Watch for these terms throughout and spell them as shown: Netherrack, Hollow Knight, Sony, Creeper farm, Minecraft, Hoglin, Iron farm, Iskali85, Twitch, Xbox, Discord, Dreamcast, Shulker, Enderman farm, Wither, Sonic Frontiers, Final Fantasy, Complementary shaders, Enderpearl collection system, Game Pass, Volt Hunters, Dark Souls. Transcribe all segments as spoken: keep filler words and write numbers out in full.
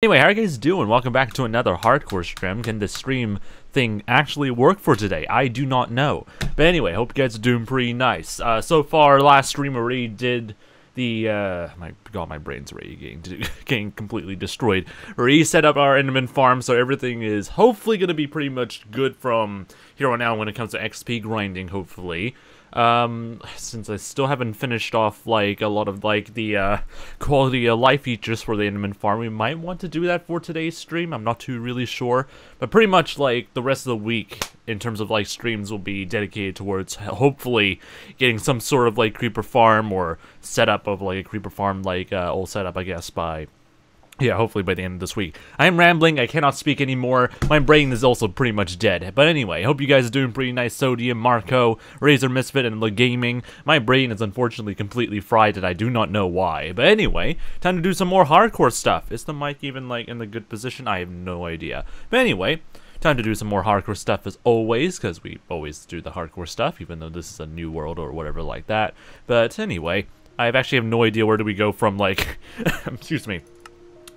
Anyway, how are you guys doing? Welcome back to another hardcore stream. Can this stream thing actually work for today? I do not know. But anyway, hope you guys are doing pretty nice. Uh, so far, last stream already did the... Uh, my God, my brain's already getting, getting completely destroyed. Already set up our Enderman farm, so everything is hopefully going to be pretty much good from here on out when it comes to X P grinding, hopefully. Um, since I still haven't finished off, like, a lot of, like, the, uh, quality of life features for the Enderman farm, we might want to do that for today's stream. I'm not too really sure, but pretty much, like, the rest of the week, in terms of, like, streams will be dedicated towards, hopefully, getting some sort of, like, Creeper farm, or setup of, like, a Creeper farm, like, uh, old setup, I guess, by... Yeah, hopefully by the end of this week. I am rambling, I cannot speak anymore, my brain is also pretty much dead. But anyway, hope you guys are doing pretty nice. Sodium, Marco, Razor Misfit, and Le Gaming. My brain is unfortunately completely fried and I do not know why. But anyway, time to do some more hardcore stuff. Is the mic even like in the good position? I have no idea. But anyway, time to do some more hardcore stuff as always, because we always do the hardcore stuff, even though this is a new world or whatever like that. But anyway, I actually have no idea where do we go from like, excuse me.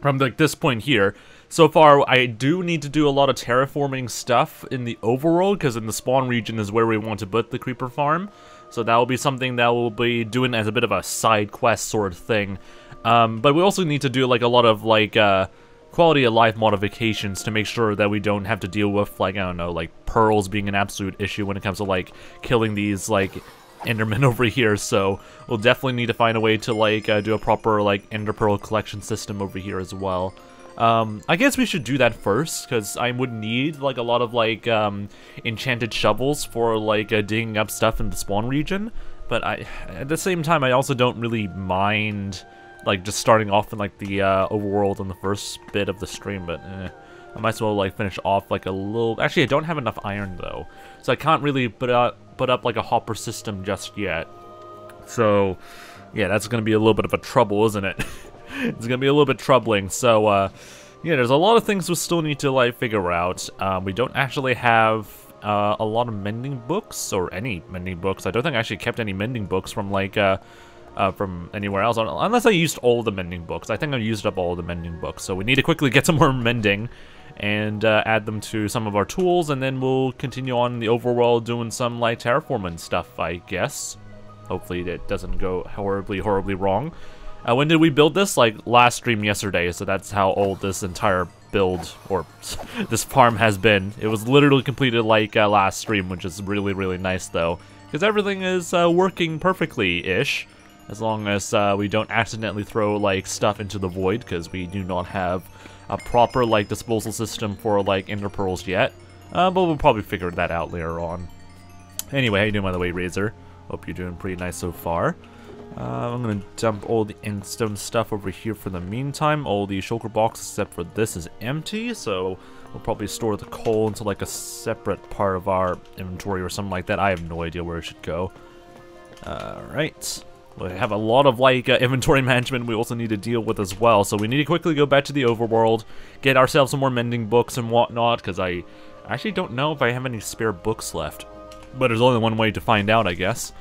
From like this point here, so far I do need to do a lot of terraforming stuff in the overworld, because in the spawn region is where we want to put the Creeper farm. So that will be something that we'll be doing as a bit of a side quest sort of thing. Um, but we also need to do like a lot of like uh, quality of life modifications to make sure that we don't have to deal with like, I don't know, like pearls being an absolute issue when it comes to like killing these like Enderman over here, so we'll definitely need to find a way to like uh, do a proper like Enderpearl collection system over here as well. Um, I guess we should do that first, because I would need like a lot of like um, enchanted shovels for like uh, digging up stuff in the spawn region. But I, at the same time, I also don't really mind like just starting off in like the uh, overworld on the first bit of the stream. But eh, I might as well like finish off like a little. Actually, I don't have enough iron though, so I can't really put out. Put up like a hopper system just yet, so yeah, that's gonna be a little bit of a trouble, isn't it? It's gonna be a little bit troubling. So uh yeah, there's a lot of things we still need to like figure out. Um we don't actually have uh a lot of mending books or any mending books. I don't think I actually kept any mending books from like uh uh from anywhere else, unless I used all the mending books. I think I used up all the mending books, so we need to quickly get some more mending and uh, add them to some of our tools, and then we'll continue on in the overworld doing some like terraforming stuff, I guess. Hopefully that doesn't go horribly, horribly wrong. Uh, when did we build this? Like last stream yesterday, so that's how old this entire build, or this farm has been. It was literally completed like uh, last stream, which is really, really nice though, because everything is uh, working perfectly-ish. As long as uh, we don't accidentally throw like stuff into the void, because we do not have a proper like disposal system for like Ender Pearls yet, uh, but we'll probably figure that out later on. Anyway, how you doing by the way, Razor? Hope you're doing pretty nice so far. Uh, I'm gonna dump all the endstone stuff over here for the meantime. All the shulker boxes except for this is empty, so we'll probably store the coal into like a separate part of our inventory or something like that. I have no idea where it should go. All right. We have a lot of like uh, inventory management we also need to deal with as well, so we need to quickly go back to the overworld, get ourselves some more mending books and whatnot, because I actually don't know if I have any spare books left, but there's only one way to find out, I guess.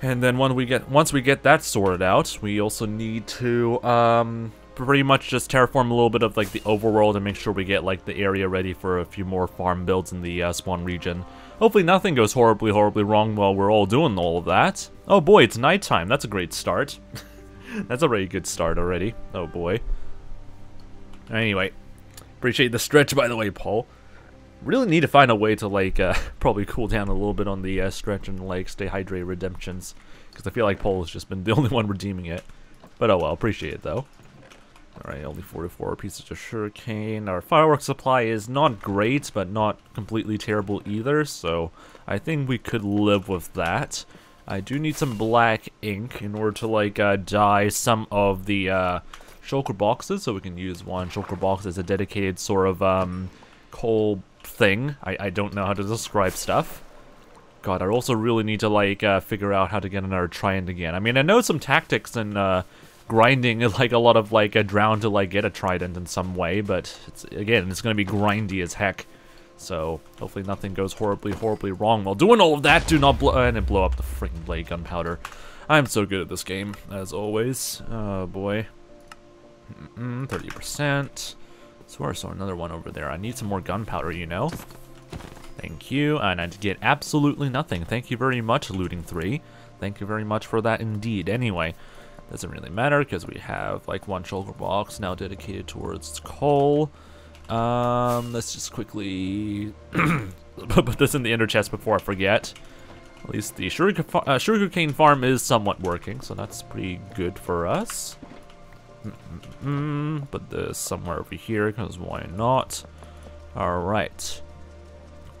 And then when we get once we get that sorted out, we also need to um, pretty much just terraform a little bit of like the overworld and make sure we get like the area ready for a few more farm builds in the uh, spawn region. Hopefully nothing goes horribly, horribly wrong while we're all doing all of that. Oh boy, it's nighttime. That's a great start. That's a really good start already. Oh boy. Anyway, appreciate the stretch by the way, Paul. Really need to find a way to like uh, probably cool down a little bit on the uh, stretch and like stay hydrated redemptions, because I feel like Paul has just been the only one redeeming it. But oh well, appreciate it though. Alright, only forty-four pieces of sugarcane. Our fireworks supply is not great, but not completely terrible either, so I think we could live with that. I do need some black ink in order to, like, uh, dye some of the, uh, shulker boxes, so we can use one shulker box as a dedicated sort of, um, coal thing. I, I don't know how to describe stuff. God, I also really need to, like, uh, figure out how to get another trident again. I mean, I know some tactics and, uh... grinding is like a lot of like a drown to like get a trident in some way, but it's, again, it's gonna be grindy as heck. So hopefully nothing goes horribly, horribly wrong while doing all of that. Do not blow and it blow up the freaking blade gunpowder. I'm so good at this game as always. Oh boy. Mm-mm, thirty percent. So I saw another one over there. I need some more gunpowder, you know. Thank you. And I get absolutely nothing. Thank you very much, Looting three. Thank you very much for that indeed. Anyway, doesn't really matter because we have like one shoulder box now dedicated towards coal. Um, let's just quickly put this in the ender chest before I forget. At least the sugar, uh, sugarcane farm is somewhat working, so that's pretty good for us. Mm-mm-mm. Put this somewhere over here, because why not? Alright.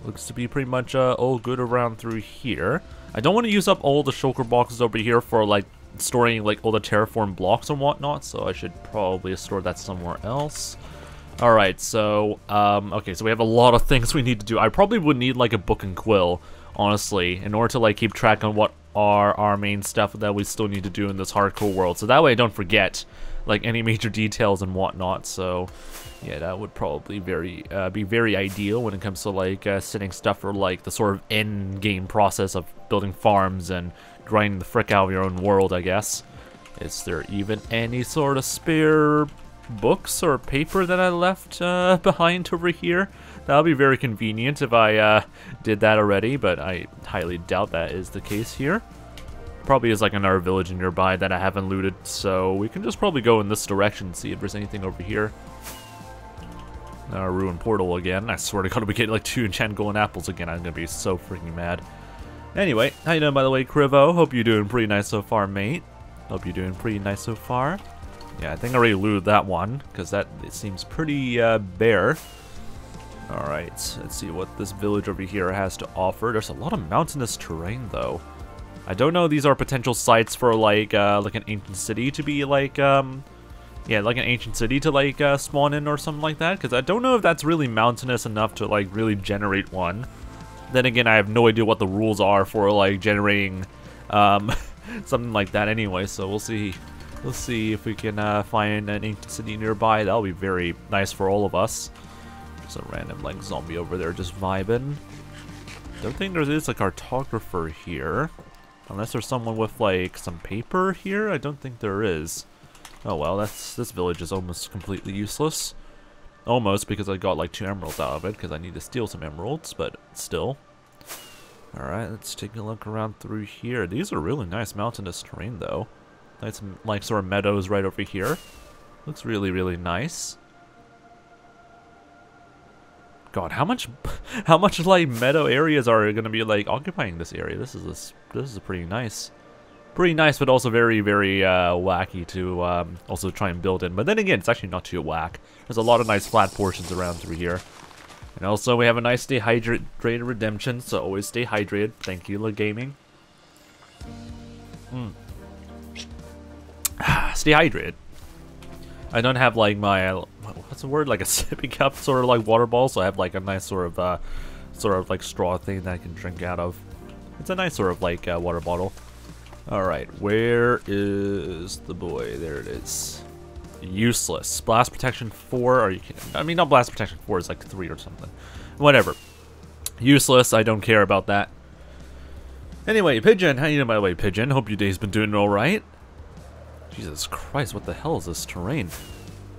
Looks to be pretty much uh, all good around through here. I don't want to use up all the shulker boxes over here for like storing like all the terraform blocks and whatnot, so I should probably store that somewhere else. Alright, so, um, okay, so we have a lot of things we need to do. I probably would need like a book and quill, honestly, in order to like keep track on what are our main stuff that we still need to do in this hardcore world, so that way I don't forget like any major details and whatnot. So yeah, that would probably very uh, be very ideal when it comes to like uh, setting stuff for like the sort of end game process of building farms and grinding the frick out of your own world, I guess. Is there even any sort of spare books or paper that I left uh, behind over here? That would be very convenient if I uh, did that already, but I highly doubt that is the case here. Probably is like another village nearby that I haven't looted, so we can just probably go in this direction and see if there's anything over here. Our ruined portal again. I swear to God, if we get like two enchant golden apples again, I'm gonna be so freaking mad. Anyway, how you doing by the way, Crivo? Hope you're doing pretty nice so far, mate. Hope you're doing pretty nice so far. Yeah, I think I already looted that one, because that it seems pretty uh, bare. Alright, let's see what this village over here has to offer. There's a lot of mountainous terrain, though. I don't know if these are potential sites for, like, uh, like an ancient city to be, like, um... yeah, like an ancient city to, like, uh, spawn in or something like that. Because I don't know if that's really mountainous enough to, like, really generate one. Then again, I have no idea what the rules are for, like, generating, um, something like that anyway. So we'll see. We'll see if we can, uh, find an ancient city nearby. That'll be very nice for all of us. Some random like zombie over there just vibing. Don't think there is a cartographer here, unless there's someone with like some paper here. I don't think there is. Oh well, that's this village is almost completely useless. Almost, because I got like two emeralds out of it because I need to steal some emeralds, but still. All right, let's take a look around through here. These are really nice mountainous terrain though. Nice like sort of meadows right over here. Looks really really nice. God, how much, how much like meadow areas are going to be like occupying this area? This is a, this is a pretty nice, pretty nice, but also very, very uh, wacky to um, also try and build in. But then again, it's actually not too whack. There's a lot of nice flat portions around through here, and also we have a nice stay hydrated redemption. So always stay hydrated. Thank you, La Gaming. Mm. Stay hydrated. I don't have like my what's the word like a sippy cup sort of like water bottle, so I have like a nice sort of uh, sort of like straw thing that I can drink out of. It's a nice sort of like uh, water bottle. All right, where is the boy? There it is. Useless. Blast protection four? Are you kidding? I mean, not blast protection four. It's like three or something. Whatever. Useless. I don't care about that. Anyway, Pigeon. How you doing by the way, Pigeon? Hope your day's been doing all right. Jesus Christ, what the hell is this terrain?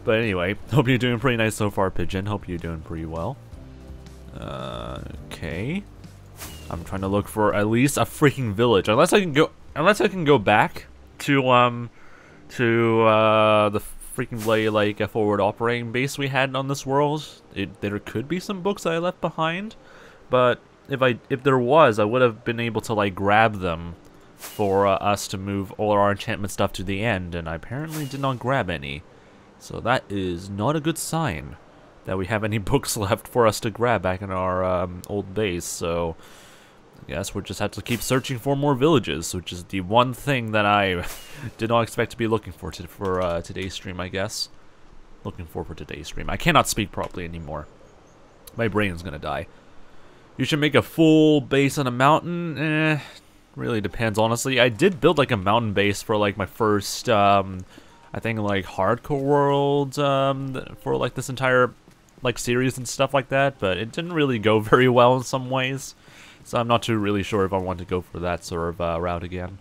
But anyway, hope you're doing pretty nice so far, Pigeon. Hope you're doing pretty well. Uh, okay. I'm trying to look for at least a freaking village. Unless I can go unless I can go back to um to uh the freaking bloody like a forward operating base we had on this world. It, there could be some books that I left behind, but if I if there was, I would have been able to like grab them for uh, us to move all our enchantment stuff to the end, and I apparently did not grab any. So that is not a good sign that we have any books left for us to grab back in our um, old base, so I guess we'll just have to keep searching for more villages, which is the one thing that I did not expect to be looking for, to, for uh, today's stream, I guess. Looking for for today's stream. I cannot speak properly anymore. My brain's gonna die. You should make a full base on a mountain? Eh... Really depends, honestly. I did build like a mountain base for like my first, um, I think like hardcore world um, for like this entire like series and stuff like that, but it didn't really go very well in some ways. So I'm not too really sure if I want to go for that sort of uh, route again.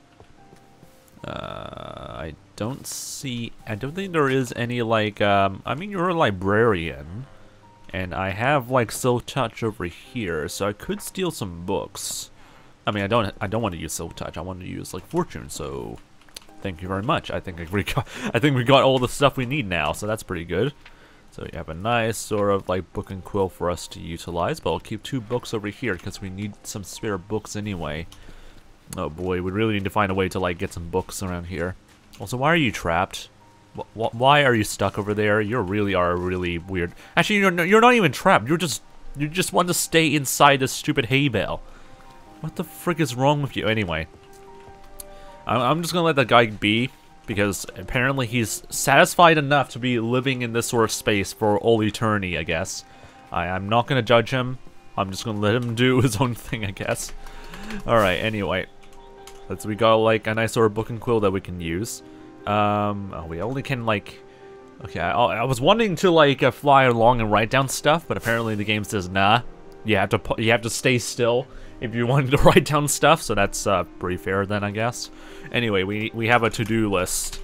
Uh, I don't see, I don't think there is any, like, um, I mean, you're a librarian, and I have, like, Silk Touch over here, so I could steal some books. I mean, I don't, I don't want to use Silk Touch, I want to use, like, Fortune, so thank you very much. I think we got, I think we got all the stuff we need now, so that's pretty good. So we have a nice sort of, like, book and quill for us to utilize, but I'll keep two books over here, because we need some spare books anyway. Oh boy, we really need to find a way to, like, get some books around here. Also, why are you trapped? Wh wh why are you stuck over there? You really are really weird. Actually, you're, you're not even trapped. You're just, you just want to stay inside this stupid hay bale. What the frick is wrong with you? Anyway, I'm, I'm just gonna let that guy be, because apparently he's satisfied enough to be living in this sort of space for all eternity, I guess. I, I'm not gonna judge him. I'm just gonna let him do his own thing, I guess. Alright, anyway. Let's, we got, like, a nice sort of book and quill that we can use. Um, oh, we only can, like... Okay, I, I was wanting to, like, uh, fly along and write down stuff, but apparently the game says, nah. You have to you have to stay still if you wanted to write down stuff, so that's uh, pretty fair then, I guess. Anyway, we, we have a to-do list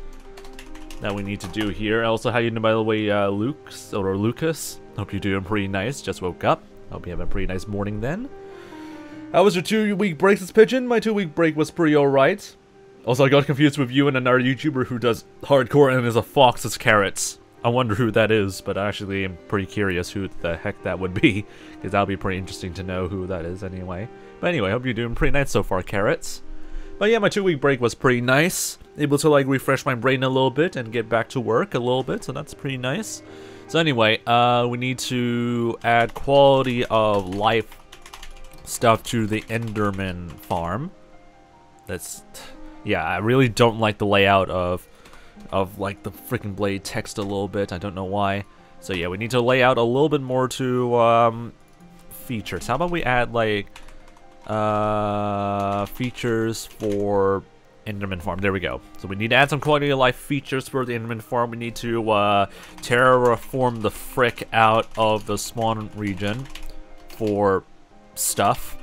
that we need to do here. Also, how you doing, by the way, uh, Luke's, or Lucas? Hope you're doing pretty nice. Just woke up. Hope you have a pretty nice morning then. How was your two-week break, this pigeon? My two-week break was pretty alright. Also, I got confused with you and another YouTuber who does hardcore and is a fox as carrots. I wonder who that is, but actually I'm pretty curious who the heck that would be, because that'll be pretty interesting to know who that is anyway. But anyway, hope you're doing pretty nice so far, carrots. But yeah, my two-week break was pretty nice. Able to, like, refresh my brain a little bit and get back to work a little bit, so that's pretty nice. So anyway, uh, we need to add quality of life stuff to the Enderman farm. That's, yeah, I really don't like the layout of of like the freaking blade text a little bit. I don't know why. So yeah, we need to lay out a little bit more to um, features. How about we add, like, uh, features for Enderman farm? There we go. So we need to add some quality of life features for the Enderman farm. We need to uh, terraform the frick out of the spawn region for stuff,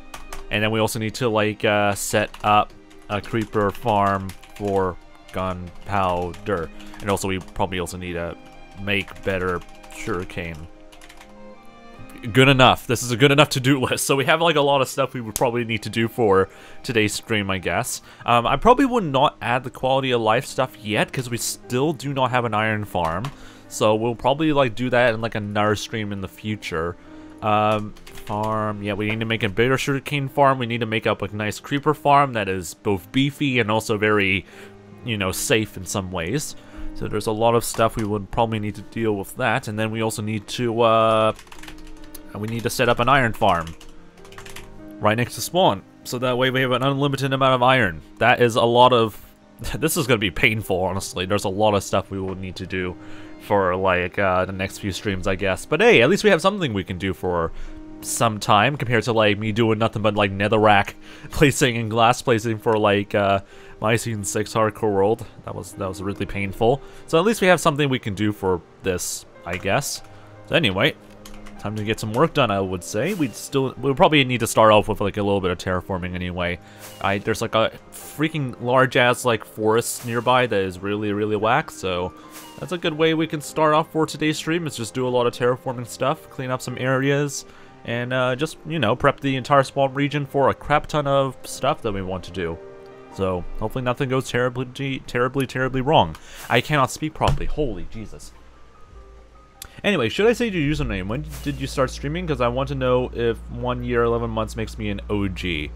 and then we also need to, like, uh, set up a creeper farm for gunpowder, and also we probably also need to make better sugarcane. Good enough. This is a good enough to-do list. So we have, like, a lot of stuff we would probably need to do for today's stream, I guess. Um, I probably would not add the quality of life stuff yet, because we still do not have an iron farm, so we'll probably, like, do that in, like, another stream in the future. Um, farm, yeah, we need to make a bigger sugarcane farm. We need to make up a nice creeper farm that is both beefy and also very, you know, safe in some ways. So there's a lot of stuff we would probably need to deal with that, and then we also need to, uh, we need to set up an iron farm right next to spawn, so that way we have an unlimited amount of iron. That is a lot of, this is gonna be painful, honestly. There's a lot of stuff we will need to do for, like, uh, the next few streams, I guess. But hey, at least we have something we can do for some time, compared to, like, me doing nothing but, like, netherrack placing and glass placing for, like, uh, my season six hardcore world. That was, that was really painful. So at least we have something we can do for this, I guess. So anyway, time to get some work done, I would say. We'd still, we'll probably need to start off with, like, a little bit of terraforming anyway. I, there's, like, a freaking large-ass, like, forest nearby that is really, really whack, so that's a good way we can start off for today's stream, is just do a lot of terraforming stuff, clean up some areas, and uh, just, you know, prep the entire swamp region for a crap ton of stuff that we want to do. So hopefully nothing goes terribly, terribly, terribly wrong. I cannot speak properly. Holy Jesus. Anyway, should I say your username? When did you start streaming? Because I want to know if one year, eleven months makes me an O G.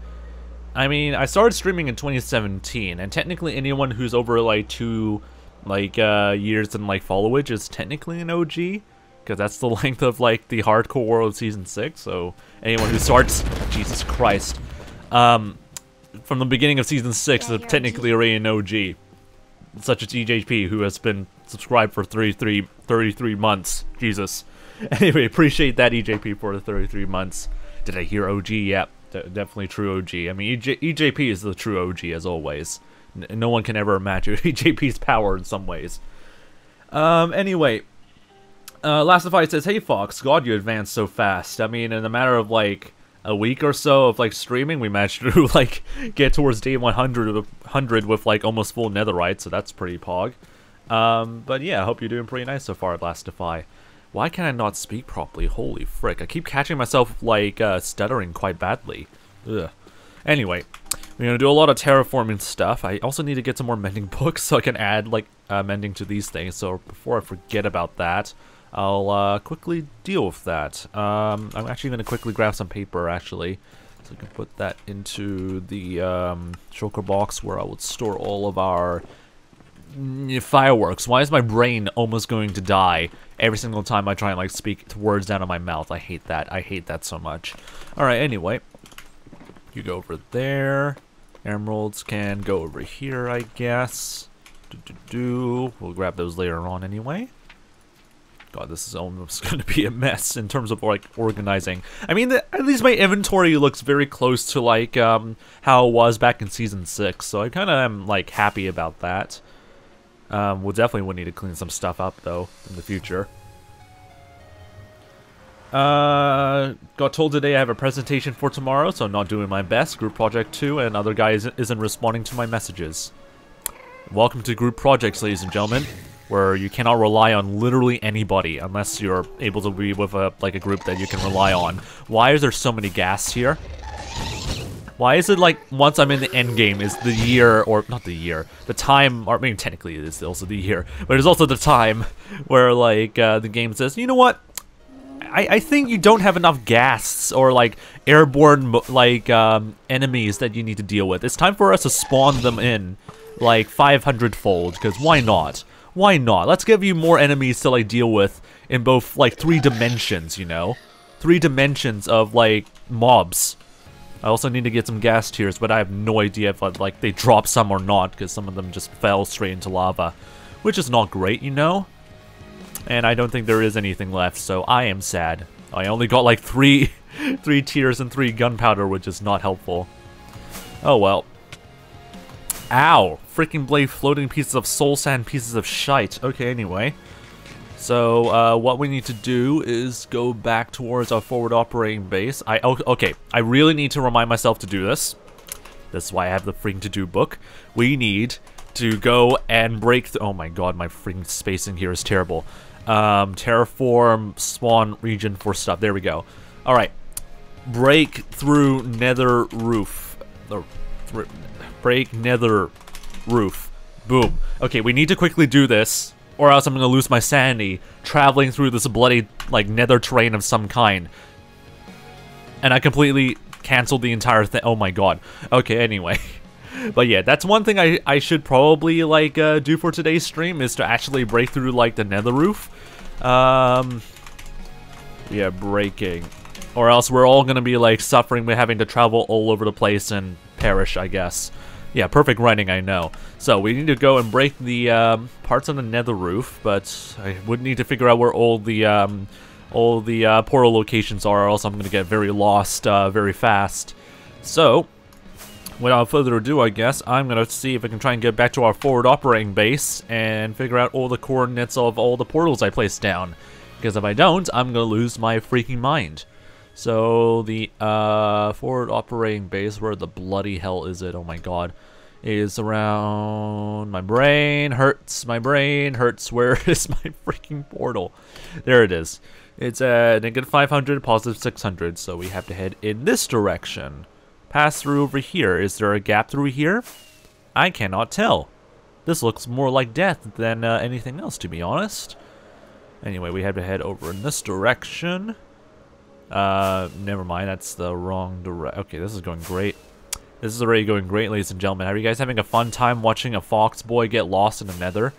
I mean, I started streaming in twenty seventeen, and technically anyone who's over, like, two... like, uh, years in, like, followage is technically an O G, because that's the length of, like, the hardcore world season six, so anyone who starts, Jesus Christ, um, from the beginning of season six is technically already an O G, such as E J P, who has been subscribed for thirty-three months, Jesus. Anyway, appreciate that, E J P, for the thirty-three months. Did I hear O G? Yep, yeah, definitely true O G. I mean, E J P is the true O G, as always. No one can ever match J P's power in some ways. Um, anyway, uh, Last of Fight says, "Hey Fox, God, you advanced so fast. I mean, in a matter of, like, a week or so of like streaming, we managed to like get towards day one hundred with like almost full netherite, so that's pretty pog. Um, but yeah, I hope you're doing pretty nice so far, Blastify. Why can I not speak properly? Holy frick, I keep catching myself like uh, stuttering quite badly. Ugh. Anyway, we're gonna do a lot of terraforming stuff. I also need to get some more mending books so I can add like uh, mending to these things, so before I forget about that, I'll uh, quickly deal with that. Um, I'm actually going to quickly grab some paper, actually. So I can put that into the um, shulker box where I would store all of our fireworks. Why is my brain almost going to die every single time I try and like speak words out of my mouth? I hate that. I hate that so much. Alright, anyway. You go over there. Emeralds can go over here, I guess. Do do do. We'll grab those later on anyway. God, this is almost going to be a mess in terms of like organizing. I mean, the, at least my inventory looks very close to like um, how it was back in season six, so I kind of am like happy about that. Um, we'll definitely would need to clean some stuff up though in the future. Uh, got told today I have a presentation for tomorrow, so I'm not doing my best. Group project two, and other guy isn't, isn't responding to my messages. Welcome to group projects, ladies and gentlemen, where you cannot rely on literally anybody unless you're able to be with a like a group that you can rely on. Why is there so many ghasts here? Why is it like once I'm in the end game is the year, or not the year, the time, or I mean technically it is also the year, but it's also the time where like uh, the game says, you know what? I, I think you don't have enough ghasts or like airborne like um, enemies that you need to deal with. It's time for us to spawn them in like five hundred fold, because why not? Why not? Let's give you more enemies to like deal with in both like three dimensions, you know? Three dimensions of like mobs. I also need to get some gas tiers, but I have no idea if like they drop some or not, because some of them just fell straight into lava, which is not great, you know? And I don't think there is anything left, so I am sad. I only got like three, three tiers and three gunpowder, which is not helpful. Oh well. Ow! Freaking blade floating pieces of soul sand, pieces of shite. Okay, anyway. So, uh, what we need to do is go back towards our forward operating base. I Okay, I really need to remind myself to do this. That's why I have the freaking to-do book. We need to go and break th- Oh my god, my freaking spacing here is terrible. Um, terraform, spawn region for stuff. There we go. Alright. Break through nether roof. Or, th break nether roof. Boom. Okay, we need to quickly do this, or else I'm gonna lose my sanity traveling through this bloody, like, nether terrain of some kind. And I completely canceled the entire thing. Oh my god. Okay, anyway. But yeah, that's one thing I, I should probably, like, uh, do for today's stream, is to actually break through, like, the nether roof. Um, yeah, breaking. Or else we're all gonna be, like, suffering with having to travel all over the place and perish, I guess. Yeah, perfect writing, I know. So, we need to go and break the um, parts on the nether roof, but I would need to figure out where all the um, all the uh, portal locations are, or else I'm going to get very lost uh, very fast. So, without further ado, I guess, I'm going to see if I can try and get back to our forward operating base and figure out all the coordinates of all the portals I placed down. Because if I don't, I'm going to lose my freaking mind. So, the uh, forward operating base, where the bloody hell is it? Oh my god. Is around... my brain hurts, my brain hurts. Where is my freaking portal? There it is. It's at negative five hundred, positive six hundred, so we have to head in this direction. Pass through over here. Is there a gap through here? I cannot tell. This looks more like death than uh, anything else, to be honest. Anyway, we have to head over in this direction. Uh, never mind, that's the wrong direct. Okay, this is going great. This is already going great, ladies and gentlemen. Are you guys having a fun time watching a fox boy get lost in the nether?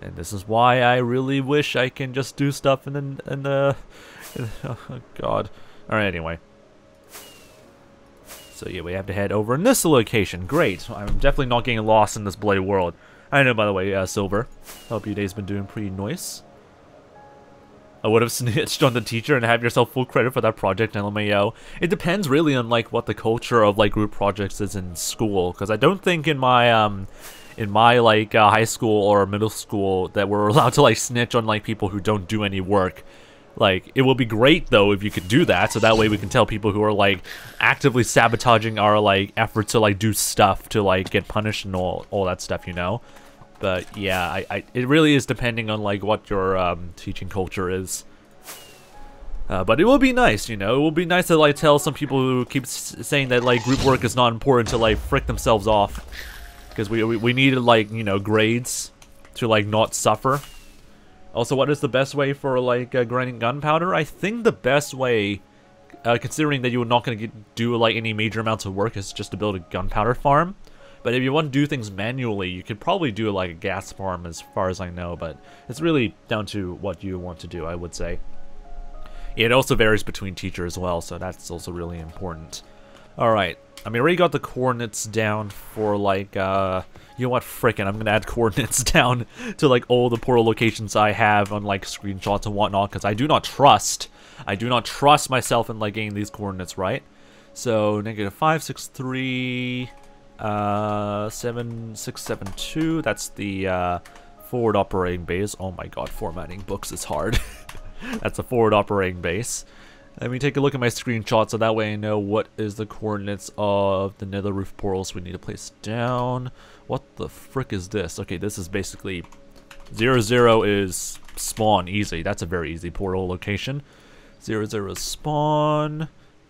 And this is why I really wish I can just do stuff in the... in the oh, god. Alright, anyway. So yeah, we have to head over in this location. Great. I'm definitely not getting lost in this bloody world. I know, by the way, uh, Silver. Hope your day's been doing pretty nice. I would have snitched on the teacher and have yourself full credit for that project, L M A O. It depends really on like what the culture of like group projects is in school, because I don't think in my um, in my like uh, high school or middle school that we're allowed to like snitch on like people who don't do any work. Like, it will be great, though, if you could do that, so that way we can tell people who are, like, actively sabotaging our, like, efforts to, like, do stuff to, like, get punished and all, all that stuff, you know? But, yeah, I, I, it really is depending on, like, what your um, teaching culture is. Uh, but it will be nice, you know? It will be nice to, like, tell some people who keep s saying that, like, group work is not important to, like, frick themselves off. Because we, we, we needed, like, you know, grades to, like, not suffer. Also, what is the best way for, like, uh, grinding gunpowder? I think the best way, uh, considering that you're not going to do, like, any major amounts of work, is just to build a gunpowder farm. But if you want to do things manually, you could probably do, like, a gas farm, as far as I know. But it's really down to what you want to do, I would say. It also varies between teacher as well, so that's also really important. Alright. I mean, I already got the coordinates down for, like, uh... you know what, frickin', I'm gonna add coordinates down to, like, all the portal locations I have on, like, screenshots and whatnot, because I do not trust, I do not trust myself in, like, getting these coordinates right. So, negative five, six, three, uh, seven, six, seven, two, that's the, uh, forward operating base. Oh my god, formatting books is hard. That's a forward operating base. Let me take a look at my screenshot so that way I know what is the coordinates of the nether roof portals we need to place down. What the frick is this? Okay, this is basically... Zero, zero is spawn, easy. That's a very easy portal location. Zero, zero is spawn.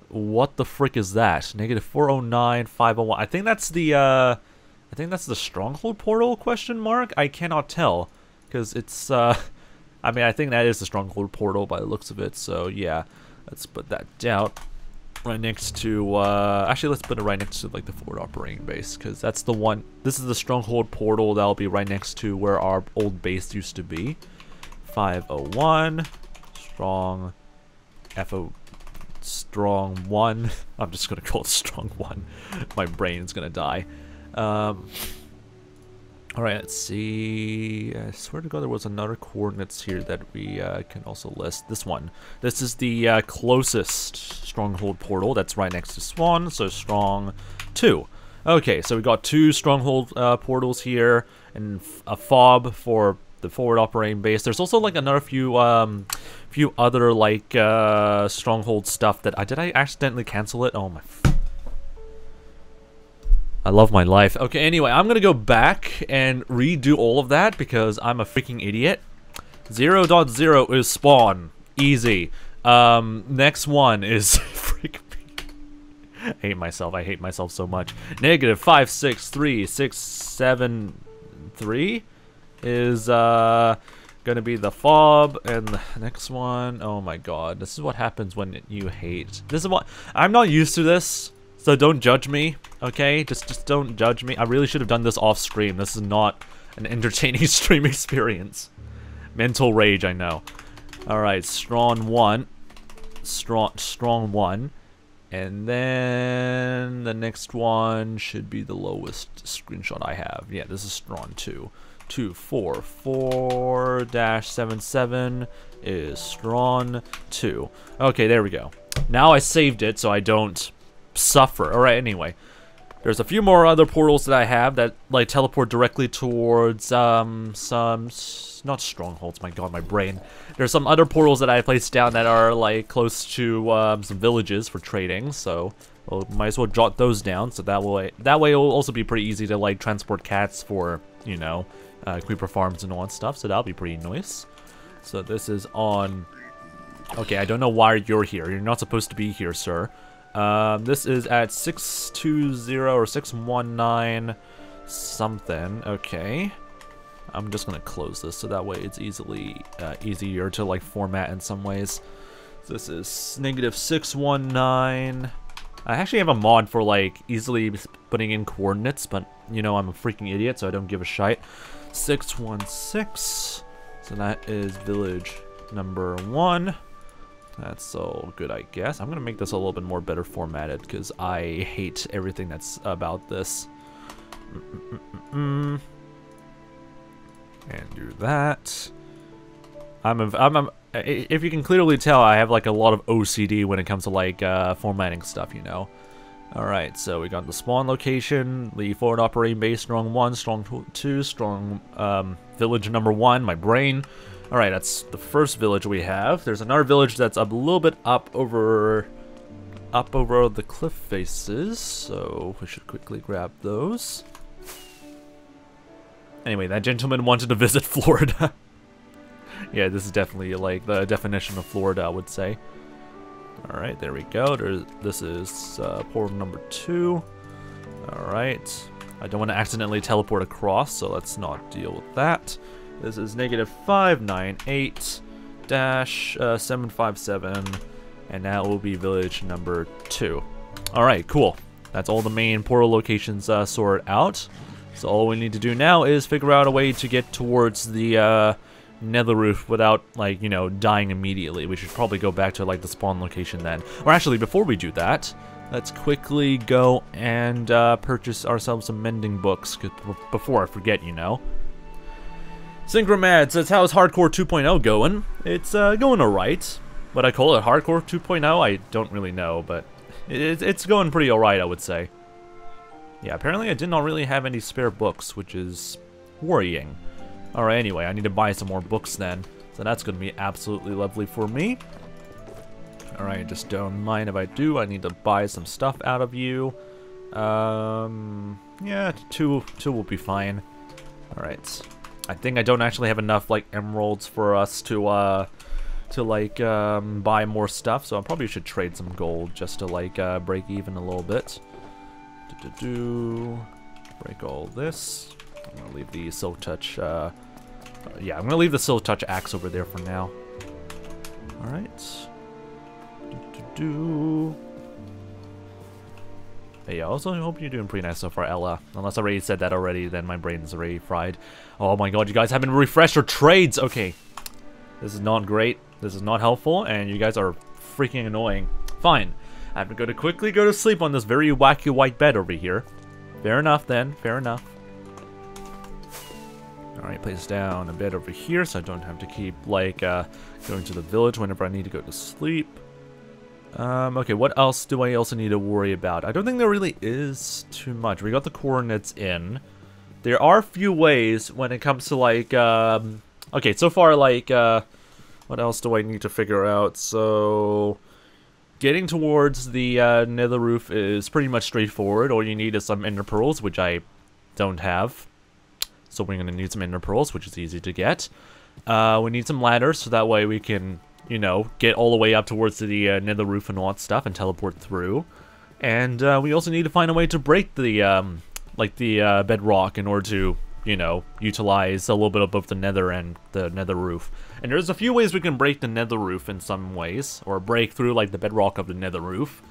What the frick is that? Negative four oh nine, five oh one. I think that's the, uh... I think that's the stronghold portal, question mark? I cannot tell. Because it's, uh... I mean, I think that is the stronghold portal by the looks of it, so yeah. Let's put that down right next to, uh, actually let's put it right next to like the forward operating base, because that's the one, this is the stronghold portal that'll be right next to where our old base used to be. five oh one, strong, F O, strong one, I'm just going to call it strong one, my brain is going to die. Um, alright, let's see, I swear to god there was another coordinates here that we uh, can also list. This one, this is the uh, closest stronghold portal that's right next to Swan, so strong two. Okay, so we got two stronghold uh, portals here, and f a fob for the forward operating base. There's also like another few um, few other like uh, stronghold stuff that I, did I accidentally cancel it? Oh my f I love my life. Okay, anyway, I'm gonna go back and redo all of that because I'm a freaking idiot. zero dot zero is spawn. Easy. Um, next one is... freak me. I hate myself. I hate myself so much. Negative five six three six seven three is uh, gonna be the fob. And the next one... oh my god. This is what happens when you hate. This is what... I'm not used to this. So don't judge me, okay? Just just don't judge me. I really should have done this off stream. This is not an entertaining stream experience. Mental rage, I know. Alright, strong one. Strong strong one. And then the next one should be the lowest screenshot I have. Yeah, this is strong two. Two four four dash seven seven is strong two. Okay, there we go. Now I saved it so I don't suffer. Alright, anyway. There's a few more other portals that I have that, like, teleport directly towards, um, some... S not strongholds, my god, my brain. There's some other portals that I placed down that are, like, close to, um, some villages for trading, so... well, might as well jot those down, so that way... that way it'll also be pretty easy to, like, transport cats for, you know, uh, creeper farms and all that stuff, so that'll be pretty nice. So this is on... okay, I don't know why you're here. You're not supposed to be here, sir. Um, this is at six two zero or six one nine something. Okay, I'm just gonna close this so that way it's easily uh, easier to like format in some ways. This is negative six one nine. I actually have a mod for like easily putting in coordinates, but you know I'm a freaking idiot, so I don't give a shite. six one six. So that is village number one. That's all good, I guess. I'm gonna make this a little bit more better formatted because I hate everything that's about this. Mm-mm-mm-mm. And do that. I'm, a, I'm, a, if you can clearly tell, I have like a lot of O C D when it comes to like uh, formatting stuff, you know. All right, so we got the spawn location, the forward operating base, strong one, strong two, strong um, village number one. My brain. Alright, that's the first village we have. There's another village that's up a little bit up over up over the cliff faces, so we should quickly grab those. Anyway, that gentleman wanted to visit Florida. Yeah, this is definitely like the definition of Florida, I would say. Alright, there we go. There's, this is uh, portal number two. Alright. I don't want to accidentally teleport across, so let's not deal with that. This is negative five nine eight dash seven five seven, and that will be village number two. Alright, cool. That's all the main portal locations uh, sorted out. So all we need to do now is figure out a way to get towards the uh, nether roof without, like, you know, dying immediately. We should probably go back to, like, the spawn location then. Or actually, before we do that, let's quickly go and uh, purchase ourselves some mending books, cause before I forget, you know. Synchromads, that's how's Hardcore two point oh going. It's uh, going alright. What I call it, Hardcore two point oh, I don't really know, but it, it's going pretty alright, I would say. Yeah, apparently I did not really have any spare books, which is worrying. Alright, anyway, I need to buy some more books then. So that's going to be absolutely lovely for me. Alright, just don't mind if I do. I need to buy some stuff out of you. Um, yeah, two, two will be fine. Alright. I think I don't actually have enough, like, emeralds for us to, uh, to, like, um, buy more stuff. So I probably should trade some gold just to, like, uh, break even a little bit. Do-do-do. Break all this. I'm gonna leave the Silk Touch, uh, yeah, I'm gonna leave the Silk Touch axe over there for now. Alright. Do-do-do. Hey, yeah, also I hope you're doing pretty nice so far, Ella. Unless I already said that already, then my brain's already fried. Oh my god, you guys haven't refreshed your trades! Okay. This is not great, this is not helpful, and you guys are freaking annoying. Fine. I have to go to quickly go to sleep on this very wacky white bed over here. Fair enough then, fair enough. Alright, place down a bed over here so I don't have to keep, like, uh, going to the village whenever I need to go to sleep. Um, okay, what else do I also need to worry about? I don't think there really is too much. We got the coordinates in. There are a few ways when it comes to, like, um... okay, so far, like, uh... what else do I need to figure out? So... getting towards the uh, nether roof is pretty much straightforward. All you need is some ender pearls, which I don't have. So we're going to need some ender pearls, which is easy to get. Uh, we need some ladders, so that way we can, you know, get all the way up towards the uh, nether roof and all that stuff and teleport through. And uh, we also need to find a way to break the, um, like, the uh, bedrock in order to, you know, utilize a little bit of both the nether and the nether roof. And there's a few ways we can break the nether roof in some ways, or break through, like, the bedrock of the nether roof.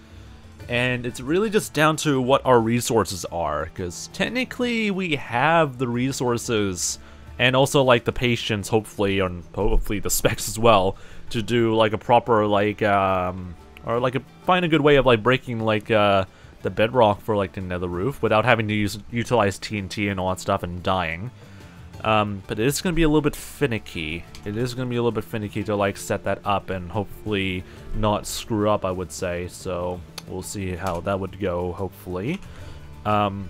And it's really just down to what our resources are, because technically we have the resources and also, like, the patience, hopefully, and hopefully the specs as well, to do, like, a proper, like, um, or, like, a, find a good way of, like, breaking, like, uh, the bedrock for, like, the nether roof without having to use utilize T N T and all that stuff and dying. Um, but it is going to be a little bit finicky. It is going to be a little bit finicky to, like, set that up and hopefully not screw up, I would say. So we'll see how that would go, hopefully. Um,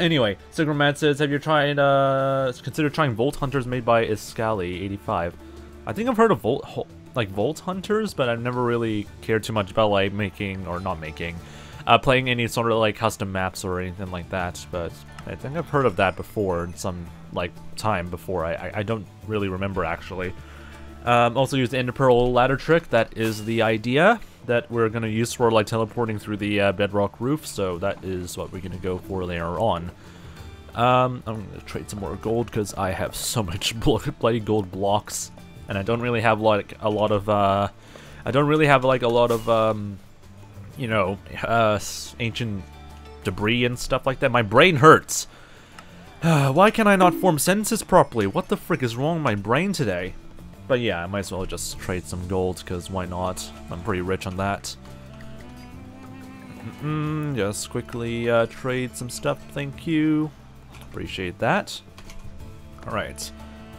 anyway, Sigramad says, have you tried, uh, consider trying Volt Hunters made by Iskali eighty-five? I think I've heard of Volt, like, Volt Hunters, but I've never really cared too much about, like, making, or not making, uh, playing any sort of, like, custom maps or anything like that. But I think I've heard of that before in some, like, time before. I, I, I don't really remember, actually. Um, also use the Enderpearl ladder trick. That is the idea that we're going to use for, like, teleporting through the uh, bedrock roof, so that is what we're going to go for later on. Um, I'm going to trade some more gold, because I have so much bloody gold blocks, and I don't really have, like, a lot of, uh... I don't really have, like, a lot of, um, you know, uh, ancient debris and stuff like that. My brain hurts! Why can I not form sentences properly? What the frick is wrong with my brain today? But yeah, I might as well just trade some gold, because why not? I'm pretty rich on that. Mm-mm, just quickly uh, trade some stuff, thank you. Appreciate that. Alright.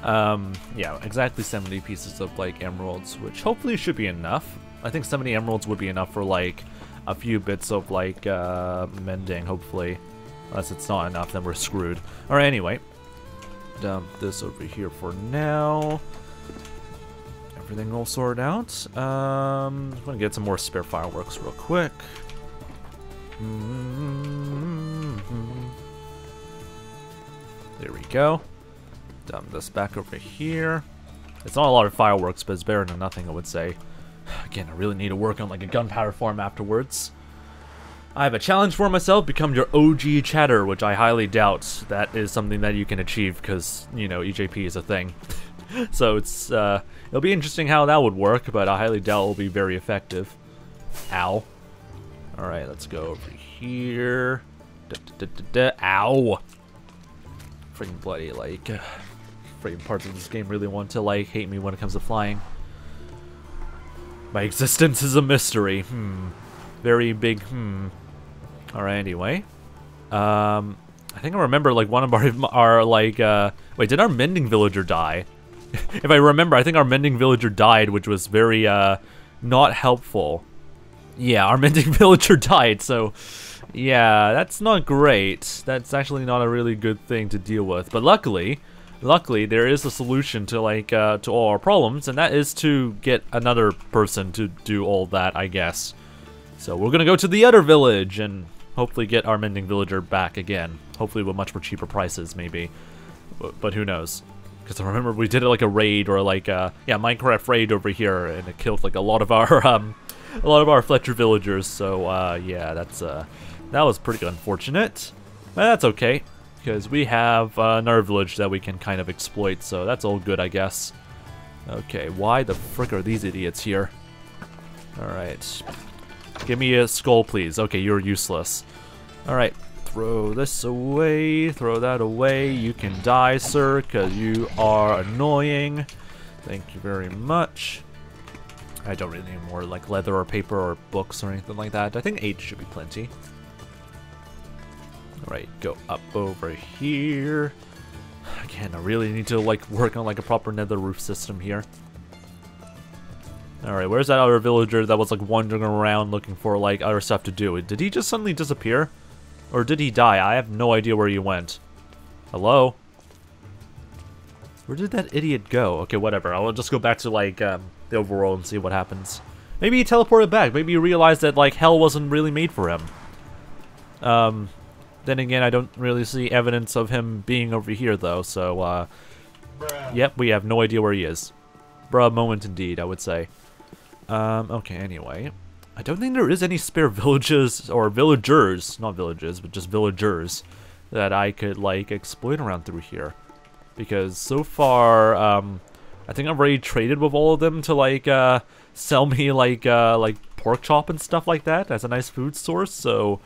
Um, yeah, exactly seventy pieces of, like, emeralds, which hopefully should be enough. I think seventy emeralds would be enough for, like, a few bits of, like, uh, mending, hopefully. Unless it's not enough, then we're screwed. Alright, anyway. Dump this over here for now. everything all sorted out. Um, I'm gonna get some more spare fireworks real quick. Mm-hmm. There we go. Dump this back over here. It's not a lot of fireworks, but it's better than nothing, I would say. Again, I really need to work on like a gunpowder farm afterwards. I have a challenge for myself, become your O G chatter, which I highly doubt that is something that you can achieve because, you know, E J P is a thing. So it's, uh, it'll be interesting how that would work, but I highly doubt it'll be very effective. Ow. Alright, let's go over here. Da, da, da, da, da. Ow! Freaking bloody, like, uh, freaking parts of this game really want to, like, hate me when it comes to flying. My existence is a mystery. Hmm. Very big, hmm. Alright, anyway. Um, I think I remember, like, one of our, our like, uh... Wait, did our mending villager die? If I remember, I think our mending villager died, which was very, uh... not helpful. Yeah, our mending villager died, so... Yeah, that's not great. That's actually not a really good thing to deal with. But luckily, luckily, there is a solution to, like, uh... to all our problems, and that is to get another person to do all that, I guess. So we're gonna go to the other village and hopefully get our mending villager back again. Hopefully with much more cheaper prices, maybe. But, but who knows? Because I remember we did like a raid or like a yeah Minecraft raid over here, and it killed like a lot of our um, a lot of our Fletcher villagers. So uh, yeah, that's uh, that was pretty unfortunate. But that's okay, because we have uh, another village that we can kind of exploit. So that's all good, I guess. Okay, why the frick are these idiots here? All right. Give me a skull, please. Okay, you're useless. Alright, throw this away, throw that away. You can die, sir, because you are annoying. Thank you very much. I don't really need more, like, leather or paper or books or anything like that. I think eight should be plenty. Alright, go up over here. Again, I really need to, like, work on, like, a proper nether roof system here. Alright, where's that other villager that was like wandering around looking for like other stuff to do? Did he just suddenly disappear? Or did he die? I have no idea where he went. Hello? Where did that idiot go? Okay, whatever. I'll just go back to like um, the overworld and see what happens. Maybe he teleported back. Maybe he realized that like hell wasn't really made for him. Um, then again, I don't really see evidence of him being over here though, so uh... Bruh. Yep, we have no idea where he is. Bruh moment indeed, I would say. Um, okay, anyway. I don't think there is any spare villages, or villagers, not villages, but just villagers, that I could, like, exploit around through here. Because so far, um, I think I've already traded with all of them to, like, uh, sell me, like, uh, like, pork chop and stuff like that as a nice food source, so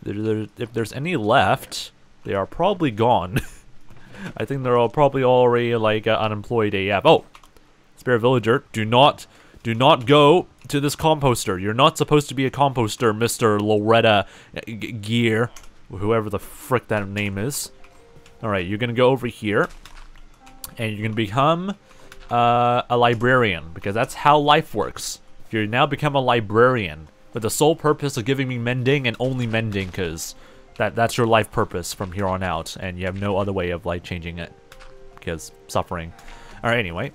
there, there, if there's any left, they are probably gone. I think they're all probably already, like, uh, unemployed A F. Oh! Spare villager, do not... Do not go to this composter. You're not supposed to be a composter, Mister Loretta G Gear. Whoever the frick that name is. Alright, you're gonna go over here. And you're gonna become uh, a librarian. Because that's how life works. You're now become a librarian. With the sole purpose of giving me mending and only mending. Because that, that's your life purpose from here on out. And you have no other way of like changing it. Because suffering. Alright, anyway.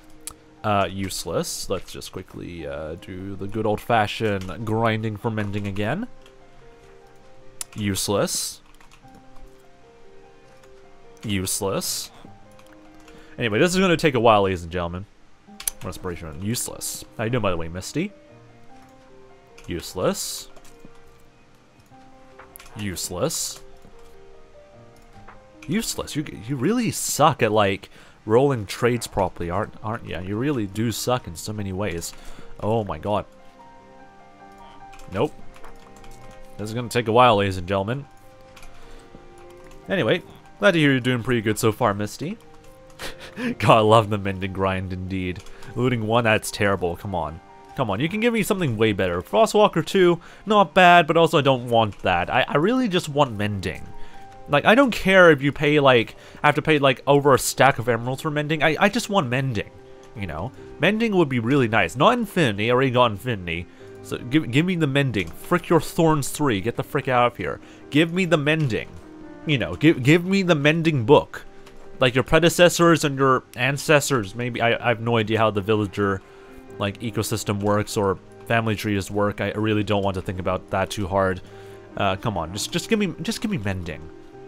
Uh, useless. Let's just quickly uh, do the good old-fashioned grinding for mending again. Useless. Useless. Anyway, this is going to take a while, ladies and gentlemen. Respiration. Useless. How you doing, by the way, Misty? Useless. Useless. Useless. You you really suck at like. Rolling trades properly, aren't aren't you? You really do suck in so many ways. Oh my god. Nope. This is gonna take a while, ladies and gentlemen. Anyway, glad to hear you're doing pretty good so far, Misty. God, I love the mending grind indeed. Looting one, that's terrible. Come on. Come on, you can give me something way better. Frostwalker two, not bad, but also I don't want that. I, I really just want mending. Like, I don't care if you pay, like, I have to pay, like, over a stack of emeralds for mending. I, I just want mending, you know? Mending would be really nice. Not infinity. I already got infinity. So, give, give me the mending. Frick your thorns three. Get the frick out of here. Give me the mending. You know, give, give me the mending book. Like, your predecessors and your ancestors, maybe. I, I have no idea how the villager like ecosystem works or family trees work. I really don't want to think about that too hard. Uh, come on, just just give me just give me mending,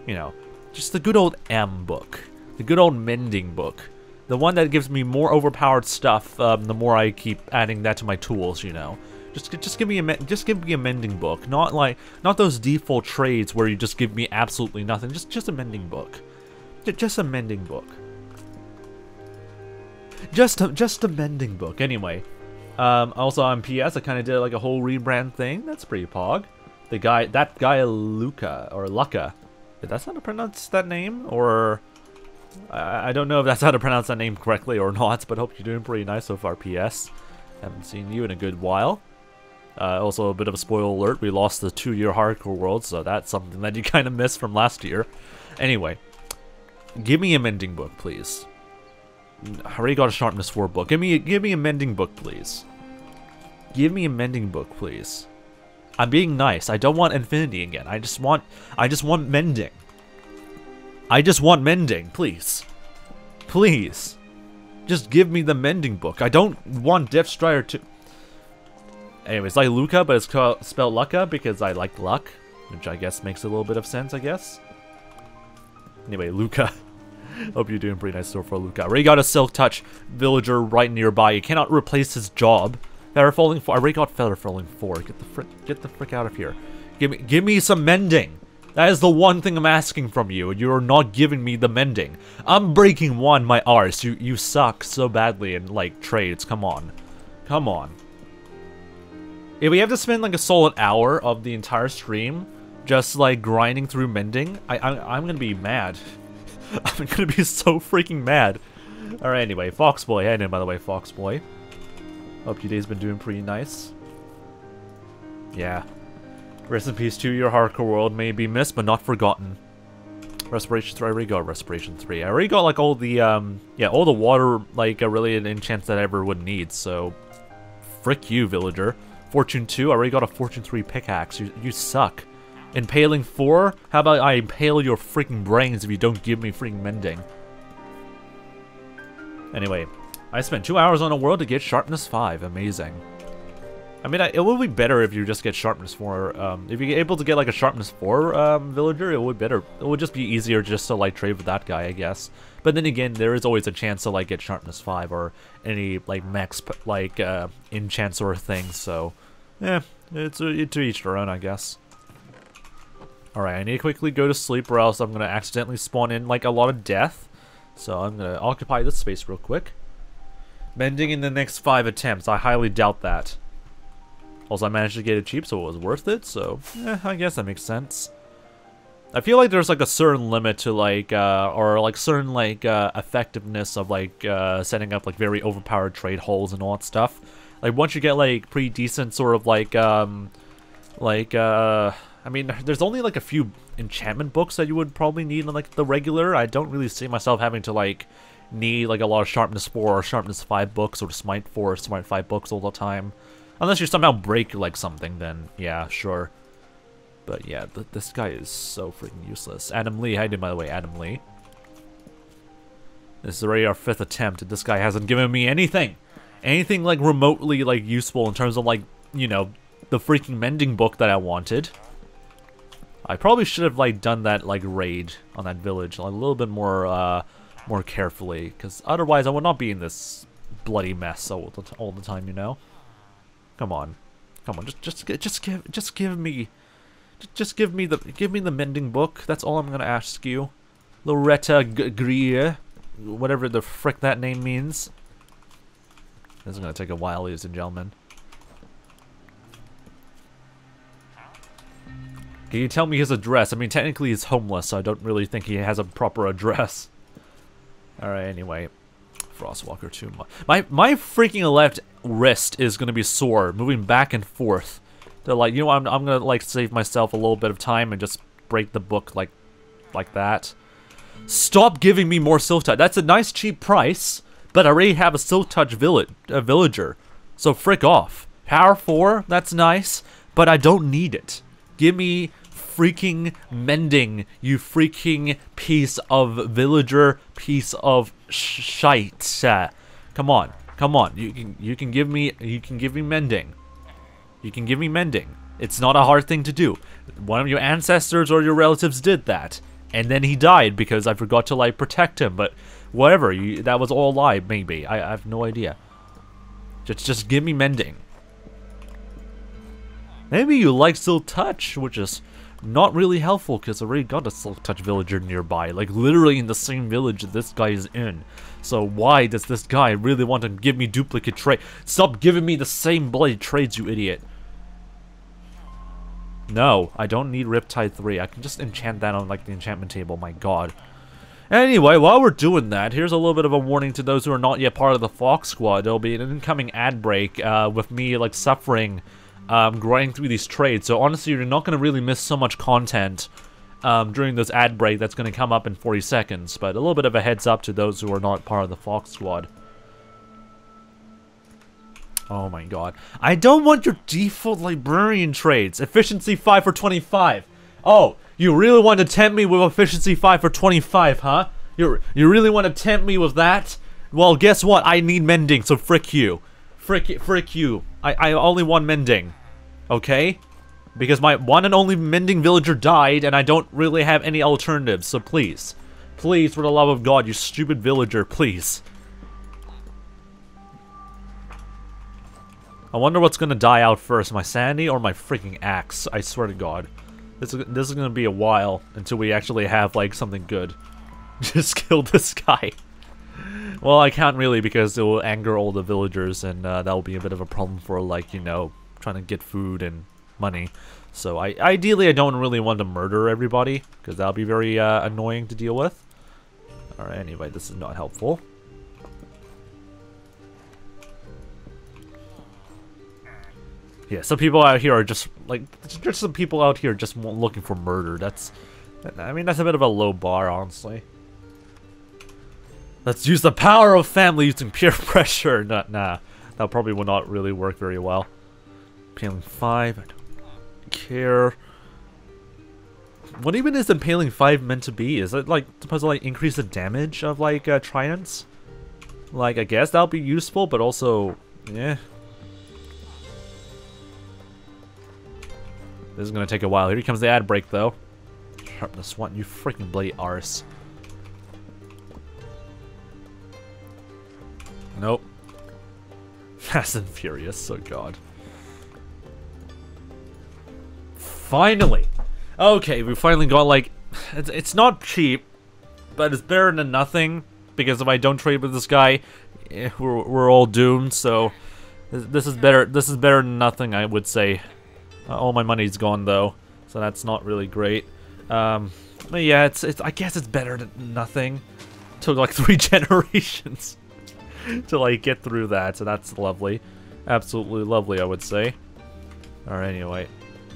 you know, just the good old M book, the good old mending book, the one that gives me more overpowered stuff. Um, the more I keep adding that to my tools, you know, just just give me a just give me a mending book, not like not those default trades where you just give me absolutely nothing. Just just a mending book, just a mending book, just a, just a mending book. Anyway. Um, also on P S, I kind of did like a whole rebrand thing. That's pretty pog. The guy, that guy Luca, or Luca. That's how to pronounce that name? Or, I, I don't know if that's how to pronounce that name correctly or not, but hope you're doing pretty nice so far, P S. Haven't seen you in a good while. Uh, also a bit of a spoiler alert, we lost the two year hardcore world, so that's something that you kind of missed from last year. Anyway, give me a mending book, please. I already got a sharpness four book. Give me, a, give me a mending book, please. Give me a mending book, please. I'm being nice. I don't want infinity again. I just want, I just want mending. I just want mending, please, please. Just give me the mending book. I don't want Def Strider to. Anyway, it's like Luca, but it's called, spelled Lucka because I like luck, which I guess makes a little bit of sense. I guess. Anyway, Luca. Hope you're doing pretty nice so far, Luca. I already got a Silk Touch villager right nearby. You cannot replace his job. Feather Falling four. I already got Feather Falling four. Get the frick, get the frick out of here. Give me, give me some mending. That is the one thing I'm asking from you. You're not giving me the mending. I'm breaking one, my arse. You, you suck so badly in like trades. Come on, come on. If we have to spend like a solid hour of the entire stream just like grinding through mending, I, I I'm gonna be mad. I'm gonna be so freaking mad. Alright, anyway, Foxboy. Hey, by the way, Foxboy. Hope your day's been doing pretty nice. Yeah. Rest in peace to your hardcore world. May be missed, but not forgotten. Respiration three. I already got Respiration three. I already got, like, all the, um... yeah, all the water, like, uh, related enchants that I ever would need, so... Frick you, villager. Fortune two. I already got a Fortune three pickaxe. You, you suck. Impaling four? How about I impale your freaking brains if you don't give me freaking mending? Anyway, I spent two hours on a world to get sharpness five. Amazing. I mean, I, it would be better if you just get sharpness four. Um, if you're able to get like a sharpness four um, villager, it would better. It would just be easier just to like trade with that guy, I guess. But then again, there is always a chance to like get sharpness five or any like max like uh, enchant or thing. So, yeah, it's uh, to each their own, I guess. Alright, I need to quickly go to sleep or else I'm going to accidentally spawn in, like, a lot of death. So I'm going to occupy this space real quick. Mending in the next five attempts. I highly doubt that. Also, I managed to get it cheap, so it was worth it. So, eh, I guess that makes sense. I feel like there's, like, a certain limit to, like, uh, or, like, certain, like, uh, effectiveness of, like, uh, setting up, like, very overpowered trade holes and all that stuff. Like, once you get, like, pretty decent sort of, like, um, like, uh... I mean, there's only like a few enchantment books that you would probably need in like the regular. I don't really see myself having to like need like a lot of sharpness four or sharpness five books or smite four or smite five books all the time. Unless you somehow break like something, then yeah, sure. But yeah, th this guy is so freaking useless. Adam Lee, how you doing, by the way, Adam Lee? This is already our fifth attempt and this guy hasn't given me anything. Anything like remotely like useful in terms of like, you know, the freaking mending book that I wanted. I probably should have like done that like raid on that village like, a little bit more uh, more carefully, because otherwise I would not be in this bloody mess all the, t all the time, you know. Come on, come on, just just just give just give me, just give me the give me the mending book. That's all I'm gonna ask you, Loretta Grier, whatever the frick that name means. This is gonna take a while, ladies and gentlemen. Can you tell me his address? I mean, technically he's homeless, so I don't really think he has a proper address. Alright, anyway. Frostwalker two. My my freaking left wrist is going to be sore, moving back and forth. They're like, you know what, I'm, I'm going to like save myself a little bit of time and just break the book like like that. Stop giving me more Silk Touch. That's a nice cheap price, but I already have a Silk Touch village, a villager. So frick off. Power four, that's nice, but I don't need it. Give me freaking mending, you freaking piece of villager, piece of shite. Come on. Come on, you can you can give me you can give me mending. You can give me mending. It's not a hard thing to do. One of your ancestors or your relatives did that, and then he died because I forgot to like protect him. But whatever, you, that was all a lie. Maybe I, I have no idea. Just just give me mending. Maybe you like Silk Touch, which is not really helpful because I already got a Silk Touch villager nearby, like literally in the same village that this guy is in. So why does this guy really want to give me duplicate trade? Stop giving me the same bloody trades, you idiot. No, I don't need Riptide three. I can just enchant that on like the enchantment table, my god. Anyway, while we're doing that, here's a little bit of a warning to those who are not yet part of the Fox Squad. There'll be an incoming ad break uh, with me like suffering Um, grinding through these trades, so honestly you're not going to really miss so much content um, during this ad break that's going to come up in forty seconds, but a little bit of a heads up to those who are not part of the Fox Squad. Oh my god. I don't want your default librarian trades. Efficiency five for twenty-five. Oh, you really want to tempt me with efficiency five for twenty-five, huh? You you really want to tempt me with that? Well, guess what? I need mending, so frick you. Frick, frick you. I, I only want mending, okay? Because my one and only mending villager died and I don't really have any alternatives, so please. Please, for the love of God, you stupid villager, please. I wonder what's gonna die out first, my sanity or my freaking axe, I swear to God. This is, this is gonna be a while until we actually have, like, something good. Just kill this guy. Well, I can't really because it will anger all the villagers and uh, that will be a bit of a problem for, like, you know, trying to get food and money. So I ideally I don't really want to murder everybody because that'll be very uh, annoying to deal with. Alright, anyway, this is not helpful. Yeah, some people out here are just, like, there's some people out here just looking for murder. That's, I mean, that's a bit of a low bar, honestly. Let's use the power of family using peer pressure. Nah, nah, that probably will not really work very well. Impaling five, I don't care. What even is Impaling five meant to be? Is it like supposed to like increase the damage of like uh, tridents? Like I guess that'll be useful, but also, yeah. This is gonna take a while. Here comes the ad break though. Sharp this one, you freaking bloody arse. Nope. Fast and Furious, oh god. Finally! Okay, we finally got like... It's, it's not cheap, but it's better than nothing. Because if I don't trade with this guy, eh, we're, we're all doomed, so... This is better This is better than nothing, I would say. Uh, all my money's gone, though. So that's not really great. Um, but yeah, it's, it's, I guess it's better than nothing. Took like three generations. to like get through that, so that's lovely, absolutely lovely, I would say. All right, anyway,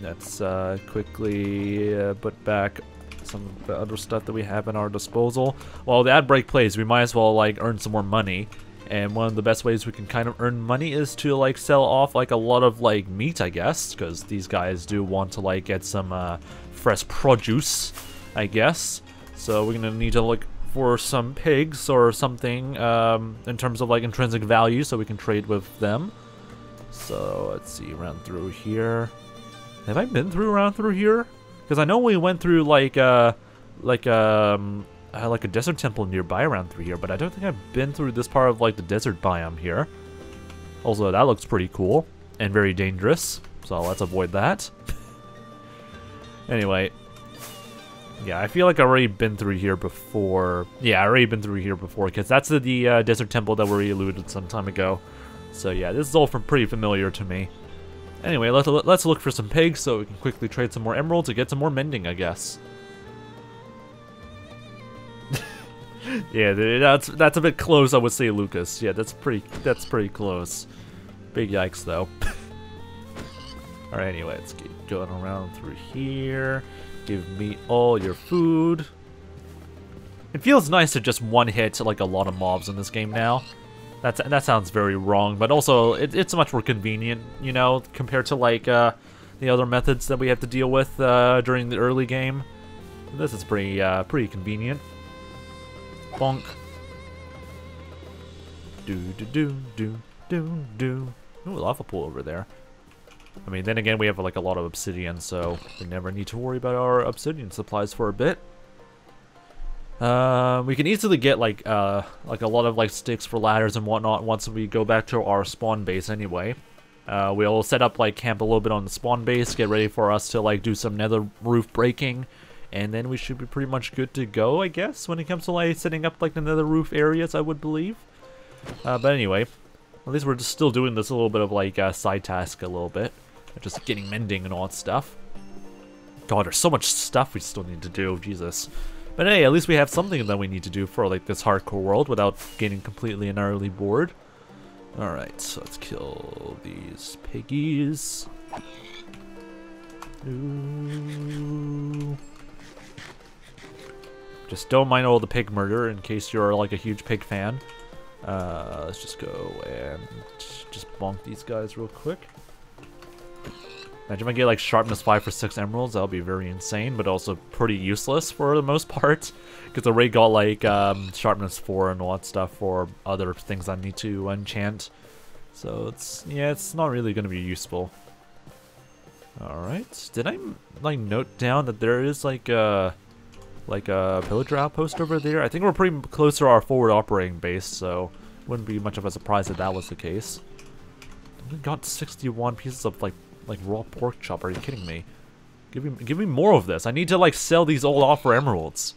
let's uh, quickly uh, put back some of the other stuff that we have in our disposal. While the ad break plays, we might as well like earn some more money, and one of the best ways we can kind of earn money is to like sell off like a lot of like meat, I guess, because these guys do want to like get some uh, fresh produce, I guess. So we're gonna need to like. For some pigs or something um, in terms of like intrinsic value, so we can trade with them. So let's see, round through here. Have I been through round through here? Because I know we went through like uh, like um, uh, like a desert temple nearby around through here, but I don't think I've been through this part of like the desert biome here. Also, that looks pretty cool and very dangerous, so let's avoid that. Anyway. Yeah, I feel like I've already been through here before. Yeah, I've already been through here before, because that's the, the uh, desert temple that we eluded some time ago. So yeah, this is all from pretty familiar to me. Anyway, let's, let's look for some pigs so we can quickly trade some more emeralds to get some more mending, I guess. Yeah, that's that's a bit close, I would say, Lucas. Yeah, that's pretty, that's pretty close. Big yikes, though. Alright, anyway, let's keep going around through here. Give me all your food. It feels nice to just one hit like a lot of mobs in this game now. That's, that sounds very wrong, but also it, it's much more convenient, you know, compared to like uh, the other methods that we have to deal with uh, during the early game. This is pretty, uh, pretty convenient. Bonk. Do do do do do do. Ooh, lava pool over there. I mean, then again, we have like a lot of obsidian, so we never need to worry about our obsidian supplies for a bit. Uh, we can easily get like uh like a lot of like sticks for ladders and whatnot once we go back to our spawn base anyway. Uh, we'll set up like camp a little bit on the spawn base, get ready for us to like do some nether roof breaking, and then we should be pretty much good to go, I guess, when it comes to like setting up like the nether roof areas, I would believe. Uh, but anyway, at least we're just still doing this a little bit of like uh, side task a little bit, just getting mending and all that stuff. God, there's so much stuff we still need to do, Jesus. But hey, at least we have something that we need to do for like this hardcore world without getting completely and utterly bored. Alright, so let's kill these piggies. Ooh. Just don't mind all the pig murder in case you're like a huge pig fan. Uh, let's just go and just bonk these guys real quick. Imagine if I get like sharpness five for six emeralds, that'll be very insane, but also pretty useless for the most part, because I already got like um, sharpness four and all that stuff for other things I need to enchant. So it's, yeah, it's not really going to be useful. Alright, did I like note down that there is like a, like a villager outpost over there? I think we're pretty close to our forward operating base, so wouldn't be much of a surprise if that was the case. We got sixty-one pieces of like Like raw pork chop? Are you kidding me? Give me, give me more of this. I need to like sell these all off for emeralds.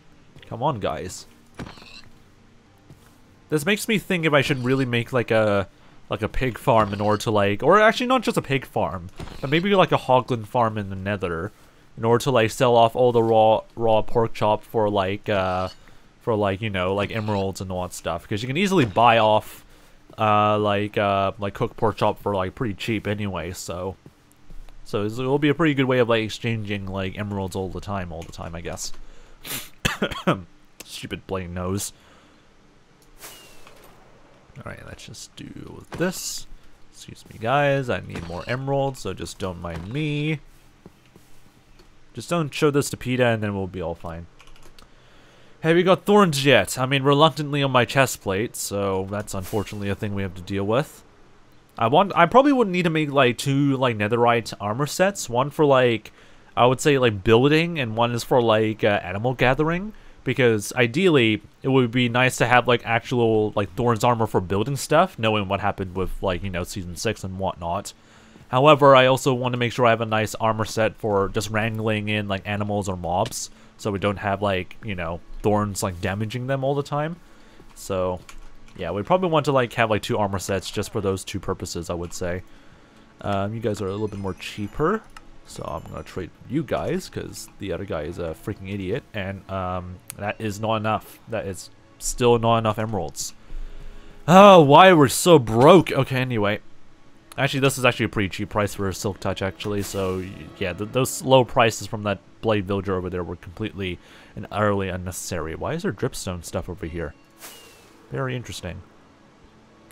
Come on, guys. This makes me think if I should really make like a, like a pig farm in order to like, or actually not just a pig farm, but maybe like a hogland farm in the Nether, in order to like sell off all the raw, raw pork chop for like, uh, for like you know, like emeralds and all that stuff. Because you can easily buy off, uh, like, uh, like cooked pork chop for like pretty cheap anyway. So. So it'll be a pretty good way of like exchanging like emeralds all the time, all the time, I guess. Stupid plain nose. Alright, let's just do this. Excuse me, guys, I need more emeralds, so just don't mind me. Just don't show this to PETA and then we'll be all fine. Have you got thorns yet? I mean, reluctantly on my chest plate, so that's unfortunately a thing we have to deal with. I want. I probably wouldn't need to make like two like netherite armor sets. One for like, I would say like building, and one is for like uh, animal gathering. Because ideally, it would be nice to have like actual like Thorn's armor for building stuff, knowing what happened with like you know season six and whatnot. However, I also want to make sure I have a nice armor set for just wrangling in like animals or mobs, so we don't have like you know thorns like damaging them all the time. So. Yeah, we probably want to like have like two armor sets just for those two purposes, I would say. Um, you guys are a little bit more cheaper, so I'm gonna trade you guys because the other guy is a freaking idiot, and um, that is not enough. That is still not enough emeralds. Oh, why we're so broke? Okay, anyway, actually, this is actually a pretty cheap price for a silk touch, actually. So yeah, th those low prices from that blade villager over there were completely and utterly unnecessary. Why is there dripstone stuff over here? Very interesting.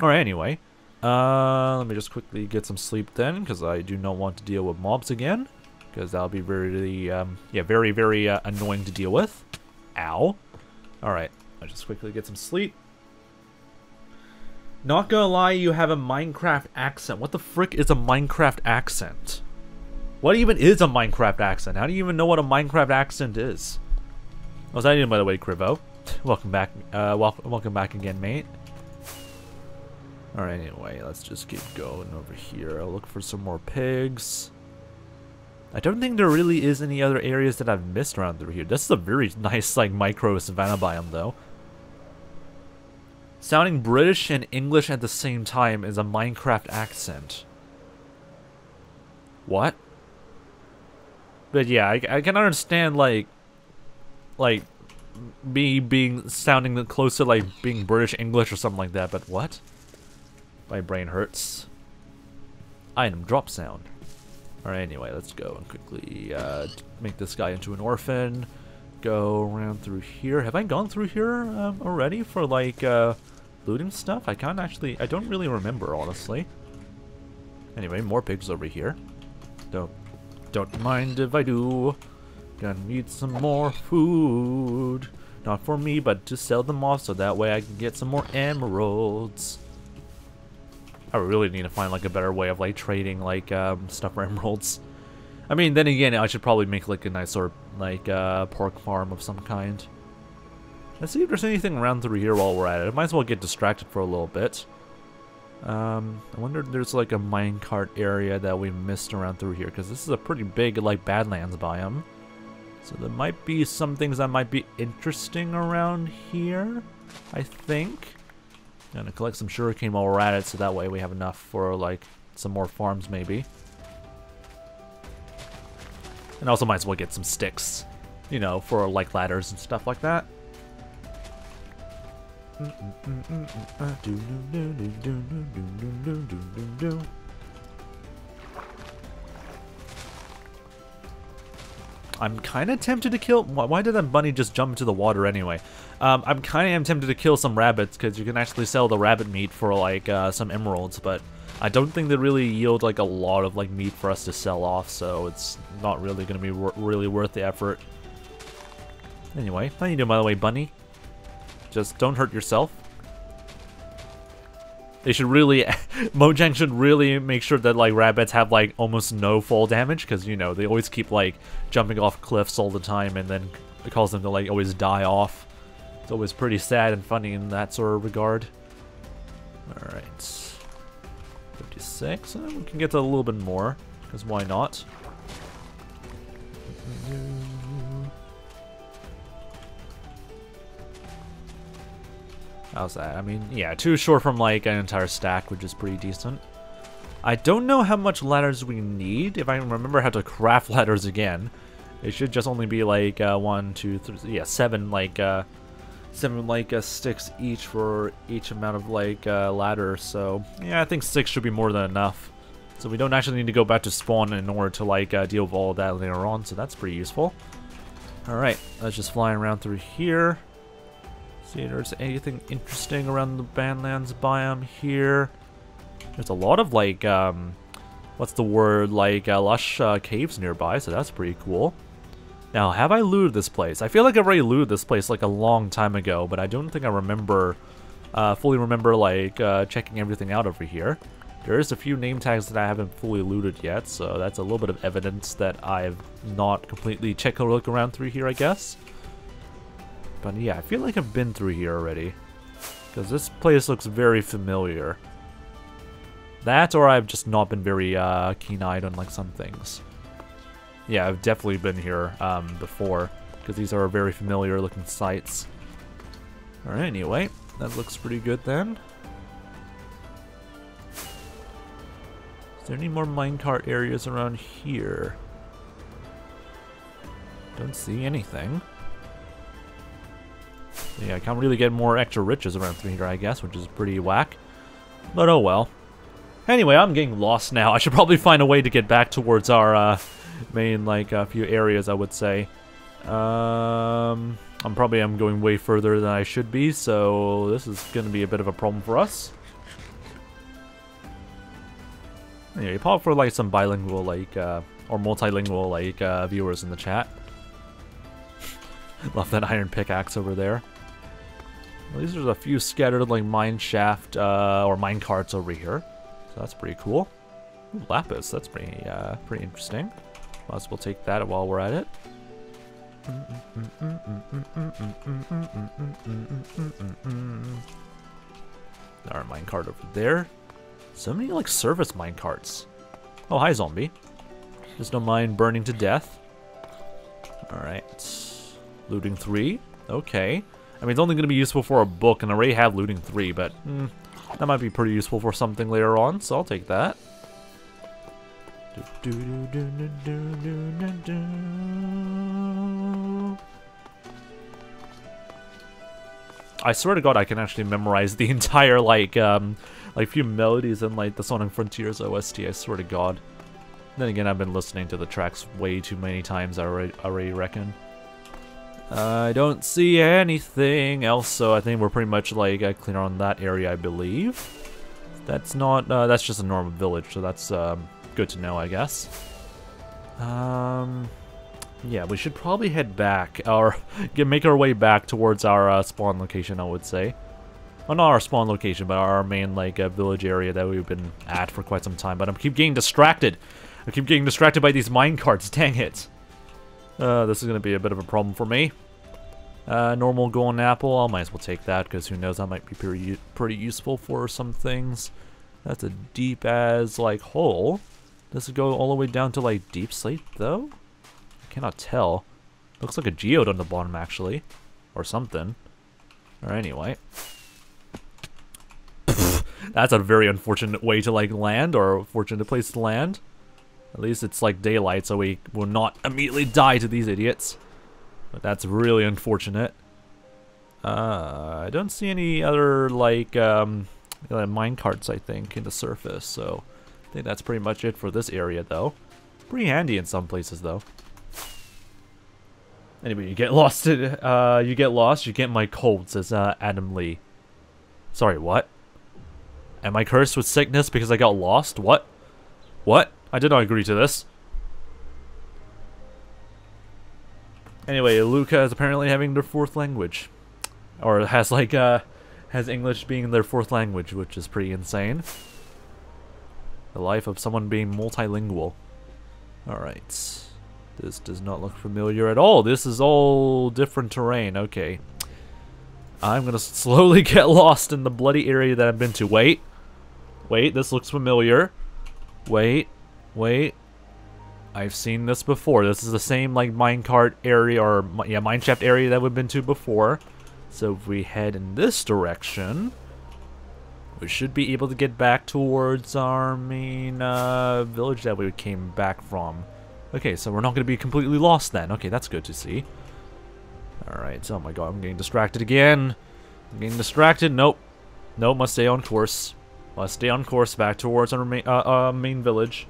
Alright, anyway. Uh, let me just quickly get some sleep then, because I do not want to deal with mobs again. Because that'll be very, um, yeah, very, very uh, annoying to deal with. Ow. Alright, I'll just quickly get some sleep. Not gonna lie, you have a Minecraft accent. What the frick is a Minecraft accent? What even is a Minecraft accent? How do you even know what a Minecraft accent is? What's that even, by the way, Krivo? Welcome back, uh, wel welcome back again, mate. Alright, anyway, let's just keep going over here. I'll look for some more pigs. I don't think there really is any other areas that I've missed around through here. This is a very nice, like, micro savanna biome, though. Sounding British and English at the same time is a Minecraft accent. What? But yeah, I, I can understand, like, like, me being sounding close to like being British English or something like that, but what? My brain hurts. Item drop sound. Alright, anyway, let's go and quickly uh, make this guy into an orphan. Go around through here. Have I gone through here um, already for like uh, looting stuff? I can't actually, I don't really remember, honestly. Anyway, more pigs over here. Don't, don't mind if I do. Gonna need some more food. Not for me, but to sell them off so that way I can get some more emeralds. I really need to find like a better way of like trading like um, stuff for emeralds. I mean, then again, I should probably make like a nice sort of like uh, pork farm of some kind. Let's see if there's anything around through here while we're at it. I might as well get distracted for a little bit. Um, I wonder if there's like a minecart area that we missed around through here, because this is a pretty big like Badlands biome. So there might be some things that might be interesting around here, I think. I'm gonna collect some sugarcane while we're at it, so that way we have enough for like some more farms maybe. And also might as well get some sticks, you know, for like ladders and stuff like that. I'm kind of tempted to kill... Why did that bunny just jump into the water anyway? Um, I'm kind of am tempted to kill some rabbits, because you can actually sell the rabbit meat for like uh, some emeralds, but I don't think they really yield like a lot of like meat for us to sell off, so it's not really going to be wor really worth the effort. Anyway, how you doing, by the way, bunny? Just don't hurt yourself. They should really... Mojang should really make sure that, like, rabbits have, like, almost no fall damage. Because, you know, they always keep, like, jumping off cliffs all the time. And then it causes them to, like, always die off. It's always pretty sad and funny in that sort of regard. Alright. fifty-six. Uh, we can get to a little bit more. Because why not? How's that? I mean, yeah, two short from like an entire stack, which is pretty decent. I don't know how much ladders we need. If I can remember how to craft ladders again, it should just only be like uh, one, two, three, yeah, seven like uh, seven like uh, sticks each for each amount of like uh, ladder. So yeah, I think six should be more than enough. So we don't actually need to go back to spawn in order to like uh, deal with all of that later on. So that's pretty useful. All right, let's just fly around through here. See if there's anything interesting around the Badlands biome here. There's a lot of like, um, what's the word, like uh, lush uh, caves nearby, so that's pretty cool. Now, have I looted this place? I feel like I've already looted this place like a long time ago, but I don't think I remember, uh, fully remember like uh, checking everything out over here. There is a few name tags that I haven't fully looted yet, so that's a little bit of evidence that I've not completely checked a look around through here, I guess. But yeah, I feel like I've been through here already, because this place looks very familiar. That, or I've just not been very uh, keen-eyed on like some things. Yeah, I've definitely been here um, before, because these are very familiar-looking sites. All right, anyway, that looks pretty good then. Is there any more minecart areas around here? Don't see anything. Yeah, I can't really get more extra riches around through here, I guess, which is pretty whack. But oh well. Anyway, I'm getting lost now. I should probably find a way to get back towards our uh, main, like, uh, few areas, I would say. Um, I'm probably I'm going way further than I should be, so this is going to be a bit of a problem for us. Anyway, pop for, like, some bilingual, like, uh, or multilingual, like, uh, viewers in the chat. Love that iron pickaxe over there. At least there's a few scattered like mine shaft uh, or mine carts over here, so that's pretty cool. Ooh, lapis, that's pretty uh, pretty interesting. Might as well take that while we're at it. Our mine cart over there. So many like service mine carts. Oh, hi zombie. Just don't mind burning to death. All right. Looting three? Okay. I mean, it's only going to be useful for a book, and I already have looting three, but mm, that might be pretty useful for something later on, so I'll take that. I swear to God, I can actually memorize the entire, like, um, like, few melodies in, like, the Sonic Frontiers O S T, I swear to God. Then again, I've been listening to the tracks way too many times, I already, I already reckon. I don't see anything else, so I think we're pretty much like uh, clear on that area, I believe. That's not, uh, that's just a normal village, so that's um, good to know, I guess. Um, yeah, we should probably head back, or get, make our way back towards our uh, spawn location, I would say. well, not our spawn location, but our main, like, uh, village area that we've been at for quite some time. But I keep getting distracted. I keep getting distracted by these minecarts. Dang it. Uh, this is going to be a bit of a problem for me. Uh, normal golden apple. I might as well take that, because who knows, that might be pretty, pretty useful for some things. That's a deep as, like, hole. Does it go all the way down to, like, deep slate, though? I cannot tell. Looks like a geode on the bottom, actually. Or something. Or anyway. That's a very unfortunate way to, like, land, or a fortunate place to land. At least it's, like, daylight, so we will not immediately die to these idiots. But that's really unfortunate. Uh, I don't see any other, like, um... Uh, mine carts, I think, in the surface, so I think that's pretty much it for this area, though. Pretty handy in some places, though. Anyway, you get lost in, uh, you get lost, you get my cold, says uh, Adam Lee. Sorry, what? Am I cursed with sickness because I got lost? What? What? I did not agree to this. Anyway, Luca is apparently having their fourth language. Or has, like, uh... has English being their fourth language, which is pretty insane. The life of someone being multilingual. Alright. This does not look familiar at all. This is all different terrain. Okay. I'm gonna slowly get lost in the bloody area that I've been to. Wait. Wait, this looks familiar. Wait. Wait. I've seen this before. This is the same, like, minecart area, or, yeah, mineshaft area that we've been to before. So if we head in this direction, we should be able to get back towards our main uh, village that we came back from. Okay, so we're not going to be completely lost then. Okay, that's good to see. Alright, oh my god, I'm getting distracted again. I'm getting distracted. Nope. Nope, must stay on course. Must stay on course back towards our main, uh, uh, main village.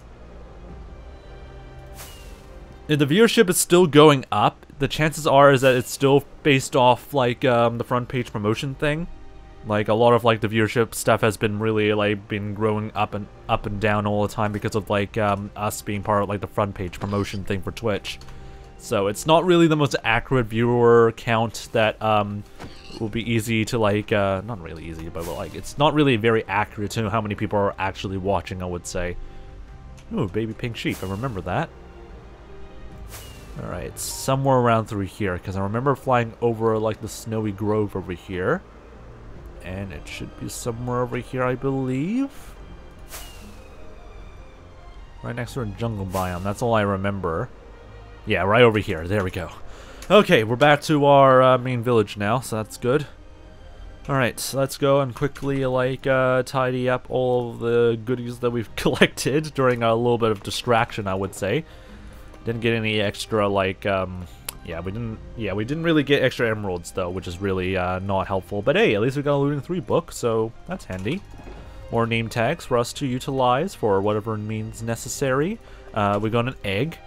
If the viewership is still going up, the chances are is that it's still based off, like, um, the front page promotion thing. Like, a lot of, like, the viewership stuff has been really, like, been growing up and up and down all the time because of, like, um, us being part of, like, the front page promotion thing for Twitch. So it's not really the most accurate viewer count that, um, will be easy to, like, uh, not really easy, but, like, it's not really very accurate to how many people are actually watching, I would say. Ooh, baby pink sheep, I remember that. Alright, somewhere around through here, because I remember flying over, like, the snowy grove over here. And it should be somewhere over here, I believe. Right next to a jungle biome, that's all I remember. Yeah, right over here, there we go. Okay, we're back to our uh, main village now, so that's good. Alright, so let's go and quickly, like, uh, tidy up all of the goodies that we've collected during a little bit of distraction, I would say. Didn't get any extra, like, um, yeah, we didn't, yeah, we didn't really get extra emeralds, though, which is really, uh, not helpful. But hey, at least we got a looting three book, so that's handy. More name tags for us to utilize for whatever means necessary. Uh, we got an egg.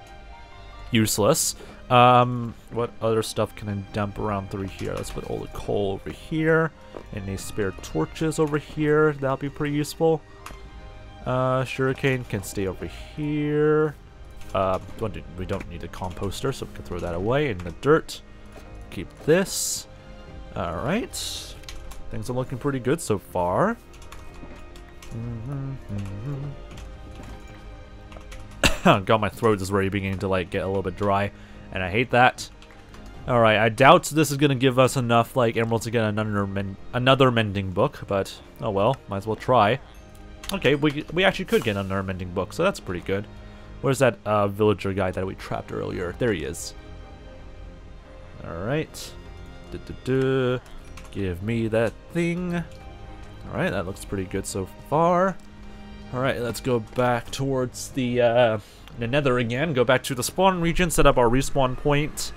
Useless. Um, what other stuff can I dump around through here? Let's put all the coal over here. And these spare torches over here. That'll be pretty useful. Uh, sugarcane can stay over here. Uh, we don't need a composter, so we can throw that away in the dirt. Keep this. Alright. Things are looking pretty good so far. Mm-hmm, mm-hmm. God, my throat is already beginning to, like, get a little bit dry, and I hate that. Alright, I doubt this is going to give us enough, like, emeralds to get another, men another mending book, but oh well, might as well try. Okay, we, we actually could get another mending book, so that's pretty good. Where's that uh, villager guy that we trapped earlier? There he is. Alright. Give me that thing. Alright, that looks pretty good so far. Alright, let's go back towards the, uh, the nether again. Go back to the spawn region, set up our respawn point.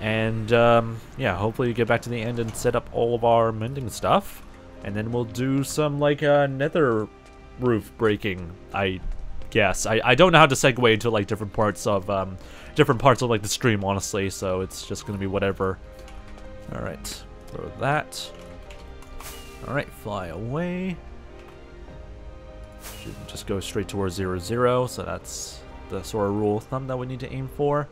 And, um, yeah, hopefully get back to the end and set up all of our mending stuff. And then we'll do some, like, uh, nether roof breaking. I... Yes, I, I don't know how to segue into, like, different parts of, um, different parts of, like, the stream, honestly, so it's just gonna be whatever. Alright, throw that. Alright, fly away. Should just go straight towards zero zero, so that's the sort of rule of thumb that we need to aim for.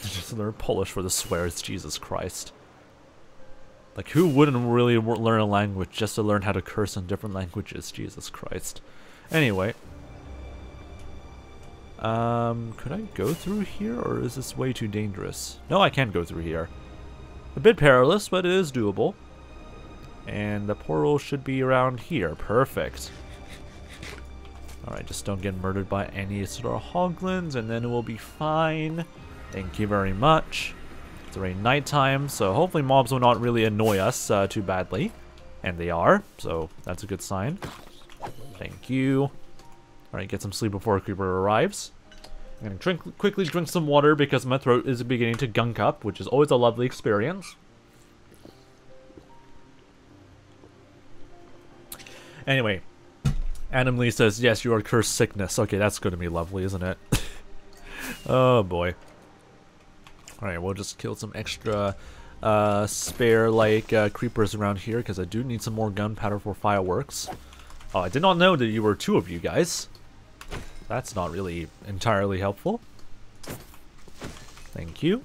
Just learn Polish for the swears, Jesus Christ. Like, who wouldn't really learn a language just to learn how to curse in different languages? Jesus Christ. Anyway. Um, could I go through here, or is this way too dangerous? No, I can go through here. A bit perilous, but it is doable. And the portal should be around here. Perfect. Alright, just don't get murdered by any sort of hoglins, and then we'll be fine. Thank you very much. It's already nighttime, so hopefully mobs will not really annoy us uh, too badly. And they are, so that's a good sign. Thank you. Alright, get some sleep before a creeper arrives. I'm gonna drink, quickly drink some water because my throat is beginning to gunk up, which is always a lovely experience. Anyway, Adam Lee says, yes, you are cursed sickness. Okay, that's gonna be lovely, isn't it? Oh boy. Alright, we'll just kill some extra uh, spare like uh, creepers around here because I do need some more gunpowder for fireworks. Oh, I did not know that you were two of you guys. That's not really entirely helpful. Thank you.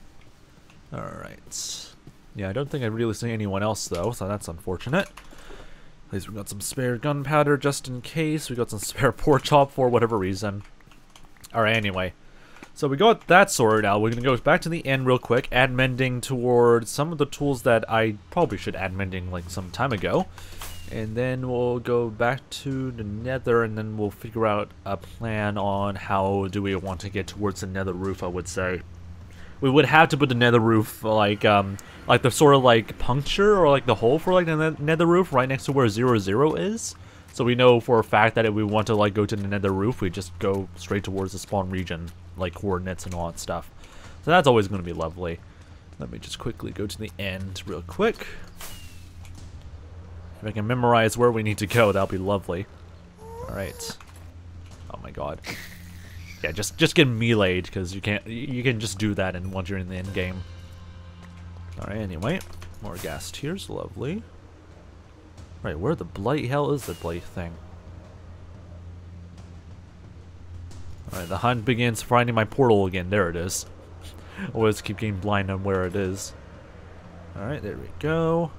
Alright. Yeah, I don't think I really see anyone else though, so that's unfortunate. At least we got some spare gunpowder just in case. We got some spare pork chop for whatever reason. Alright, anyway. So we got that sorted out. We're going to go back to the end real quick, add mending towards some of the tools that I probably should add mending like some time ago. And then we'll go back to the nether and then we'll figure out a plan on how do we want to get towards the nether roof, I would say. We would have to put the nether roof like um like the sort of like puncture or like the hole for like the nether roof right next to where zero zero is. So we know for a fact that if we want to like go to the nether roof, we just go straight towards the spawn region, like coordinates and all that stuff. So that's always going to be lovely. Let me just quickly go to the end real quick. If I can memorize where we need to go, that'll be lovely. Alright. Oh my god. Yeah, just just get melee'd, because you can't you can just do that and once you're in the end game. Alright, anyway. More gas tiers, lovely. Right, where the blight hell is the blight thing? Alright, the hunt begins finding my portal again. There it is. Always keep getting blind on where it is. Alright, there we go.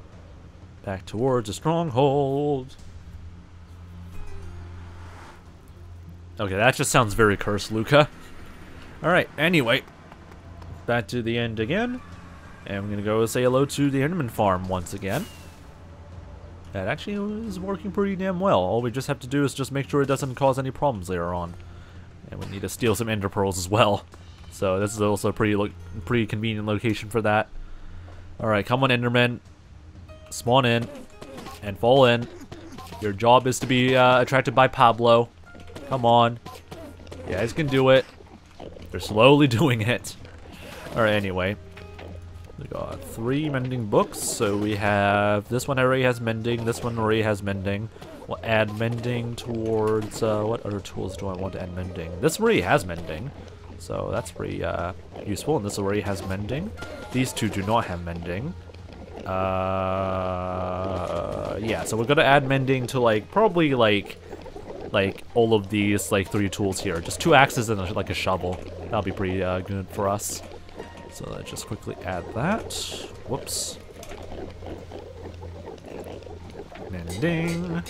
Back towards a stronghold. Okay, that just sounds very cursed, Luca. Alright, anyway. Back to the end again. And I'm gonna go say hello to the Enderman farm once again. That actually is working pretty damn well. All we just have to do is just make sure it doesn't cause any problems later on. And we need to steal some ender pearls as well. So this is also a pretty, lo pretty convenient location for that. Alright, come on Enderman. Spawn in and fall in. Your job is to be uh, attracted by Pablo. Come on. You guys can do it. They're slowly doing it. Alright, anyway. We got three mending books. So we have this one already has mending. This one already has mending. We'll add mending towards... Uh, what other tools do I want to add mending? This already has mending. So that's pretty uh, useful. And this already has mending. These two do not have mending. Uh, yeah, so we're gonna add mending to like probably like like all of these like three tools here, just two axes and a, like a shovel. That'll be pretty uh, good for us. So let's just quickly add that. Whoops. Mending,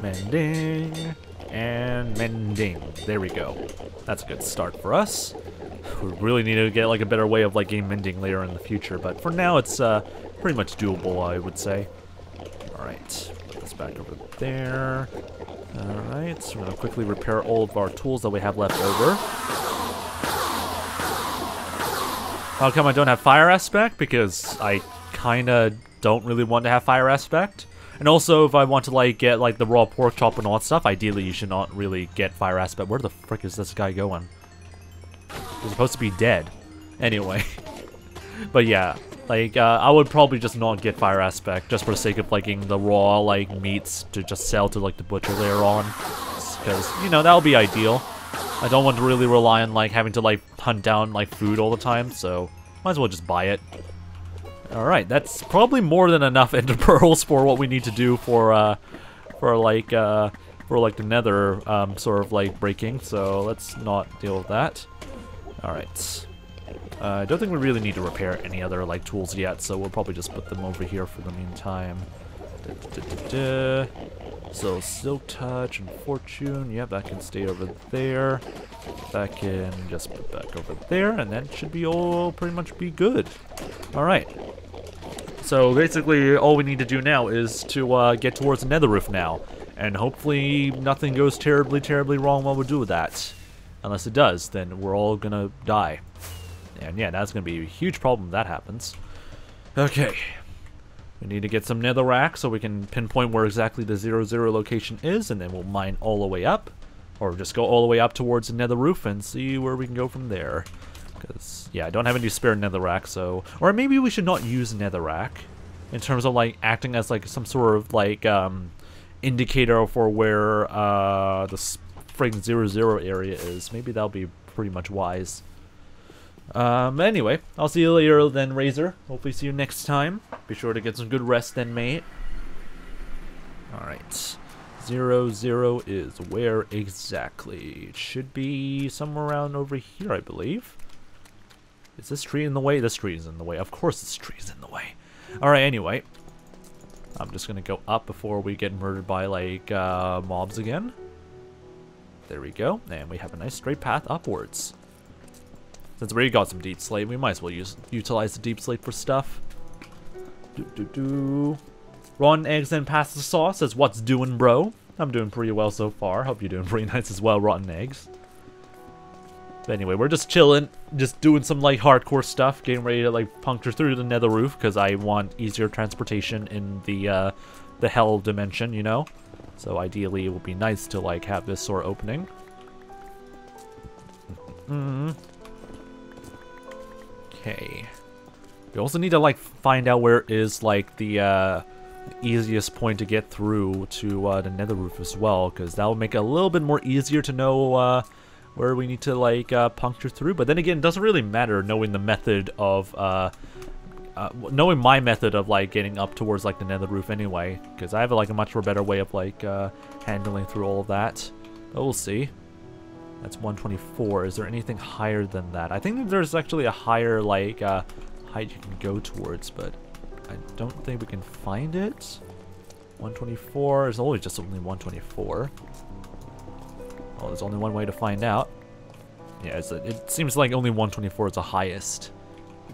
mending, and mending. There we go. That's a good start for us. We really need to get like a better way of like game mending later in the future, but for now it's uh, pretty much doable, I would say. Alright, put this back over there. Alright, so we're gonna quickly repair all of our tools that we have left over. How come I don't have fire aspect? Because I kinda don't really want to have fire aspect. And also, if I want to like get like the raw pork chop and all that stuff, ideally you should not really get fire aspect. Where the frick is this guy going? You're supposed to be dead. Anyway. But yeah, like, uh, I would probably just not get fire aspect just for the sake of, like, getting the raw, like, meats to just sell to, like, the butcher later on. Because, you know, that'll be ideal. I don't want to really rely on, like, having to, like, hunt down, like, food all the time, so might as well just buy it. Alright, that's probably more than enough ender pearls for what we need to do for, uh, for, like, uh, for, like, the nether, um, sort of, like, breaking, so let's not deal with that. Alright, Uh, I don't think we really need to repair any other like tools yet, so we'll probably just put them over here for the meantime. Da, da, da, da, da. So Silk Touch and Fortune, yep, that can stay over there. That can just put back over there, and that should be all pretty much be good. All right. So basically, all we need to do now is to uh, get towards the nether roof now, and hopefully nothing goes terribly, terribly wrong while we do that. Unless it does, then we're all gonna die. And yeah, that's gonna be a huge problem if that happens. Okay. We need to get some netherrack so we can pinpoint where exactly the zero zero location is, and then we'll mine all the way up. Or just go all the way up towards the nether roof and see where we can go from there. Because, yeah, I don't have any spare netherrack, so... Or maybe we should not use netherrack in terms of, like, acting as, like, some sort of, like, um... indicator for where, uh, the friggin' zero zero area is. Maybe that'll be pretty much wise. Um, anyway, I'll see you later then, Razor. Hopefully see you next time. Be sure to get some good rest then, mate. Alright. Zero zero is where exactly? It should be somewhere around over here, I believe. Is this tree in the way? This tree is in the way. Of course this tree is in the way. Alright, anyway. I'm just gonna go up before we get murdered by, like, uh, mobs again. There we go. And we have a nice straight path upwards. Since we already got some deep slate, we might as well use utilize the deep slate for stuff. Do do do. Ron Eggs and Pasta Sauce says, "What's doing, bro?" I'm doing pretty well so far. Hope you're doing pretty nice as well, Rotten Eggs. But anyway, we're just chilling, just doing some like hardcore stuff, getting ready to like puncture through the nether roof because I want easier transportation in the uh, the hell dimension, you know. So ideally, it would be nice to like have this sort of opening. Mm-hmm. Okay. We also need to like find out where is like the uh, easiest point to get through to uh, the nether roof as well, because that will make it a little bit more easier to know uh, where we need to like uh, puncture through. But then again, it doesn't really matter knowing the method of uh, uh, knowing my method of like getting up towards like the nether roof anyway, because I have like a much more better way of like uh, handling through all of that. But we'll see. That's one twenty-four. Is there anything higher than that? I think there's actually a higher, like, uh, height you can go towards, but I don't think we can find it. one twenty-four. There's always just only one twenty-four. Well, there's only one way to find out. Yeah, it's a, it seems like only one twenty-four is the highest.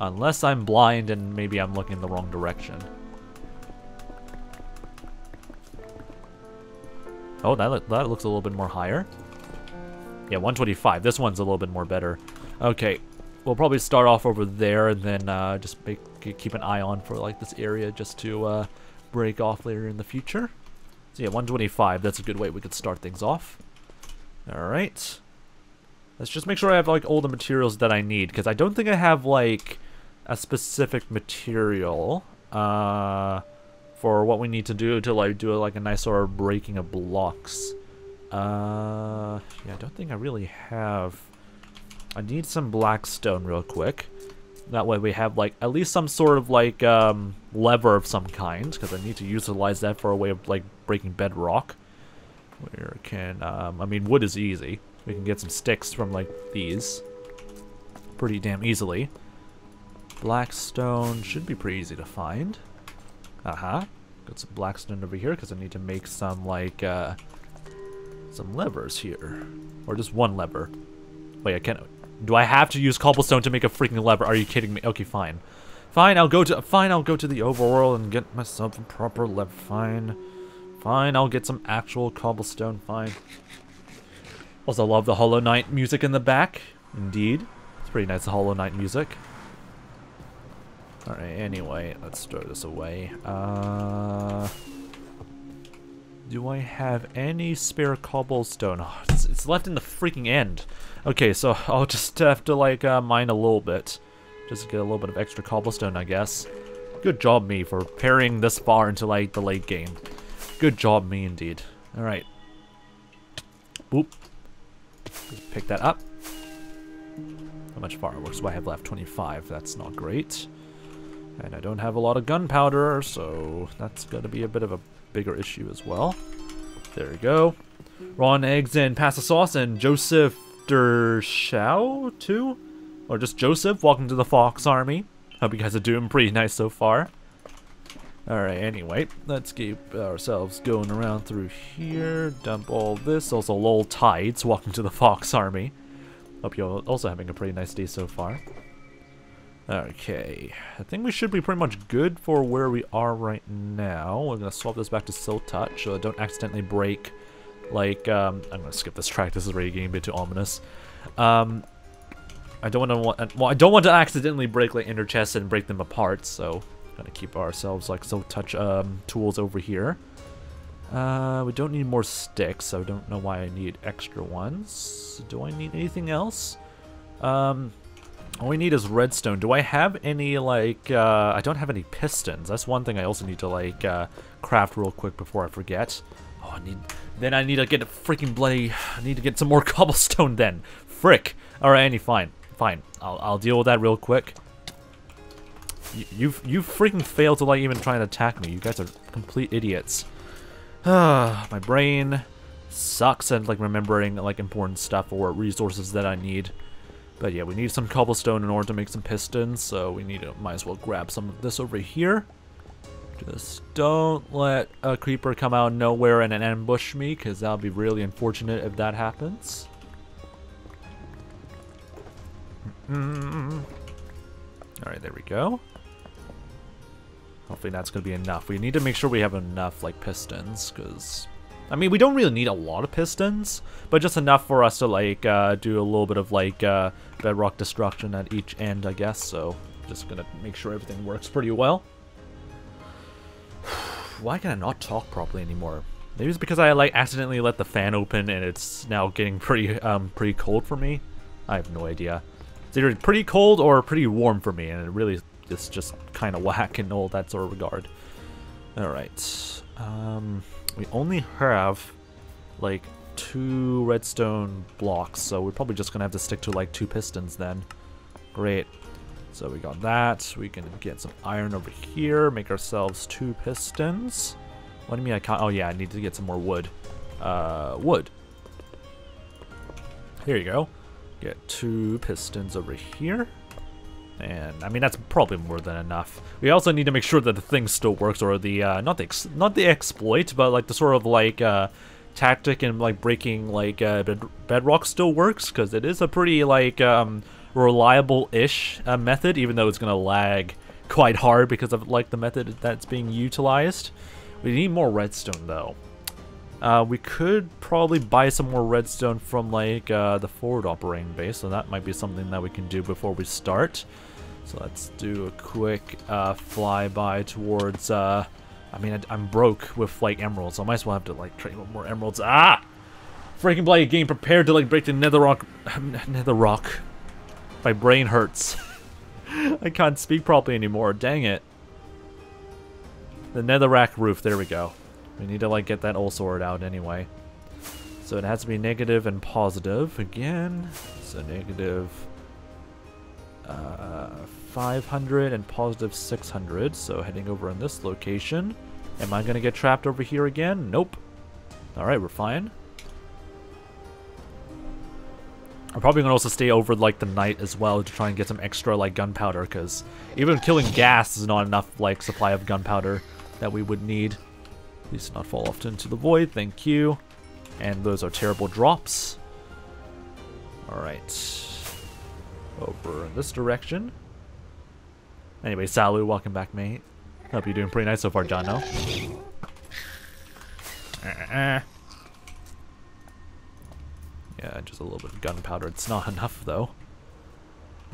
Unless I'm blind and maybe I'm looking in the wrong direction. Oh, that, that looks a little bit more higher. Yeah, one twenty-five. This one's a little bit more better. Okay, we'll probably start off over there and then uh, just make, keep an eye on for like this area just to uh, break off later in the future. So yeah, one twenty-five. That's a good way we could start things off. All right. Let's just make sure I have like all the materials that I need, because I don't think I have like a specific material uh, for what we need to do to like do like a nice sort of breaking of blocks. Uh, yeah, I don't think I really have. I need some black stone real quick. That way we have, like, at least some sort of, like, um, lever of some kind, because I need to utilize that for a way of, like, breaking bedrock. Where can, um, I mean, wood is easy. We can get some sticks from, like, these pretty damn easily. Black stone should be pretty easy to find. Uh-huh. Got some black stone over here, because I need to make some, like, uh... some levers here, or just one lever. Wait, I can't. Do I have to use cobblestone to make a freaking lever? Are you kidding me? Okay, fine, fine. I'll go to fine. I'll go to the overworld and get myself a proper lever. Fine, fine. I'll get some actual cobblestone. Fine. Also, love the Hollow Knight music in the back. Indeed, it's pretty nice. The Hollow Knight music. All right. Anyway, let's throw this away. Uh. Do I have any spare cobblestone? Oh, it's, it's left in the freaking end. Okay, so I'll just have to, like, uh, mine a little bit. Just to get a little bit of extra cobblestone, I guess. Good job, me, for parrying this far into, like, the late game. Good job, me, indeed. Alright. Boop. Just pick that up. How much fireworks do I have left? twenty-five. That's not great. And I don't have a lot of gunpowder, so that's gonna be a bit of a bigger issue as well. There we go. Ron Eggs and Pasta Sauce and Joseph Dershao too. or just Joseph. Welcome to the Fox Army. Hope you guys are doing pretty nice so far. Alright, anyway, let's keep ourselves going around through here. Dump all this. Also, lol tides. Welcome to the Fox Army. Hope you're also having a pretty nice day so far. Okay, I think we should be pretty much good for where we are right now. We're going to swap this back to Silk Touch so I don't accidentally break, like, um, I'm going to skip this track, this is already getting a bit too ominous. Um, I don't want to, well, I don't want to accidentally break, like, inner chests and break them apart, so I'm going to keep ourselves, like, Silk Touch, um, tools over here. Uh, we don't need more sticks, so I don't know why I need extra ones. Do I need anything else? Um... All we need is redstone. Do I have any, like, uh, I don't have any pistons. That's one thing I also need to, like, uh, craft real quick before I forget. Oh, I need, then I need to get a freaking bloody, I need to get some more cobblestone then. Frick. Alright, any, fine. Fine. I'll, I'll deal with that real quick. You, you've, you freaking failed to, like, even try and attack me. You guys are complete idiots. Ah, my brain sucks at, like, remembering, like, important stuff or resources that I need. But yeah, we need some cobblestone in order to make some pistons, so we need to, might as well grab some of this over here. Just don't let a creeper come out of nowhere and ambush me, because that'll be really unfortunate if that happens. Mm-mm. Alright, there we go. Hopefully that's going to be enough. We need to make sure we have enough, like, pistons, because... I mean, we don't really need a lot of pistons, but just enough for us to, like, uh, do a little bit of, like, uh, bedrock destruction at each end, I guess, so just gonna make sure everything works pretty well. Why can I not talk properly anymore? Maybe it's because I, like, accidentally let the fan open and it's now getting pretty, um, pretty cold for me? I have no idea. It's either pretty cold or pretty warm for me, and it really is just kind of whack in all that sort of regard. Alright, um... we only have, like, two redstone blocks, so we're probably just gonna have to stick to, like, two pistons then. Great. So we got that. We can get some iron over here, make ourselves two pistons. What do you mean I can't? Oh, yeah, I need to get some more wood. Uh, wood. Here you go. Get two pistons over here. And, I mean, that's probably more than enough. We also need to make sure that the thing still works, or the, uh, not the, ex not the exploit, but, like, the sort of, like, uh, tactic and, like, breaking, like, uh, bed bedrock still works, because it is a pretty, like, um, reliable-ish uh, method, even though it's gonna lag quite hard because of, like, the method that's being utilized. We need more redstone, though. Uh, we could probably buy some more redstone from, like, uh, the forward operating base, so that might be something that we can do before we start. So let's do a quick uh, flyby towards, uh, I mean, I, I'm broke with, like, emeralds, so I might as well have to, like, trade with more emeralds. Ah! Freaking play a game prepared to, like, break the nether rock. Nether rock. My brain hurts. I can't speak properly anymore, dang it. The netherrack roof, there we go. We need to, like, get that all sorted out anyway. So it has to be negative and positive again. So negative... Uh, five hundred and positive six hundred, so heading over in this location. Am I gonna get trapped over here again? Nope. Alright, we're fine. I'm probably gonna also stay over, like, the night as well to try and get some extra, like, gunpowder, because even killing gas is not enough, like, supply of gunpowder that we would need. At least not fall off into the void, thank you. And those are terrible drops. Alright. Over in this direction. Anyway, Salu, welcome back, mate. Hope you're doing pretty nice so far, Jono. Uh-uh. Yeah, just a little bit of gunpowder. It's not enough, though.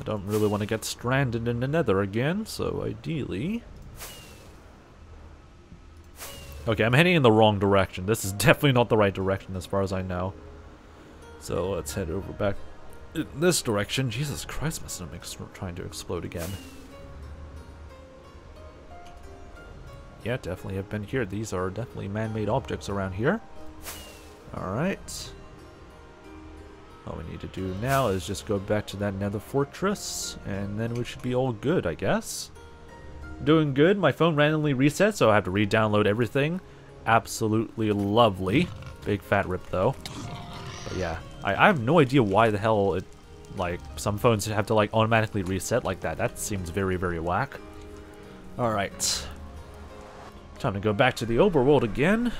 I don't really want to get stranded in the nether again, so ideally... Okay, I'm heading in the wrong direction. This is definitely not the right direction as far as I know. So let's head over back... in this direction. Jesus Christ, my stomach's trying to explode again. Yeah, definitely have been here. These are definitely man-made objects around here. Alright. All we need to do now is just go back to that nether fortress, and then we should be all good, I guess. Doing good. My phone randomly resets, so I have to re-download everything. Absolutely lovely. Big fat rip, though. But yeah. I have no idea why the hell it Like, some phones have to, like, automatically reset like that. That seems very, very whack. Alright. Time to go back to the overworld again.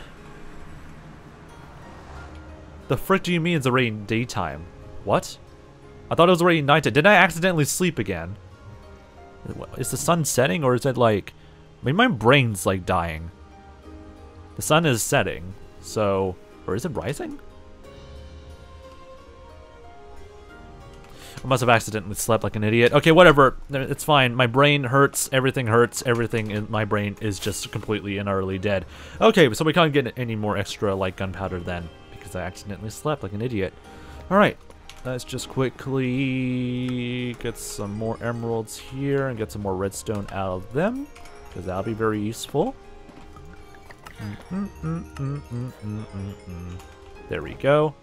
The frick do you mean it's already daytime? What? I thought it was already nighttime. Did I accidentally sleep again? Is the sun setting, or is it, like... I mean, my brain's, like, dying. The sun is setting, so... Or is it rising? I must have accidentally slept like an idiot. Okay, whatever. It's fine. My brain hurts. Everything hurts. Everything in my brain is just completely and utterly dead. Okay, so we can't get any more extra, like, gunpowder then. Because I accidentally slept like an idiot. Alright. Let's just quickly get some more emeralds here and get some more redstone out of them. Because that'll be very useful. Mm, mm, mm, mm, mm, mm, mm. There we go.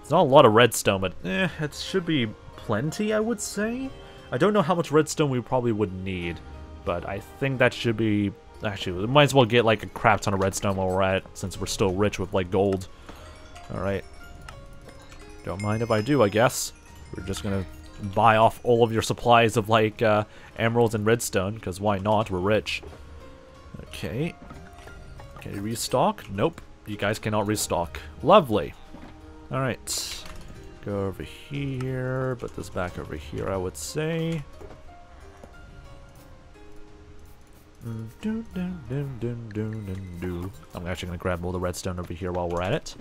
It's not a lot of redstone, but eh, it should be plenty, I would say. I don't know how much redstone we probably would need, but I think that should be... Actually, we might as well get like a crap ton of redstone while we're at it, since we're still rich with like gold. Alright. Don't mind if I do, I guess. We're just gonna buy off all of your supplies of like uh, emeralds and redstone, because why not? We're rich. Okay. Can you restock? Nope. You guys cannot restock. Lovely. Alright. Go over here. Put this back over here, I would say. I'm actually going to grab all the redstone over here while we're at it.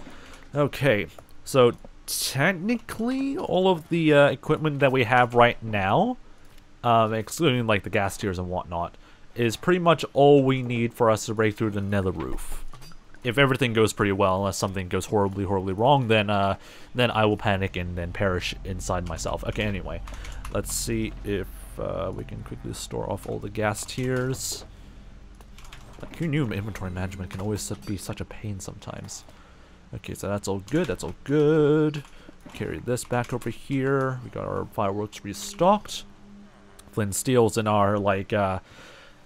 Okay. So, technically, all of the uh, equipment that we have right now, um, excluding like the gas tiers and whatnot, is pretty much all we need for us to break through the nether roof. If everything goes pretty well, unless something goes horribly, horribly wrong, then uh, then I will panic and then perish inside myself. Okay, anyway, let's see if uh, we can quickly store off all the gas tiers. Like, who knew inventory management can always be such a pain sometimes? Okay, so that's all good, that's all good. Carry this back over here. We got our fireworks restocked. Flint steel's in our, like, uh...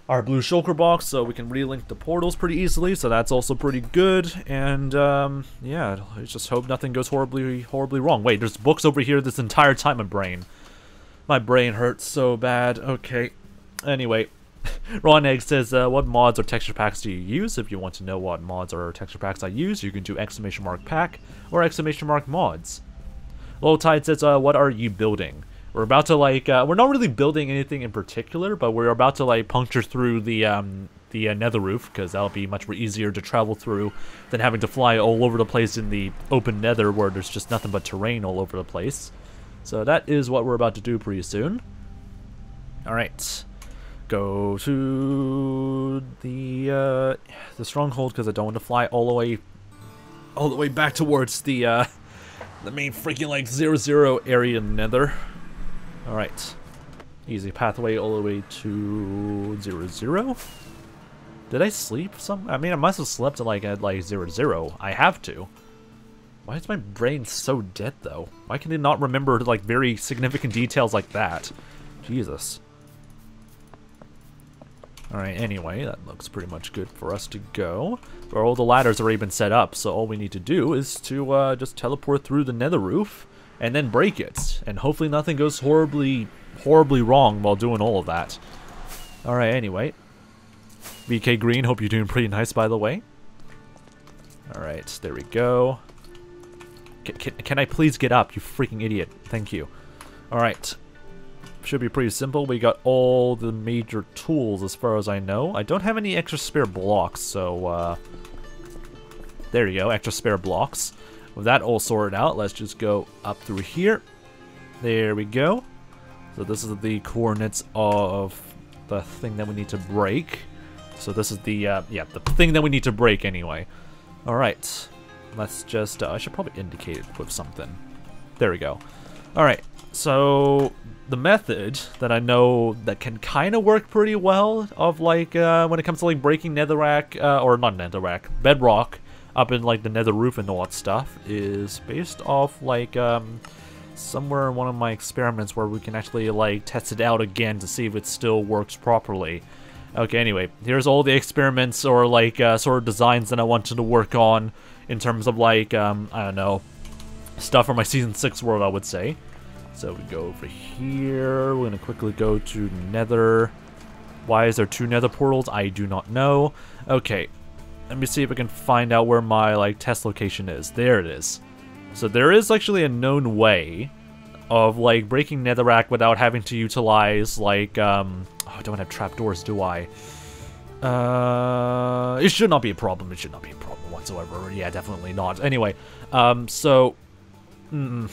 our blue shulker box, so we can relink the portals pretty easily, so that's also pretty good. And um yeah, I just hope nothing goes horribly horribly wrong. Wait, there's books over here this entire time. My brain my brain hurts so bad. Okay, anyway. Ron Egg says, uh, what mods or texture packs do you use? If you want to know what mods or texture packs I use, you can do exclamation mark pack or exclamation mark mods. Low Tide says, uh, what are you building? We're about to, like, uh, we're not really building anything in particular, but we're about to, like, puncture through the, um, the uh, nether roof, because that'll be much easier to travel through than having to fly all over the place in the open nether where there's just nothing but terrain all over the place. So that is what we're about to do pretty soon. Alright. Go to the, uh, the stronghold, because I don't want to fly all the way, all the way back towards the, uh, the main freaking, like, zero zero area in the nether. Alright. Easy pathway all the way to zero zero. Did I sleep some? I mean, I must have slept at like, at like zero zero. I have to. Why is my brain so dead though? Why can it not remember like very significant details like that? Jesus. Alright, anyway, that looks pretty much good for us to go. Where all the ladders have already been set up, so all we need to do is to uh, just teleport through the nether roof. And then break it, and hopefully nothing goes horribly, horribly wrong while doing all of that. Alright, anyway. V K Green, hope you're doing pretty nice, by the way. Alright, there we go. Can, can, can I please get up, you freaking idiot? Thank you. Alright. Should be pretty simple. We got all the major tools, as far as I know. I don't have any extra spare blocks, so... Uh, there you go, extra spare blocks. With that all sorted out, let's just go up through here. There we go. So this is the coordinates of the thing that we need to break. So this is the, uh, yeah, the thing that we need to break anyway. Alright. Let's just, uh, I should probably indicate it with something. There we go. Alright. So the method that I know that can kind of work pretty well of like, uh, when it comes to like breaking netherrack, uh, or not netherrack, bedrock, up in like the nether roof and all that stuff is based off like um, somewhere in one of my experiments where we can actually like test it out again to see if it still works properly. Okay, anyway, here's all the experiments or like uh, sort of designs that I wanted to work on in terms of like, um, I don't know, stuff for my season six world, I would say. So we go over here. We're going to quickly go to nether. Why is there two nether portals? I do not know. Okay. Let me see if I can find out where my like test location is. There it is. So there is actually a known way of like breaking netherrack without having to utilize like... Um, oh, I don't have trapdoors, do I? Uh, it should not be a problem. It should not be a problem whatsoever. Yeah, definitely not. Anyway, um, so... Mm-mm.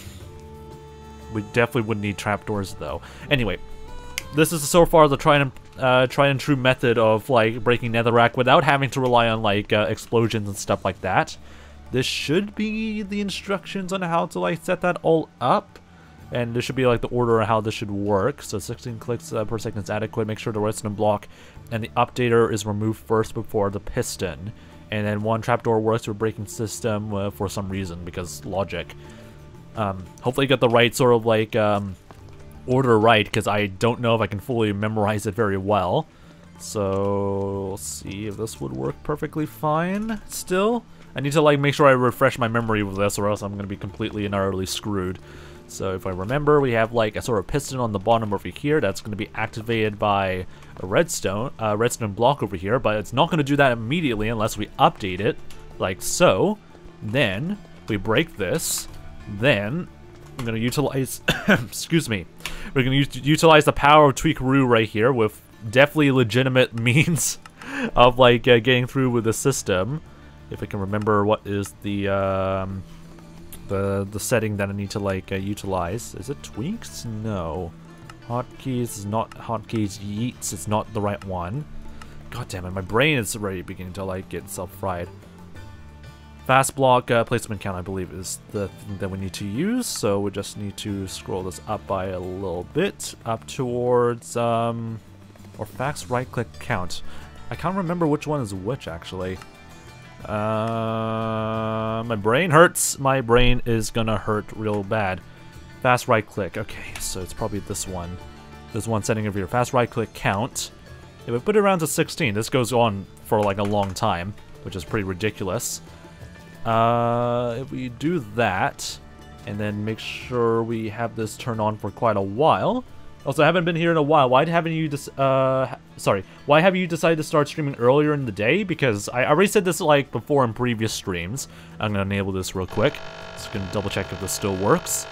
We definitely would need trapdoors though. Anyway, this is so far the tried and, uh, tried and true method of like breaking netherrack without having to rely on like uh, explosions and stuff like that. This should be the instructions on how to like set that all up. And there should be like the order on how this should work. So sixteen clicks uh, per second is adequate. Make sure the redstone block and the updater is removed first before the piston. And then one trapdoor works for breaking system uh, for some reason because logic. Um, hopefully you got the right sort of like um, order right, because I don't know if I can fully memorize it very well. So we'll see if this would work perfectly fine still. I need to like make sure I refresh my memory with this or else I'm going to be completely and utterly screwed. So if I remember, we have like a sort of piston on the bottom over here that's going to be activated by a redstone, a redstone block over here, but it's not going to do that immediately unless we update it like so. Then we break this. Then I'm going to utilize, excuse me, we're going to utilize the power of Tweakeroo right here with definitely legitimate means of like uh, getting through with the system. If I can remember what is the um, the the setting that I need to like uh, utilize. Is it tweaks? No. Hotkeys is not hotkeys. Yeets. It's not the right one. God damn it! My brain is already beginning to like get itself fried. Fast block uh, placement count, I believe, is the thing that we need to use. So we just need to scroll this up by a little bit, up towards um, or fax right click count. I can't remember which one is which actually. Uh, my brain hurts. My brain is gonna hurt real bad. Fast right click. Okay, so it's probably this one. There's one setting over here. Fast right click count. If we put it around to sixteen, this goes on for like a long time, which is pretty ridiculous. Uh, if we do that, and then make sure we have this turn on for quite a while. Also, I haven't been here in a while. Why haven't you just, uh, sorry, why have you decided to start streaming earlier in the day? Because I already said this, like, before in previous streams. I'm gonna enable this real quick. Just gonna double check if this still works.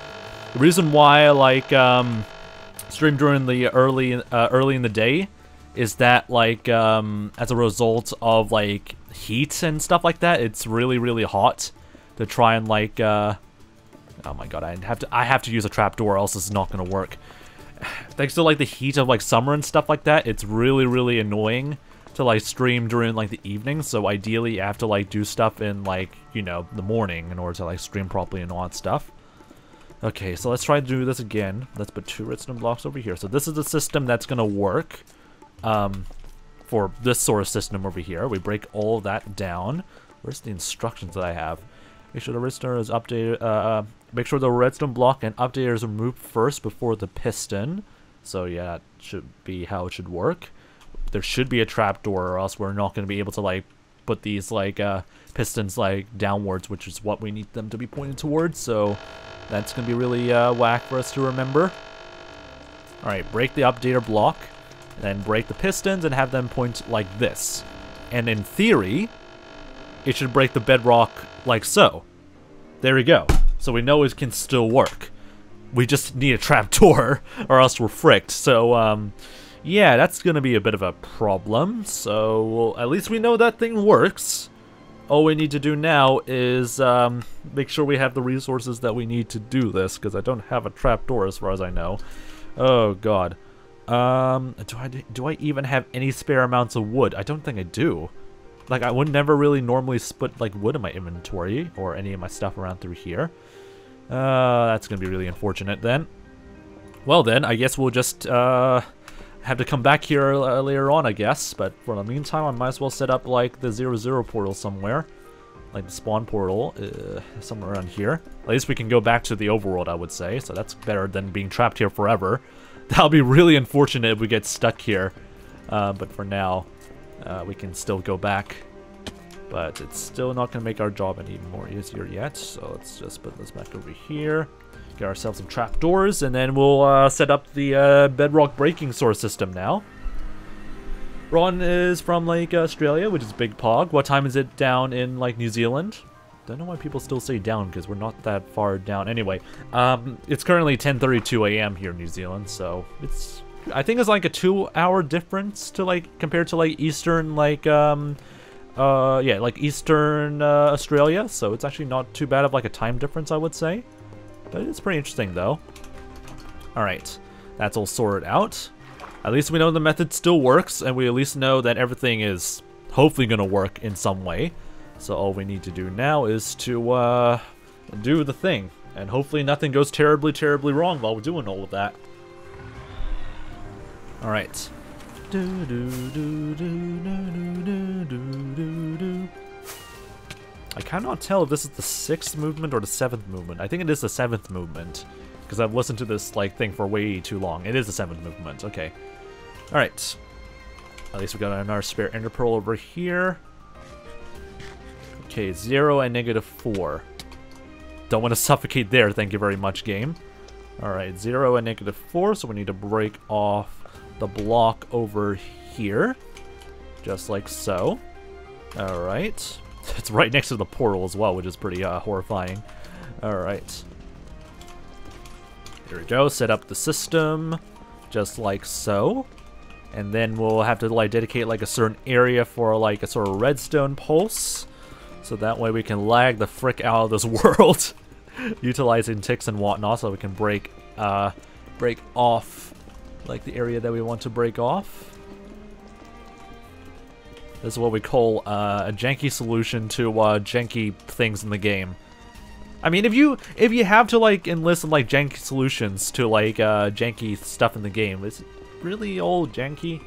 The reason why I, like, um, stream during the early, uh, early in the day is that, like, um, as a result of, like, heat and stuff like that, it's really, really hot to try and, like, uh, oh my god, I have to, I have to use a trapdoor, else it's not gonna work. Thanks to like the heat of like summer and stuff like that, it's really really annoying to like stream during like the evening. So ideally you have to like do stuff in like, you know, the morning in order to like stream properly and all that stuff. Okay, so let's try to do this again. Let's put two redstone blocks over here. So this is the system that's gonna work um, for this sort of system over here. We break all that down. Where's the instructions that I have? Make sure the redstone is updated. Uh, make sure the redstone block and updater is removed first before the piston. So yeah, that should be how it should work. There should be a trapdoor, or else we're not going to be able to like put these like uh, pistons like downwards, which is what we need them to be pointed towards. So that's going to be really uh, whack for us to remember. All right, break the updater block, and then break the pistons and have them point like this. And in theory, it should break the bedrock like so. There we go. So we know it can still work. We just need a trapdoor, or else we're fricked. So, um, yeah, that's gonna be a bit of a problem. So, well, at least we know that thing works. All we need to do now is um, make sure we have the resources that we need to do this, because I don't have a trapdoor as far as I know. Oh, God. Um, do I, do I even have any spare amounts of wood? I don't think I do. Like, I would never really normally split, like, wood in my inventory or any of my stuff around through here. Uh, that's gonna be really unfortunate then. Well then, I guess we'll just, uh, have to come back here uh, later on, I guess. But for the meantime, I might as well set up, like, the zero zero portal somewhere. Like, the spawn portal, uh, somewhere around here. At least we can go back to the overworld, I would say. So that's better than being trapped here forever. That'll be really unfortunate if we get stuck here. Uh, but for now... Uh, we can still go back, but it's still not going to make our job any more easier yet. So let's just put this back over here. Get ourselves some trapdoors, and then we'll uh, set up the uh, bedrock breaking source system now. Ron is from, like, Australia, which is Big Pog. What time is it down in, like, New Zealand? Don't know why people still say down, because we're not that far down. Anyway, um, it's currently ten thirty-two A M here in New Zealand, so it's... I think it's, like, a two-hour difference to, like, compared to, like, Eastern, like, um... Uh, yeah, like, Eastern uh, Australia, so it's actually not too bad of, like, a time difference, I would say. But it's pretty interesting, though. Alright, that's all sorted out. At least we know the method still works, and we at least know that everything is hopefully going to work in some way. So all we need to do now is to uh, do the thing. And hopefully nothing goes terribly, terribly wrong while we're doing all of that. Alright. I cannot tell if this is the sixth movement or the seventh movement. I think it is the seventh movement. Because I've listened to this like thing for way too long. It is the seventh movement. Okay. Alright. At least we got another spare Enderpearl over here. Okay, zero and negative four. Don't want to suffocate there, thank you very much, game. Alright, zero and negative four, so we need to break off the block over here. Just like so. Alright. It's right next to the portal as well, which is pretty uh, horrifying. Alright. There we go, set up the system, just like so. And then we'll have to like dedicate like a certain area for like a sort of redstone pulse. So that way we can lag the frick out of this world. Utilizing ticks and whatnot so we can break, uh, break off like the area that we want to break off. This is what we call uh, a janky solution to uh, janky things in the game. I mean, if you if you have to like enlist some like janky solutions to like uh, janky stuff in the game, is it really all janky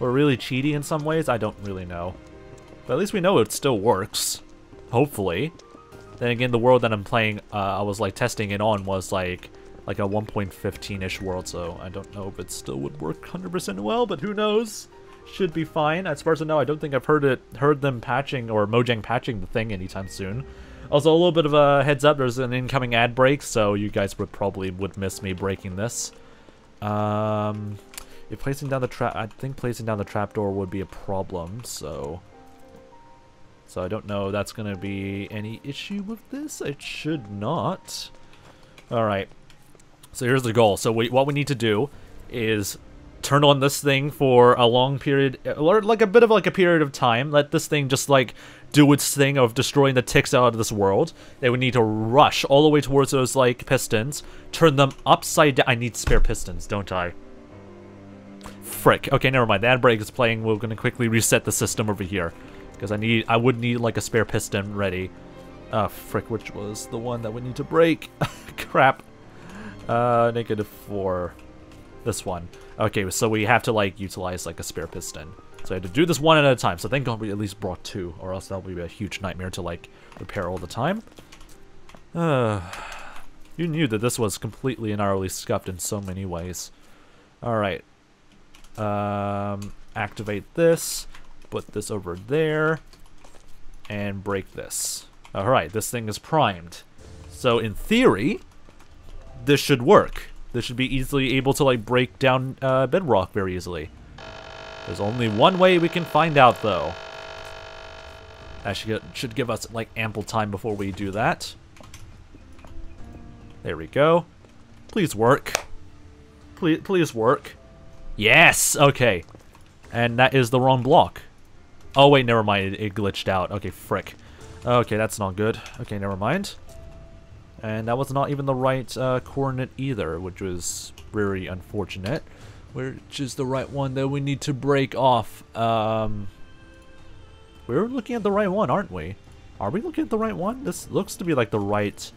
or really cheaty in some ways? I don't really know, but at least we know it still works. Hopefully. Then again, the world that I'm playing, uh, I was like testing it on was like like a one point fifteen-ish world, so I don't know if it still would work one hundred percent well, but who knows? Should be fine. As far as I know, I don't think I've heard it heard them patching or Mojang patching the thing anytime soon. Also, a little bit of a heads up, there's an incoming ad break, so you guys would probably would miss me breaking this. Um, if placing down the trap, I think placing down the trapdoor would be a problem, so... So I don't know if that's going to be any issue with this. It should not. Alright. So here's the goal. So we, what we need to do is turn on this thing for a long period, or like a bit of like a period of time. Let this thing just like do its thing of destroying the ticks out of this world. They would need to rush all the way towards those like pistons, turn them upside down. I need spare pistons, don't I? Frick. Okay, never mind. The ad break is playing. We're gonna quickly reset the system over here because I need, I would need like a spare piston ready. Uh, frick, which was the one that we need to break. Crap. Uh, negative four. This one. Okay, so we have to like utilize like a spare piston. So I had to do this one at a time. So thank God we at least brought two, or else that would be a huge nightmare to like repair all the time. Uh, you knew that this was completely and utterly scuffed in so many ways. All right. Um, activate this. Put this over there, and break this. All right, this thing is primed. So in theory, this should work. This should be easily able to like break down uh, bedrock very easily. There's only one way we can find out though. That should, should give us like ample time before we do that. There we go. Please work. Please, please work. Yes, okay. And that is the wrong block. Oh wait, never mind, it, it glitched out. Okay, frick. Okay, that's not good. Okay, never mind. And that was not even the right uh, coordinate either, which was very unfortunate. Which is the right one that we need to break off. Um, we're looking at the right one, aren't we? Are we looking at the right one? This looks to be like the right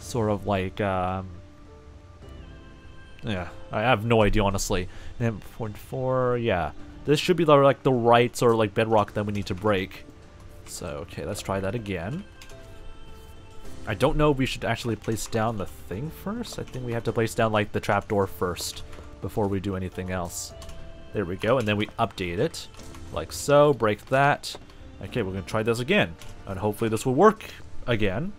sort of like... Um, yeah, I have no idea, honestly. And point four, yeah. This should be the, like the right sort of like bedrock that we need to break. So, okay, let's try that again. I don't know if we should actually place down the thing first. I think we have to place down like the trapdoor first before we do anything else. There we go, and then we update it. Like so, break that. Okay, we're gonna try this again. And hopefully this will work again.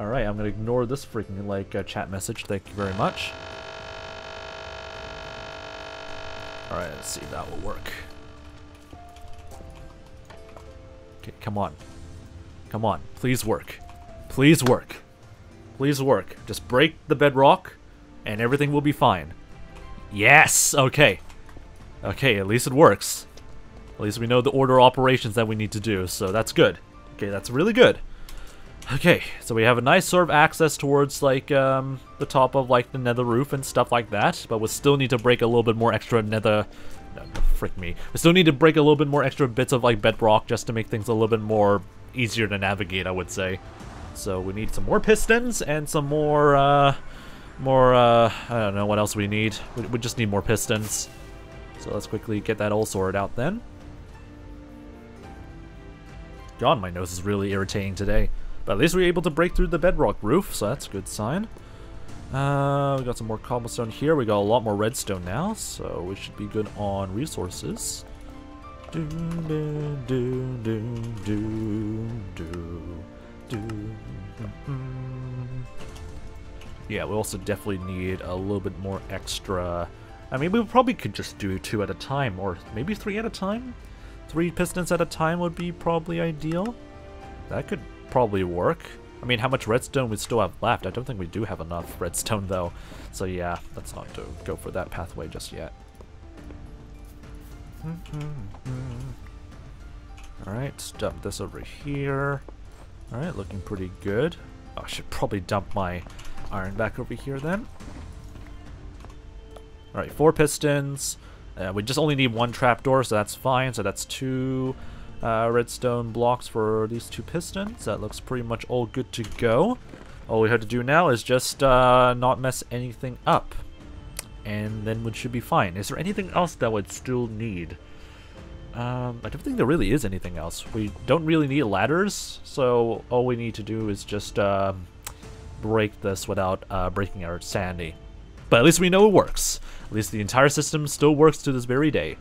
Alright, I'm going to ignore this freaking like uh, chat message, thank you very much. Alright, let's see if that will work. Okay, come on. Come on, please work. Please work. Please work. Just break the bedrock, and everything will be fine. Yes! Okay. Okay, at least it works. At least we know the order of operations that we need to do, so that's good. Okay, that's really good. Okay, so we have a nice sort of access towards, like, um, the top of, like, the nether roof and stuff like that, but we'll still need to break a little bit more extra nether... No, no, frick me. We still need to break a little bit more extra bits of, like, bedrock just to make things a little bit more easier to navigate, I would say. So we need some more pistons and some more, uh... More, uh... I don't know what else we need. We, we just need more pistons. So let's quickly get that all sorted out then. God, my nose is really irritating today. But at least we were able to break through the bedrock roof, so that's a good sign. Uh, we got some more cobblestone here. We got a lot more redstone now, so we should be good on resources. Do, do, do, do, do, do, do. Mm-hmm. Yeah, we also definitely need a little bit more extra. I mean, we probably could just do two at a time, or maybe three at a time? Three pistons at a time would be probably ideal. That could... probably work. I mean, how much redstone we still have left? I don't think we do have enough redstone though. So yeah, let's not do, go for that pathway just yet. Alright, dump this over here. Alright, looking pretty good. Oh, I should probably dump my iron back over here then. Alright, four pistons. Uh, we just only need one trapdoor, so that's fine. So that's two... Uh, redstone blocks for these two pistons. That looks pretty much all good to go. All we have to do now is just uh, not mess anything up, and then we should be fine. Is there anything else that we'd still need? Um, I don't think there really is anything else. We don't really need ladders, so all we need to do is just uh, break this without uh, breaking our sanity. But at least we know it works. At least the entire system still works to this very day.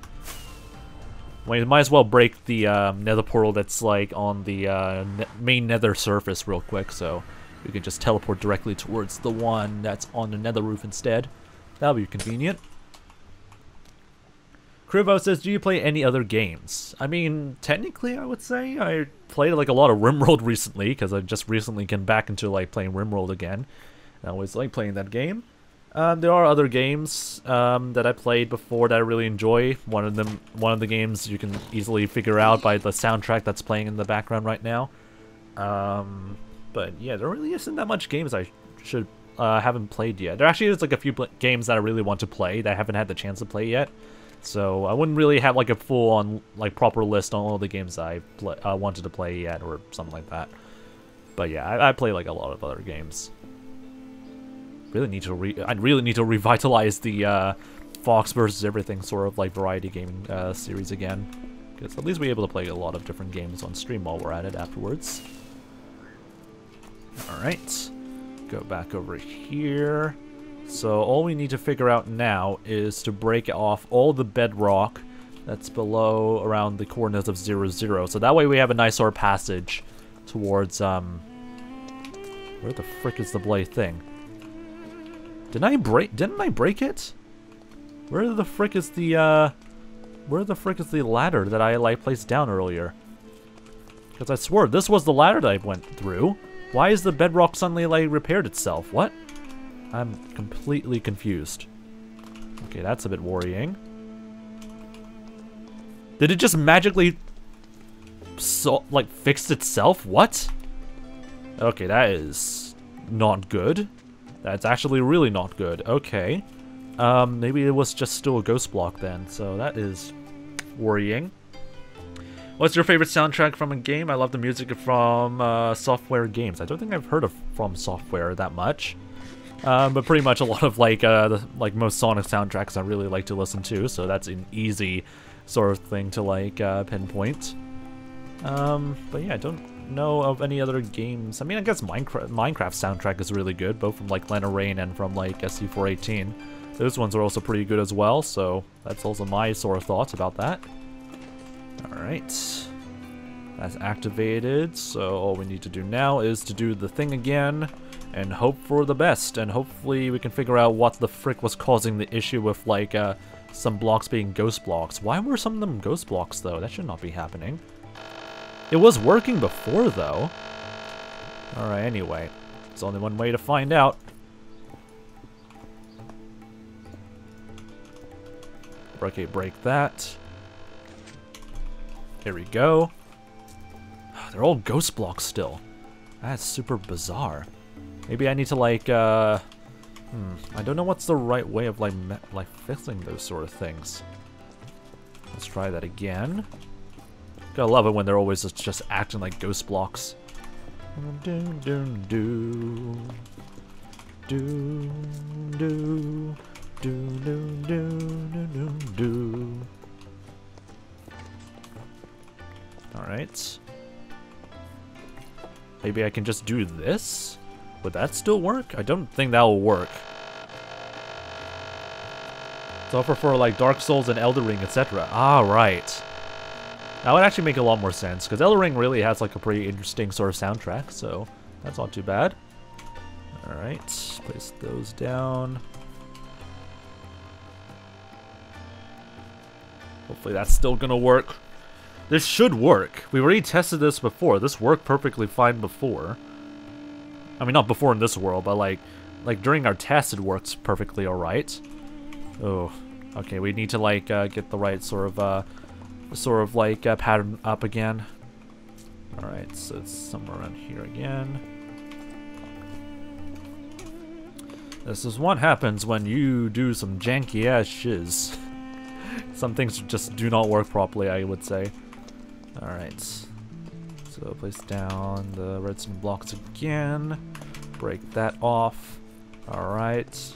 We might as well break the um, nether portal that's like on the uh, ne main nether surface real quick, so we can just teleport directly towards the one that's on the nether roof instead. That'll be convenient. Krivo says, do you play any other games? I mean, technically I would say I played like a lot of RimWorld recently, because I just recently came back into like playing RimWorld again. I always like playing that game. Um, there are other games um, that I played before that I really enjoy. One of them, one of the games you can easily figure out by the soundtrack that's playing in the background right now. Um, but yeah, there really isn't that much games I should uh, haven't played yet. There actually is like a few games that I really want to play that I haven't had the chance to play yet. So I wouldn't really have like a full-on like proper list on all the games I play, uh, wanted to play yet or something like that. But yeah, I, I play like a lot of other games. Really need to re I really need to revitalize the uh, Fox versus Everything sort of like variety gaming uh, series again, because at least we're able to play a lot of different games on stream while we're at it afterwards. All right, go back over here. So all we need to figure out now is to break off all the bedrock that's below around the coordinates of zero zero. So that way we have a nice sort of passage towards um. Where the frick is the blade thing? Didn't I break? Didn't I break it? Where the frick is the uh, where the frick is the ladder that I like placed down earlier? Because I swore this was the ladder that I went through. Why is the bedrock suddenly like repaired itself? What? I'm completely confused. Okay, that's a bit worrying. Did it just magically so like fixed itself? What? Okay, that is not good. That's actually really not good. Okay. Um, maybe it was just still a ghost block then, so that is worrying. What's your favorite soundtrack from a game? I love the music from uh, Software Games. I don't think I've heard of From Software that much. Um, but pretty much a lot of like uh, the, like most Sonic soundtracks I really like to listen to, so that's an easy sort of thing to like uh, pinpoint. Um, but yeah, I don't... know of any other games. I mean, I guess Minecraft Minecraft soundtrack is really good, both from like Lena Rain and from like S C four eighteen. Those ones are also pretty good as well, so that's also my sort of thoughts about that. Alright. That's activated, so all we need to do now is to do the thing again and hope for the best, and hopefully we can figure out what the frick was causing the issue with, like, uh, some blocks being ghost blocks. Why were some of them ghost blocks, though? That should not be happening. It was working before, though. Alright, anyway. There's only one way to find out. Okay, break that. Here we go. They're all ghost blocks still. That's super bizarre. Maybe I need to, like, uh... Hmm, I don't know what's the right way of, like, me like fixing those sort of things. Let's try that again. Gotta love it when they're always just, just acting like ghost blocks. Do, do, do. Do, do. Do, do, do, do, do, do. Alright. Maybe I can just do this? Would that still work? I don't think that will work. So for, for like Dark Souls and Elden Ring, et cetera. Ah, right. That would actually make a lot more sense, because Elden Ring really has like a pretty interesting sort of soundtrack, so that's not too bad. Alright, place those down. Hopefully that's still gonna work. This should work. We already tested this before. This worked perfectly fine before. I mean, not before in this world, but like, like during our test, it works perfectly all right. Oh, okay. We need to like uh, get the right sort of, uh, sort of like uh, pattern up again. All right, so it's somewhere around here again. This is what happens when you do some janky ass shiz. Some things just do not work properly, I would say. Alright, so place down the redstone blocks again, break that off. Alright,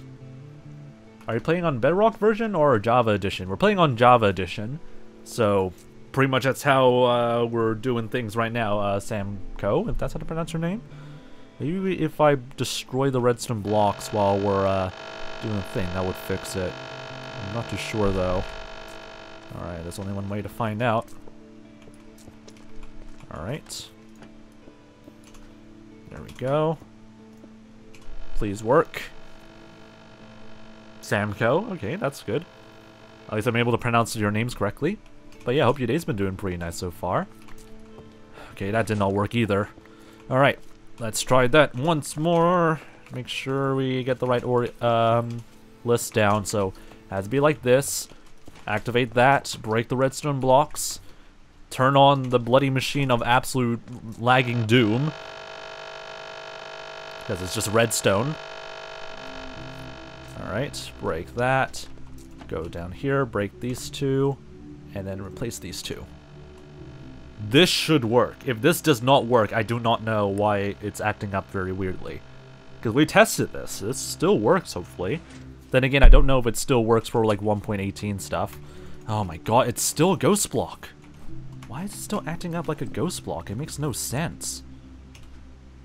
are you playing on Bedrock version or Java edition? We're playing on Java edition, so pretty much that's how uh, we're doing things right now. uh, Samco, if that's how to pronounce your name. Maybe if I destroy the redstone blocks while we're uh, doing the thing, that would fix it. I'm not too sure though. Alright, there's only one way to find out. Alright. There we go. Please work. Samco, okay, that's good. At least I'm able to pronounce your names correctly. But yeah, I hope your day's been doing pretty nice so far. Okay, that did not work either. Alright, let's try that once more. Make sure we get the right or um, list down, so it has to be like this. Activate that, break the redstone blocks, turn on the bloody machine of absolute lagging doom, because it's just redstone. Alright, break that, go down here, break these two, and then replace these two. This should work. If this does not work, I do not know why it's acting up very weirdly, because we tested this. This still works, hopefully. Then again, I don't know if it still works for like one point eighteen stuff. Oh my god, it's still a ghost block. Why is it still acting up like a ghost block? It makes no sense.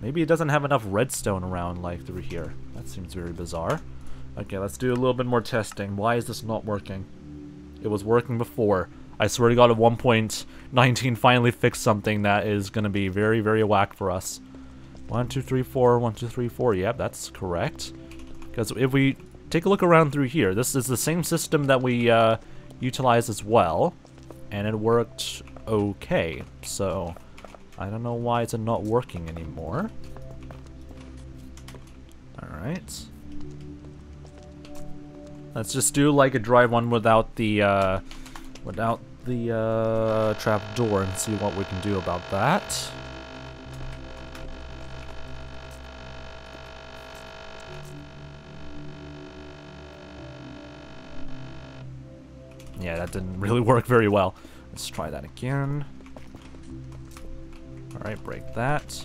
Maybe it doesn't have enough redstone around like through here. That seems very bizarre. Okay, let's do a little bit more testing. Why is this not working? It was working before. I swear to god, at one point nineteen finally fixed something that is going to be very, very whack for us. one, two, three, four, one, two, three, four. Yep, that's correct. Because if we take a look around through here. This is the same system that we uh, utilized as well, and it worked okay. So I don't know why it's not working anymore. All right, let's just do like a dry one without the uh, without the uh, trap door and see what we can do about that. Yeah, that didn't really work very well. Let's try that again. Alright, break that.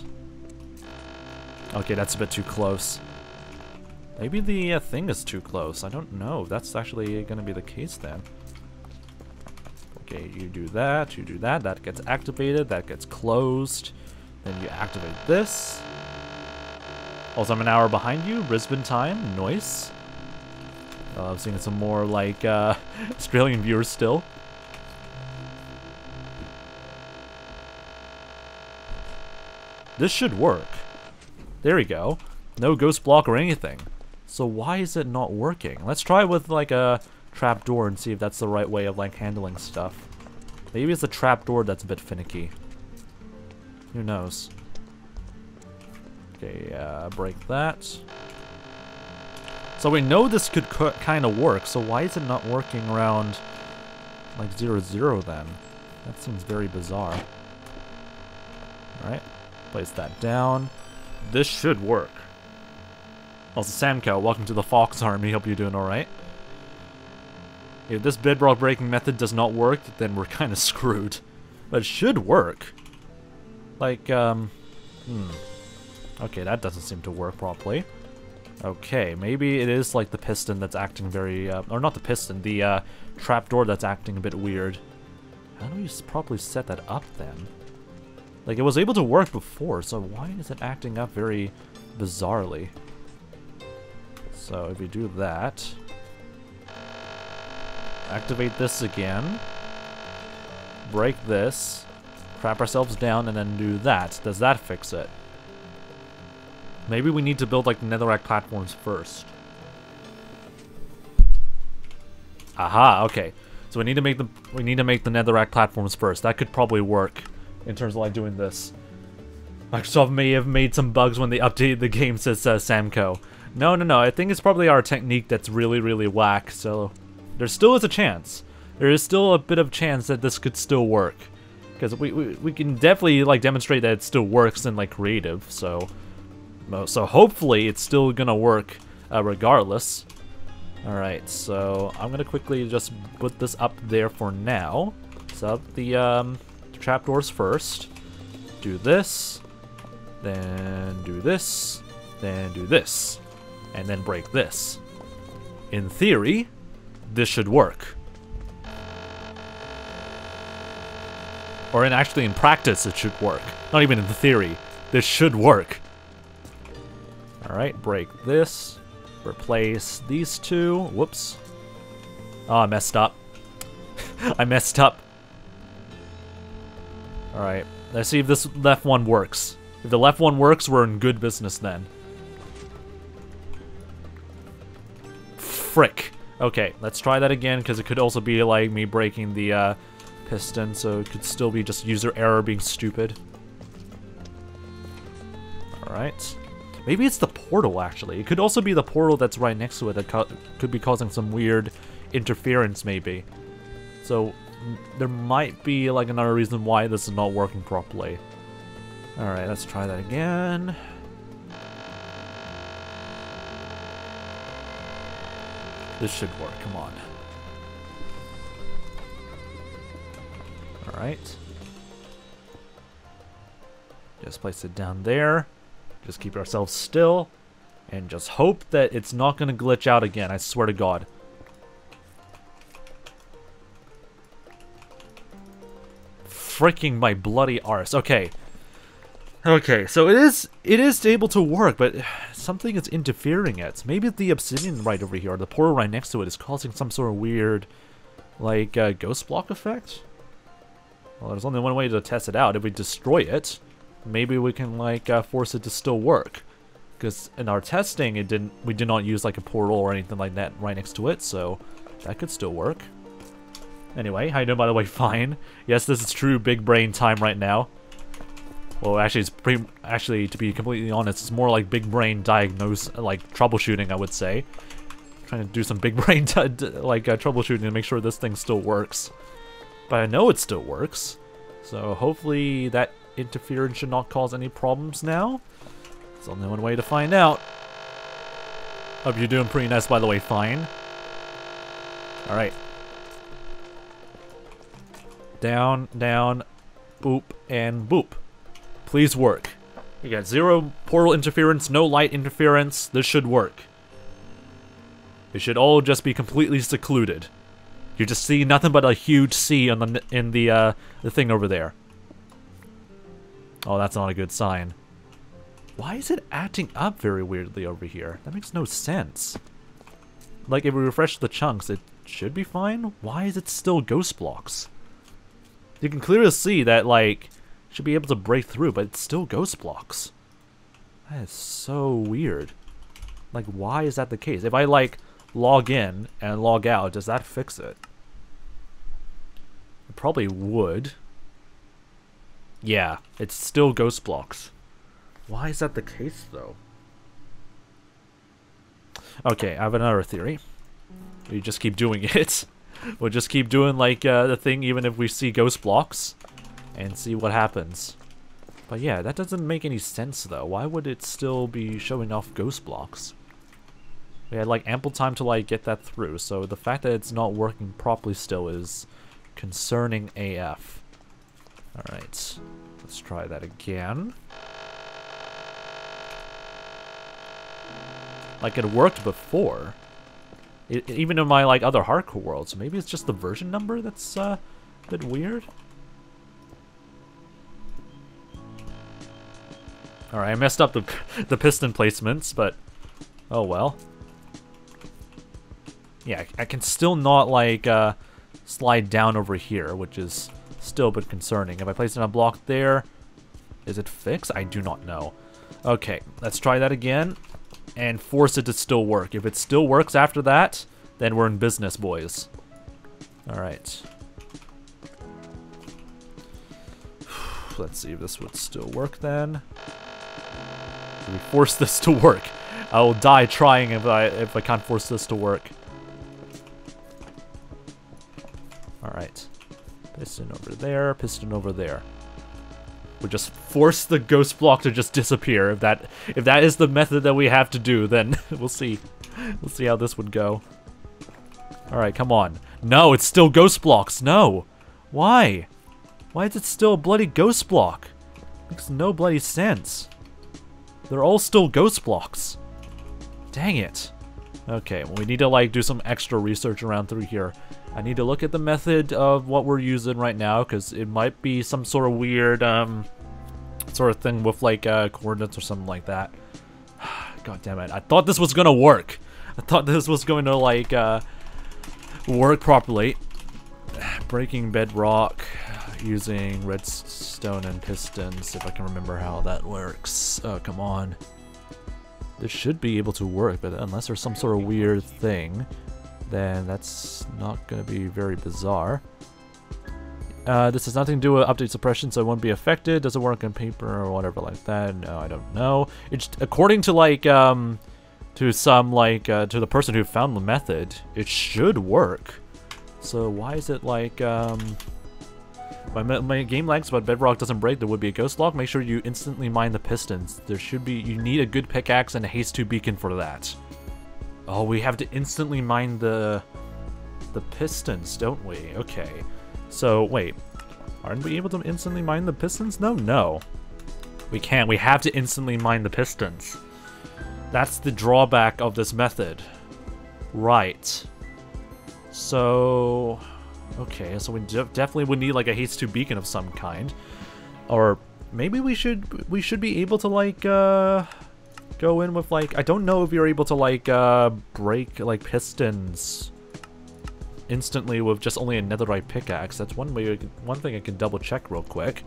Okay, that's a bit too close. Maybe the uh, thing is too close. I don't know. That's actually going to be the case then. Okay, you do that, you do that. That gets activated, that gets closed. Then you activate this. Also, I'm an hour behind you. Brisbane time. Nice. Uh, I've seen some more, like, uh, Australian viewers still. This should work. There we go. No ghost block or anything. So why is it not working? Let's try with like a trapdoor and see if that's the right way of like handling stuff. Maybe it's the trapdoor that's a bit finicky. Who knows? Okay, uh, break that. So we know this could kind of work, so why is it not working around like zero zero then? That seems very bizarre. Alright, place that down. This should work. Also, Samco, welcome to the Fox Army. Hope you're doing alright. If this bedrock breaking method does not work, then we're kind of screwed. But it should work. Like, um... Hmm. Okay, that doesn't seem to work properly. Okay, maybe it is like the piston that's acting very... Uh, or not the piston, the uh, trapdoor that's acting a bit weird. How do we properly set that up then? Like, it was able to work before, so why is it acting up very bizarrely? So, if you do that... Activate this again. Break this. Trap ourselves down and then do that. Does that fix it? Maybe we need to build like netherrack platforms first. Aha, okay. So we need to make the we need to make the netherrack platforms first. That could probably work in terms of like doing this. Microsoft may have made some bugs when they updated the game, says uh, Samco. No, no, no. I think it's probably our technique that's really, really whack. So there still is a chance. There is still a bit of chance that this could still work, because we, we we can definitely like demonstrate that it still works in like creative. So. So hopefully it's still gonna work uh, regardless. Alright, so I'm gonna quickly just put this up there for now. Set up the um, trapdoors first. Do this. Then do this. Then do this. And then break this. In theory, this should work. Or in actually in practice it should work. Not even in theory. This should work. Alright, break this. Replace these two. Whoops. Oh, I messed up. I messed up. Alright, let's see if this left one works. If the left one works, we're in good business then. Frick. Okay, let's try that again, because it could also be like me breaking the uh, piston, so it could still be just user error being stupid. Alright. Maybe it's the portal, actually. It could also be the portal that's right next to it that could be causing some weird interference, maybe. So, there might be, like, another reason why this is not working properly. Alright, let's try that again. This should work, come on. Alright. Just place it down there. Just keep ourselves still, and just hope that it's not going to glitch out again, I swear to God. Freaking my bloody arse. Okay. Okay, so it is it is able to work, but something is interfering it. Maybe the obsidian right over here, or the portal right next to it, is causing some sort of weird, like, uh, ghost block effect? Well, there's only one way to test it out. If we destroy it, maybe we can like uh, force it to still work, because in our testing it didn't. We did not use like a portal or anything like that right next to it, so that could still work. Anyway, how you doing, by the way? Fine. Yes, this is true big brain time right now. Well, actually, it's pretty. Actually, to be completely honest, it's more like big brain diagnose, like troubleshooting, I would say. I'm trying to do some big brain t t like uh, troubleshooting to make sure this thing still works. But I know it still works, so hopefully that. Interference should not cause any problems now. There's only one way to find out. Hope you're doing pretty nice, by the way, Fine. Alright. Down, down, boop, and boop. Please work. You got zero portal interference, no light interference. This should work. It should all just be completely secluded. You just see nothing but a huge C on the, in the, uh, the thing over there. Oh, that's not a good sign. Why is it acting up very weirdly over here? That makes no sense. Like, if we refresh the chunks, it should be fine? Why is it still ghost blocks? You can clearly see that, like, should be able to break through, but it's still ghost blocks. That is so weird. Like, why is that the case? If I, like, log in and log out, does that fix it? It probably would. Yeah, it's still ghost blocks. Why is that the case, though? Okay, I have another theory. We just keep doing it. We'll just keep doing, like, uh, the thing even if we see ghost blocks. And see what happens. But yeah, that doesn't make any sense, though. Why would it still be showing off ghost blocks? We had, like, ample time to, like, get that through. So the fact that it's not working properly still is concerning A F. Alright. Let's try that again. Like, it worked before. It, even in my, like, other hardcore worlds. So maybe it's just the version number that's uh, a bit weird. Alright, I messed up the, the piston placements, but oh well. Yeah, I can still not, like, uh, slide down over here, which is still a bit concerning. If I place it on a block there, is it fixed? I do not know. Okay, let's try that again and force it to still work. If it still works after that, then we're in business, boys. Alright. Let's see if this would still work then. We force this to work. I will die trying if I if I can't force this to work. All right, piston over there, piston over there. We just force the ghost block to just disappear. If that if that is the method that we have to do, then we'll see. We'll see how this would go. All right, come on. No, it's still ghost blocks. No, why? Why is it still a bloody ghost block? Makes no bloody sense. They're all still ghost blocks. Dang it. Okay, well, we need to, like, do some extra research around through here. I need to look at the method of what we're using right now, because it might be some sort of weird, um, sort of thing with, like, uh, coordinates or something like that. God damn it. I thought this was gonna work. I thought this was going to, like, uh, work properly. Breaking bedrock. Using redstone and pistons, if I can remember how that works. Oh, come on. This should be able to work, but unless there's some sort of weird thing, then that's not going to be very bizarre. Uh, this has nothing to do with update suppression, so it won't be affected. Does it work on paper or whatever like that? No, I don't know. It's according to, like, um, to some, like, uh, to the person who found the method, it should work. So why is it, like, um... My, my game lags, but bedrock doesn't break. There would be a ghost block. Make sure you instantly mine the pistons. There should be... You need a good pickaxe and a haste two beacon for that. Oh, we have to instantly mine the... The pistons, don't we? Okay. So, wait. Aren't we able to instantly mine the pistons? No, no. We can't. We have to instantly mine the pistons. That's the drawback of this method. Right. So... Okay, so we de definitely would need, like, a haste two beacon of some kind. Or maybe we should we should be able to, like, uh, go in with, like... I don't know if you're able to, like, uh, break, like, pistons instantly with just only a netherite pickaxe. That's one way, one thing I can double-check real quick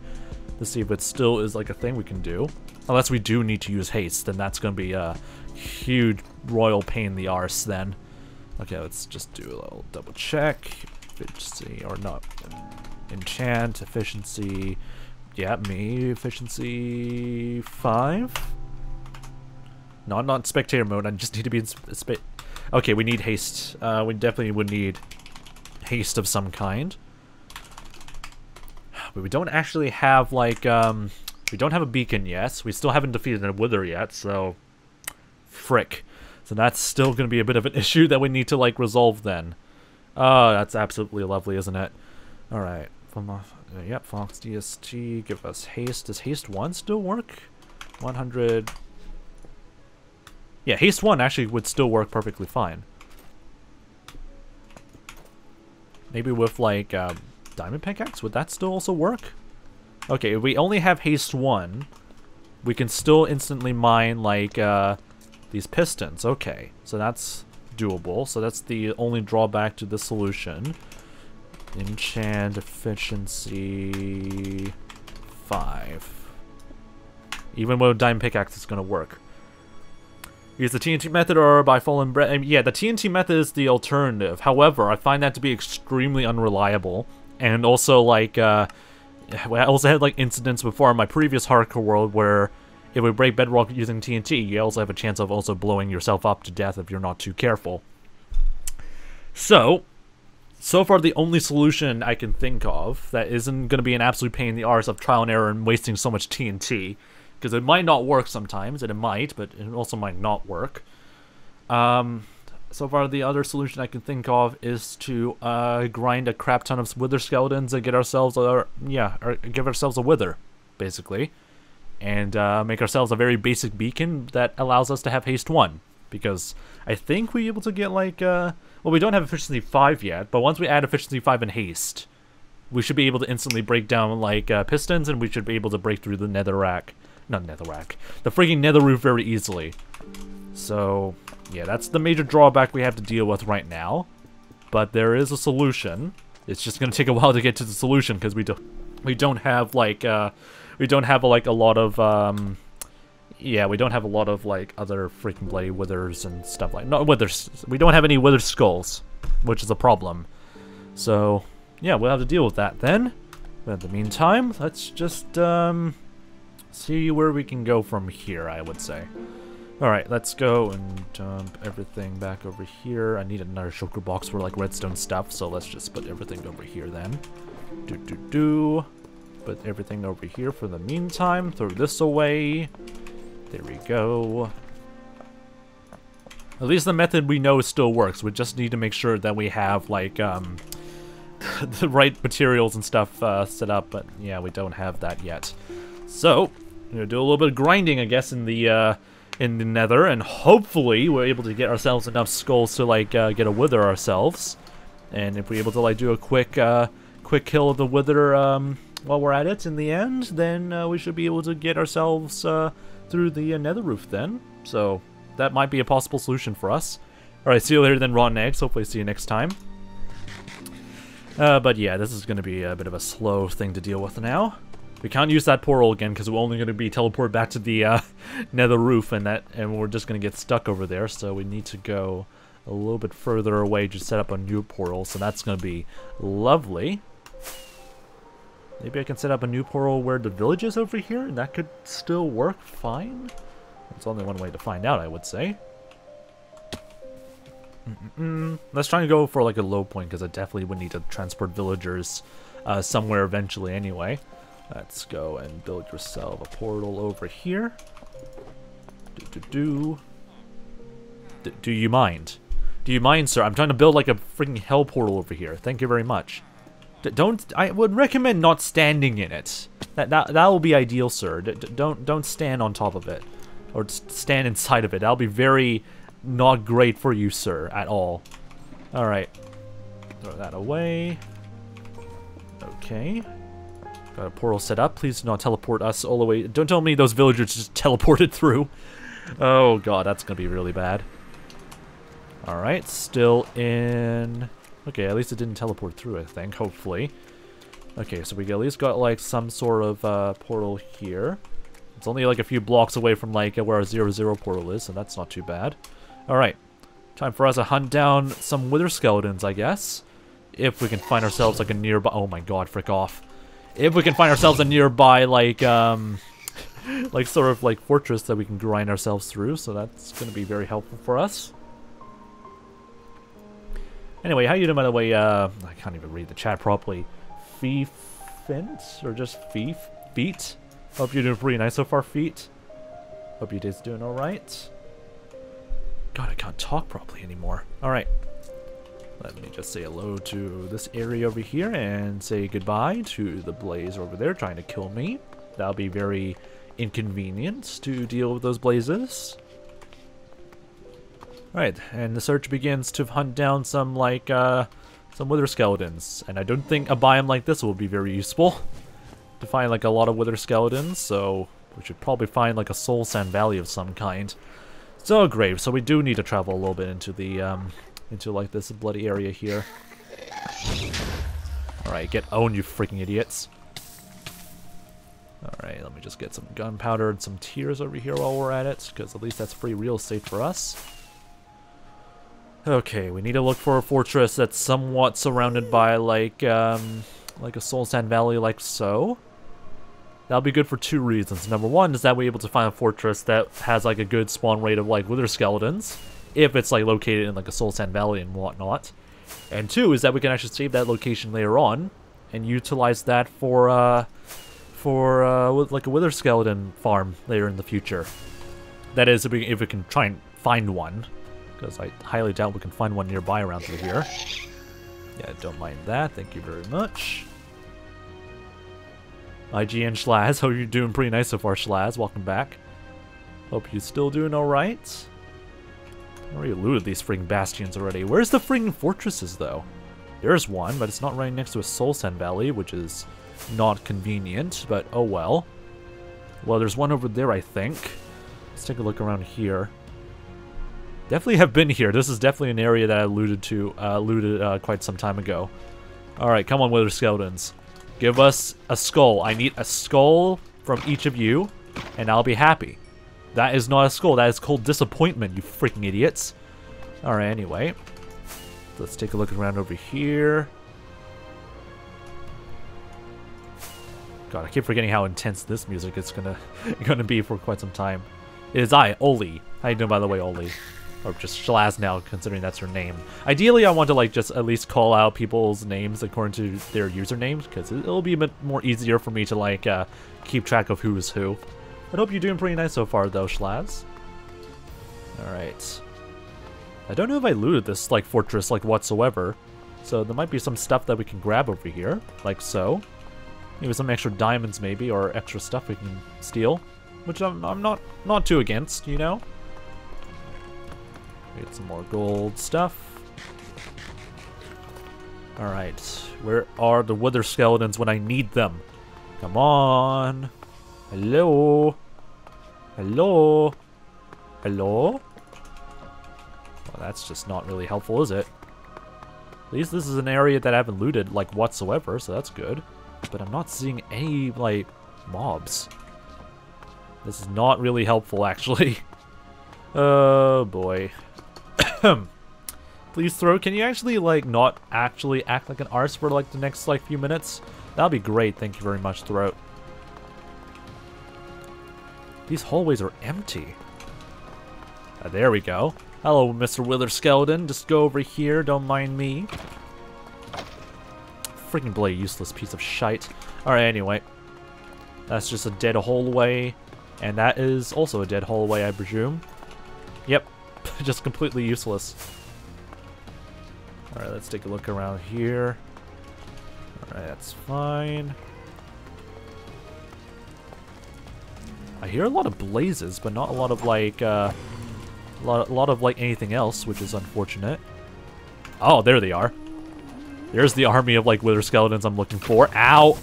to see if it still is, like, a thing we can do. Unless we do need to use haste, then that's going to be a huge royal pain in the arse then. Okay, let's just do a little double-check. Efficiency or not enchant efficiency. Yeah, me efficiency five. Not not spectator mode. I just need to be in spit. Okay, we need haste. Uh, we definitely would need haste of some kind. But we don't actually have, like, um, we don't have a beacon yet. We still haven't defeated a wither yet. So, frick. So that's still going to be a bit of an issue that we need to, like, resolve then. Oh, that's absolutely lovely, isn't it? Alright. Yep, Fox D S T, give us haste. Does haste one still work? one hundred... Yeah, haste one actually would still work perfectly fine. Maybe with, like, um, diamond pickaxe? Would that still also work? Okay, if we only have haste one, we can still instantly mine, like, uh, these pistons. Okay, so that's... doable, so that's the only drawback to this solution. Enchant efficiency five. Even with a diamond pickaxe, it's gonna work. Use the T N T method or by fallen bread. I mean, yeah, the T N T method is the alternative. However, I find that to be extremely unreliable, and also like uh, I also had like incidents before in my previous hardcore world where if we break bedrock using T N T, you also have a chance of also blowing yourself up to death if you're not too careful. So, so far the only solution I can think of that isn't going to be an absolute pain in the arse of trial and error and wasting so much T N T, because it might not work sometimes, and it might, but it also might not work. Um, so far the other solution I can think of is to uh, grind a crap ton of wither skeletons and get ourselves a, yeah, or give ourselves a wither, basically. And uh, make ourselves a very basic beacon that allows us to have haste one, because I think we're able to get like uh, well, we don't have efficiency five yet, but once we add efficiency five and haste, we should be able to instantly break down like uh, pistons, and we should be able to break through the netherrack, not netherrack, the freaking nether roof very easily. So yeah, that's the major drawback we have to deal with right now, but there is a solution. It's just gonna take a while to get to the solution because we do we don't have like. Uh, We don't have, like, a lot of, um... yeah, we don't have a lot of, like, other freaking bloody withers and stuff like... Not withers. We don't have any wither skulls, which is a problem. So, yeah, we'll have to deal with that then. But in the meantime, let's just, um... see where we can go from here, I would say. Alright, let's go and dump everything back over here. I need another shulker box for, like, redstone stuff, so let's just put everything over here then. Do-do-do... Put everything over here for the meantime. Throw this away. There we go. At least the method we know still works. We just need to make sure that we have, like, um, the right materials and stuff uh, set up. But, yeah, we don't have that yet. So, I'm gonna do a little bit of grinding, I guess, in the, uh, in the nether. And hopefully we're able to get ourselves enough skulls to, like, uh, get a wither ourselves. And if we're able to, like, do a quick, uh, quick kill of the wither, um... while we're at it in the end, then uh, we should be able to get ourselves uh, through the uh, nether roof then. So that might be a possible solution for us. Alright, see you later then, Rotten Eggs. Hopefully see you next time. Uh, but yeah, this is going to be a bit of a slow thing to deal with now. We can't use that portal again because we're only going to be teleported back to the uh, nether roof, and that, and we're just going to get stuck over there. So we need to go a little bit further away to set up a new portal. So that's going to be lovely. Maybe I can set up a new portal where the village is over here, and that could still work fine? That's only one way to find out, I would say. Mm-mm-mm. Let's try and go for like a low point, because I definitely would need to transport villagers uh, somewhere eventually anyway. Let's go and build yourself a portal over here. Do-do-do. D- do you mind? Do you mind, sir? I'm trying to build like a freaking hell portal over here. Thank you very much. D don't. I would recommend not standing in it. That that that will be ideal, sir. D don't don't stand on top of it, or stand inside of it. That'll be very not great for you, sir, at all. All right, throw that away. Okay, got a portal set up. Please do not teleport us all the way. Don't tell me those villagers just teleported through. Oh god, that's gonna be really bad. All right, still in. Okay, at least it didn't teleport through, I think, hopefully. Okay, so we at least got, like, some sort of uh, portal here. It's only, like, a few blocks away from, like, where our zero zero portal is, so that's not too bad. Alright, time for us to hunt down some wither skeletons, I guess. If we can find ourselves, like, a nearby... Oh my god, frick off. If we can find ourselves a nearby, like, um... like, sort of, like, fortress that we can grind ourselves through, so that's gonna be very helpful for us. Anyway, how you doing, by the way? Uh, I can't even read the chat properly. Feefent? Or just Feef? Feet? Hope you're doing pretty nice so far, Feet. Hope you guys doing alright. God, I can't talk properly anymore. Alright. Let me just say hello to this area over here and say goodbye to the blaze over there trying to kill me. That'll be very inconvenient to deal with those blazes. Alright, and the search begins to hunt down some, like, uh, some wither skeletons. And I don't think a biome like this will be very useful to find, like, a lot of wither skeletons, so we should probably find, like, a soul sand valley of some kind. So, grave, so we do need to travel a little bit into the, um, into, like, this bloody area here. Alright, get owned, you freaking idiots. Alright, let me just get some gunpowder and some tears over here while we're at it, because at least that's free real estate for us. Okay, we need to look for a fortress that's somewhat surrounded by, like, um, like a soul sand valley, like so. That'll be good for two reasons. Number one is that we're able to find a fortress that has, like, a good spawn rate of, like, wither skeletons, if it's, like, located in, like, a soul sand valley and whatnot. And two is that we can actually save that location later on and utilize that for, uh, for, uh, like, a wither skeleton farm later in the future. That is, if we, if we can try and find one. Because I highly doubt we can find one nearby around through here. Yeah, don't mind that. Thank you very much. I G N Schlaz, how are you doing? Pretty nice so far, Schlaz. Welcome back. Hope you're still doing alright. I already looted these friggin' bastions already. Where's the friggin' fortresses, though? There's one, but it's not right next to a soul sand valley, which is not convenient, but oh well. Well, there's one over there, I think. Let's take a look around here. Definitely have been here. This is definitely an area that I alluded to, uh, looted uh, quite some time ago. Alright, come on, wither skeletons. Give us a skull. I need a skull from each of you, and I'll be happy. That is not a skull. That is called disappointment, you freaking idiots. Alright, anyway. Let's take a look around over here. God, I keep forgetting how intense this music is gonna, gonna be for quite some time. It is I, Oli. How you doing, by the way, Oli? Or just Schlaz now, considering that's her name. Ideally, I want to, like, just at least call out people's names according to their usernames, because it'll be a bit more easier for me to, like, uh, keep track of who is who. I hope you're doing pretty nice so far, though, Schlaz. Alright. I don't know if I looted this, like, fortress, like, whatsoever. So there might be some stuff that we can grab over here, like so. Maybe some extra diamonds, maybe, or extra stuff we can steal. Which I'm, I'm not, not too against, you know? Get some more gold stuff. Alright, where are the wither skeletons when I need them? Come on. Hello. Hello. Hello. Well, that's just not really helpful, is it? At least this is an area that I haven't looted, like, whatsoever, so that's good. But I'm not seeing any, like, mobs. This is not really helpful, actually. Oh, boy. Please throw. Can you actually, like, not actually act like an arse for, like, the next, like, few minutes? That'll be great. Thank you very much, Throat. These hallways are empty. Ah, there we go. Hello, Mister Wither Skeleton. Just go over here. Don't mind me. Freaking blade, useless piece of shite. All right. Anyway, that's just a dead hallway, and that is also a dead hallway, I presume. Yep. Just completely useless. Alright, let's take a look around here. Alright, that's fine. I hear a lot of blazes, but not a lot of, like, uh... A lot, a lot of, like, anything else, which is unfortunate. Oh, there they are. There's the army of, like, wither skeletons I'm looking for. Ow!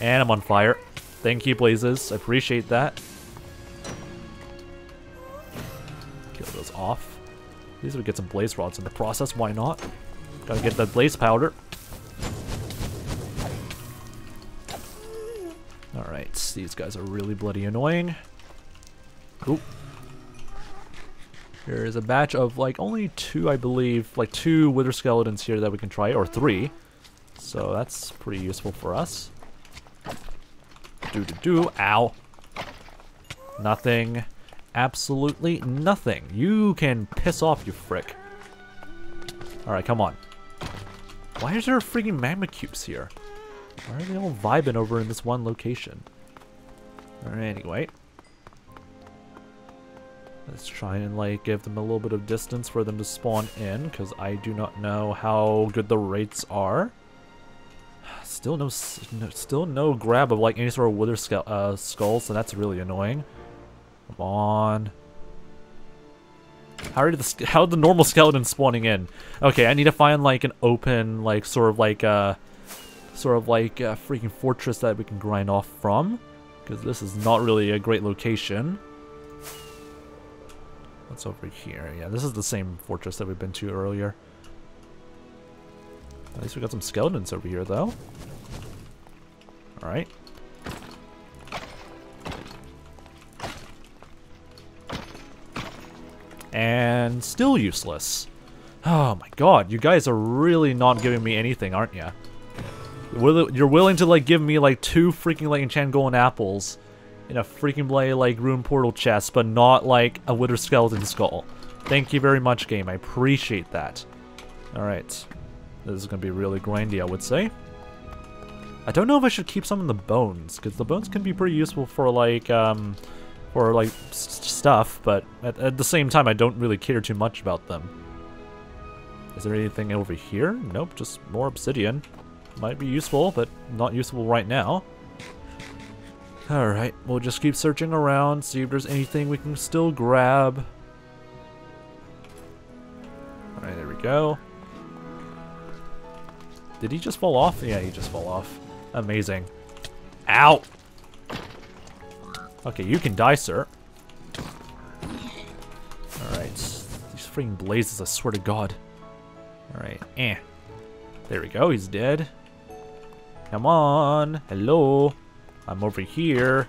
And I'm on fire. Thank you, blazes. I appreciate that. Those off. At least we get some blaze rods in the process, why not? Gotta get that blaze powder. Alright, these guys are really bloody annoying. Oop. Here is a batch of, like, only two, I believe, like two wither skeletons here that we can try, or three. So that's pretty useful for us. Do do do. Ow. Nothing. Absolutely nothing. You can piss off, you frick. Alright, come on. Why is there freaking magma cubes here? Why are they all vibing over in this one location? Alright, anyway. Let's try and, like, give them a little bit of distance for them to spawn in, because I do not know how good the rates are. Still no, no still no grab of, like, any sort of wither skull, uh, skull, so that's really annoying. Come on. How are the, how are the normal skeletons spawning in? Okay, I need to find, like, an open, like, sort of like a... Sort of like a freaking fortress that we can grind off from. Because this is not really a great location. What's over here? Yeah, this is the same fortress that we've been to earlier. At least we got some skeletons over here, though. Alright. and still useless. Oh my god, you guys are really not giving me anything, aren't you? You're willing to like give me like two freaking like enchant golden apples in a freaking play like room portal chest, but not like a wither skeleton skull. Thank you very much, game. I appreciate that. Alright. This is gonna be really grindy, I would say. I don't know if I should keep some in the bones, because the bones can be pretty useful for like, um, for like s stuff, but at, at the same time I don't really care too much about them. Is there anything over here? Nope, just more obsidian. Might be useful, but not useful right now. Alright, we'll just keep searching around, see if there's anything we can still grab. Alright, there we go. Did he just fall off? Yeah, he just fell off. Amazing. Ow! Okay, you can die, sir. Alright. These freaking blazes, I swear to god. Alright, eh. There we go, he's dead. Come on, hello. I'm over here.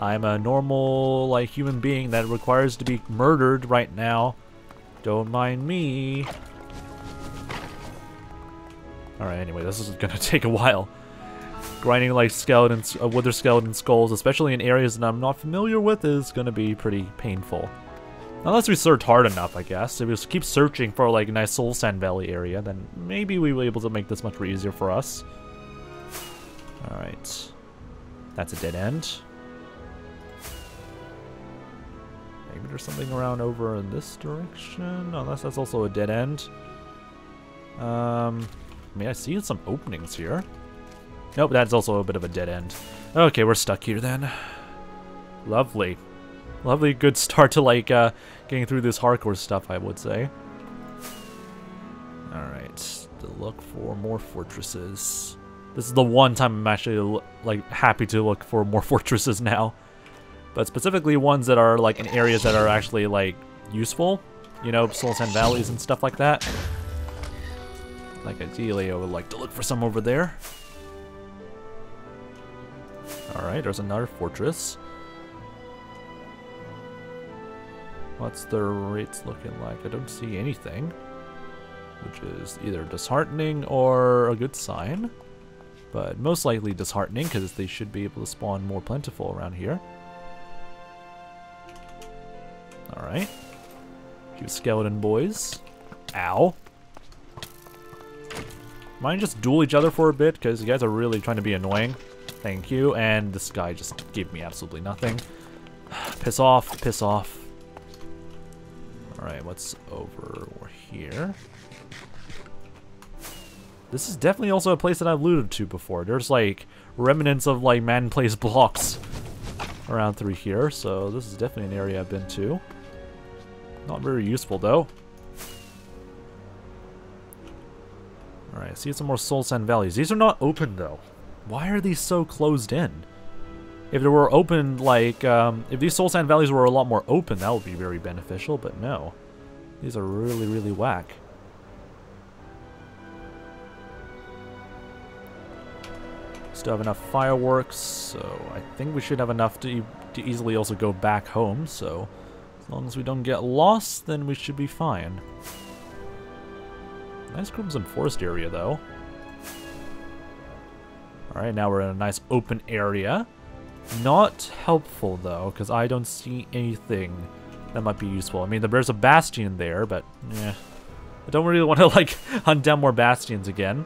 I'm a normal, like, human being that requires to be murdered right now. Don't mind me. Alright, anyway, this is gonna take a while. Grinding, like, skeletons, uh, wither skeleton skulls, especially in areas that I'm not familiar with, is gonna be pretty painful. Unless we search hard enough, I guess. If we just keep searching for like a nice Soul Sand Valley area, then maybe we will be able to make this much easier for us. Alright. That's a dead end. Maybe there's something around over in this direction. Unless that's also a dead end. Um, I mean, I see some openings here. Nope, that's also a bit of a dead end. Okay, we're stuck here then. Lovely. Lovely good start to like uh, getting through this hardcore stuff, I would say. Alright, to look for more fortresses. This is the one time I'm actually like happy to look for more fortresses now. But specifically ones that are like in areas that are actually like useful. You know, Soul Sand Valleys and stuff like that. Like ideally I would like to look for some over there. Alright, there's another fortress. What's the rates looking like? I don't see anything, which is either disheartening or a good sign, but most likely disheartening because they should be able to spawn more plentiful around here. Alright, you skeleton boys. Ow. Mind just duel each other for a bit because you guys are really trying to be annoying. Thank you, and this guy just gave me absolutely nothing. Piss off, piss off. Alright, what's over here? This is definitely also a place that I've looted to before. There's like remnants of like man-place blocks around through here, so this is definitely an area I've been to. Not very useful though. Alright, I see some more Soul Sand Valleys. These are not open though. Why are these so closed in? If they were open, like, um, if these Soul Sand Valleys were a lot more open, that would be very beneficial, but no. These are really, really whack. Still have enough fireworks, so I think we should have enough to, e to easily also go back home, so as long as we don't get lost, then we should be fine. Nice Crimson Forest area, though. Alright, now we're in a nice open area. Not helpful though, because I don't see anything that might be useful. I mean, there's a bastion there, but yeah, I don't really want to like hunt down more bastions again.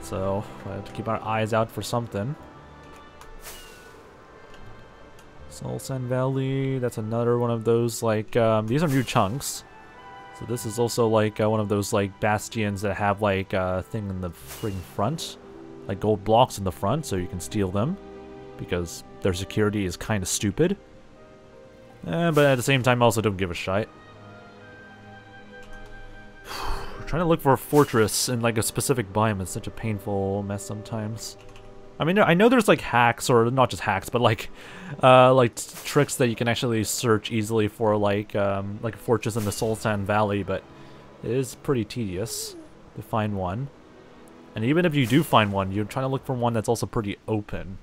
So I have to keep our eyes out for something. Soul Sand Valley. That's another one of those like um, these are new chunks. So this is also like uh, one of those like bastions that have like a uh, thing in the freaking front, like gold blocks in the front, so you can steal them. Because their security is kind of stupid. Eh, but at the same time, I also don't give a shite. We're trying to look for a fortress in like a specific biome. It's such a painful mess sometimes. I mean, I know there's like hacks, or not just hacks, but like, uh, like tricks that you can actually search easily for, like, um, like a fortress in the Soul Sand Valley. But it is pretty tedious to find one. And even if you do find one, you're trying to look for one that's also pretty open.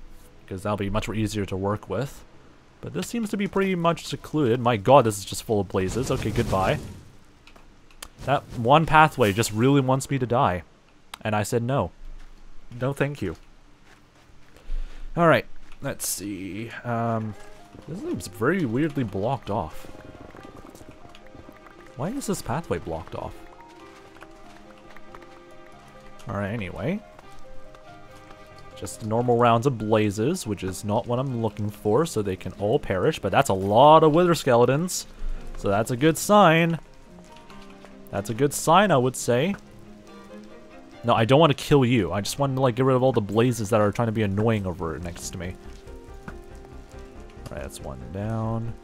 Because that'll be much more easier to work with. But this seems to be pretty much secluded. My god, this is just full of blazes. Okay, goodbye. That one pathway just really wants me to die. And I said no. No thank you. Alright, let's see. Um, this seems very weirdly blocked off. Why is this pathway blocked off? Alright, anyway. Just normal rounds of blazes, which is not what I'm looking for, so they can all perish. But that's a lot of wither skeletons. So that's a good sign. That's a good sign, I would say. No, I don't want to kill you. I just want to like get rid of all the blazes that are trying to be annoying over next to me. Alright, that's one down.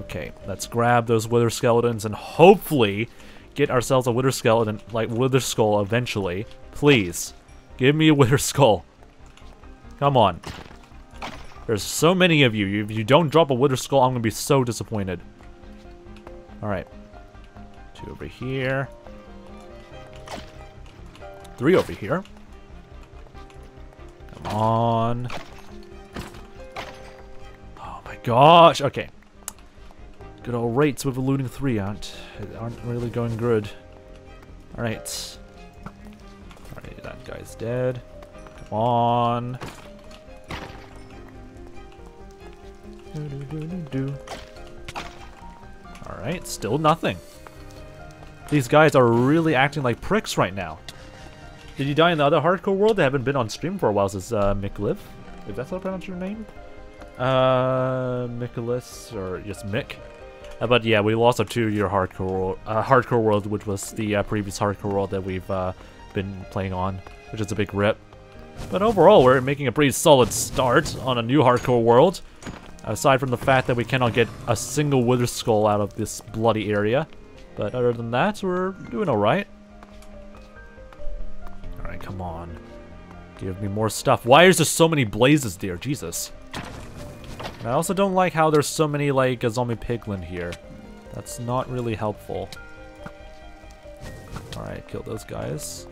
Okay, let's grab those wither skeletons and hopefully get ourselves a wither skeleton, like wither skull eventually. Please, give me a wither skull. Come on. There's so many of you. If you don't drop a wither skull, I'm going to be so disappointed. Alright. Two over here. Three over here. Come on. Oh my gosh. Okay. Good old rates with eluding three aren't aren't really going good. All right. All right, that guy's dead. Come on. Do, do, do, do, do. All right, still nothing. These guys are really acting like pricks right now. Did you die in the other hardcore world? They haven't been on stream for a while since uh, McLiv. If that's how I pronounce your name. Uh, Nicholas, or just Mick. Uh, but yeah, we lost a two-year hardcore uh, hardcore world, which was the uh, previous hardcore world that we've uh, been playing on, which is a big rip. But overall, we're making a pretty solid start on a new hardcore world. Aside from the fact that we cannot get a single wither skull out of this bloody area. But other than that, we're doing alright. Alright, come on. Give me more stuff. Why is there so many blazes there? Jesus. I also don't like how there's so many, like, zombie piglin here. That's not really helpful. Alright, kill those guys.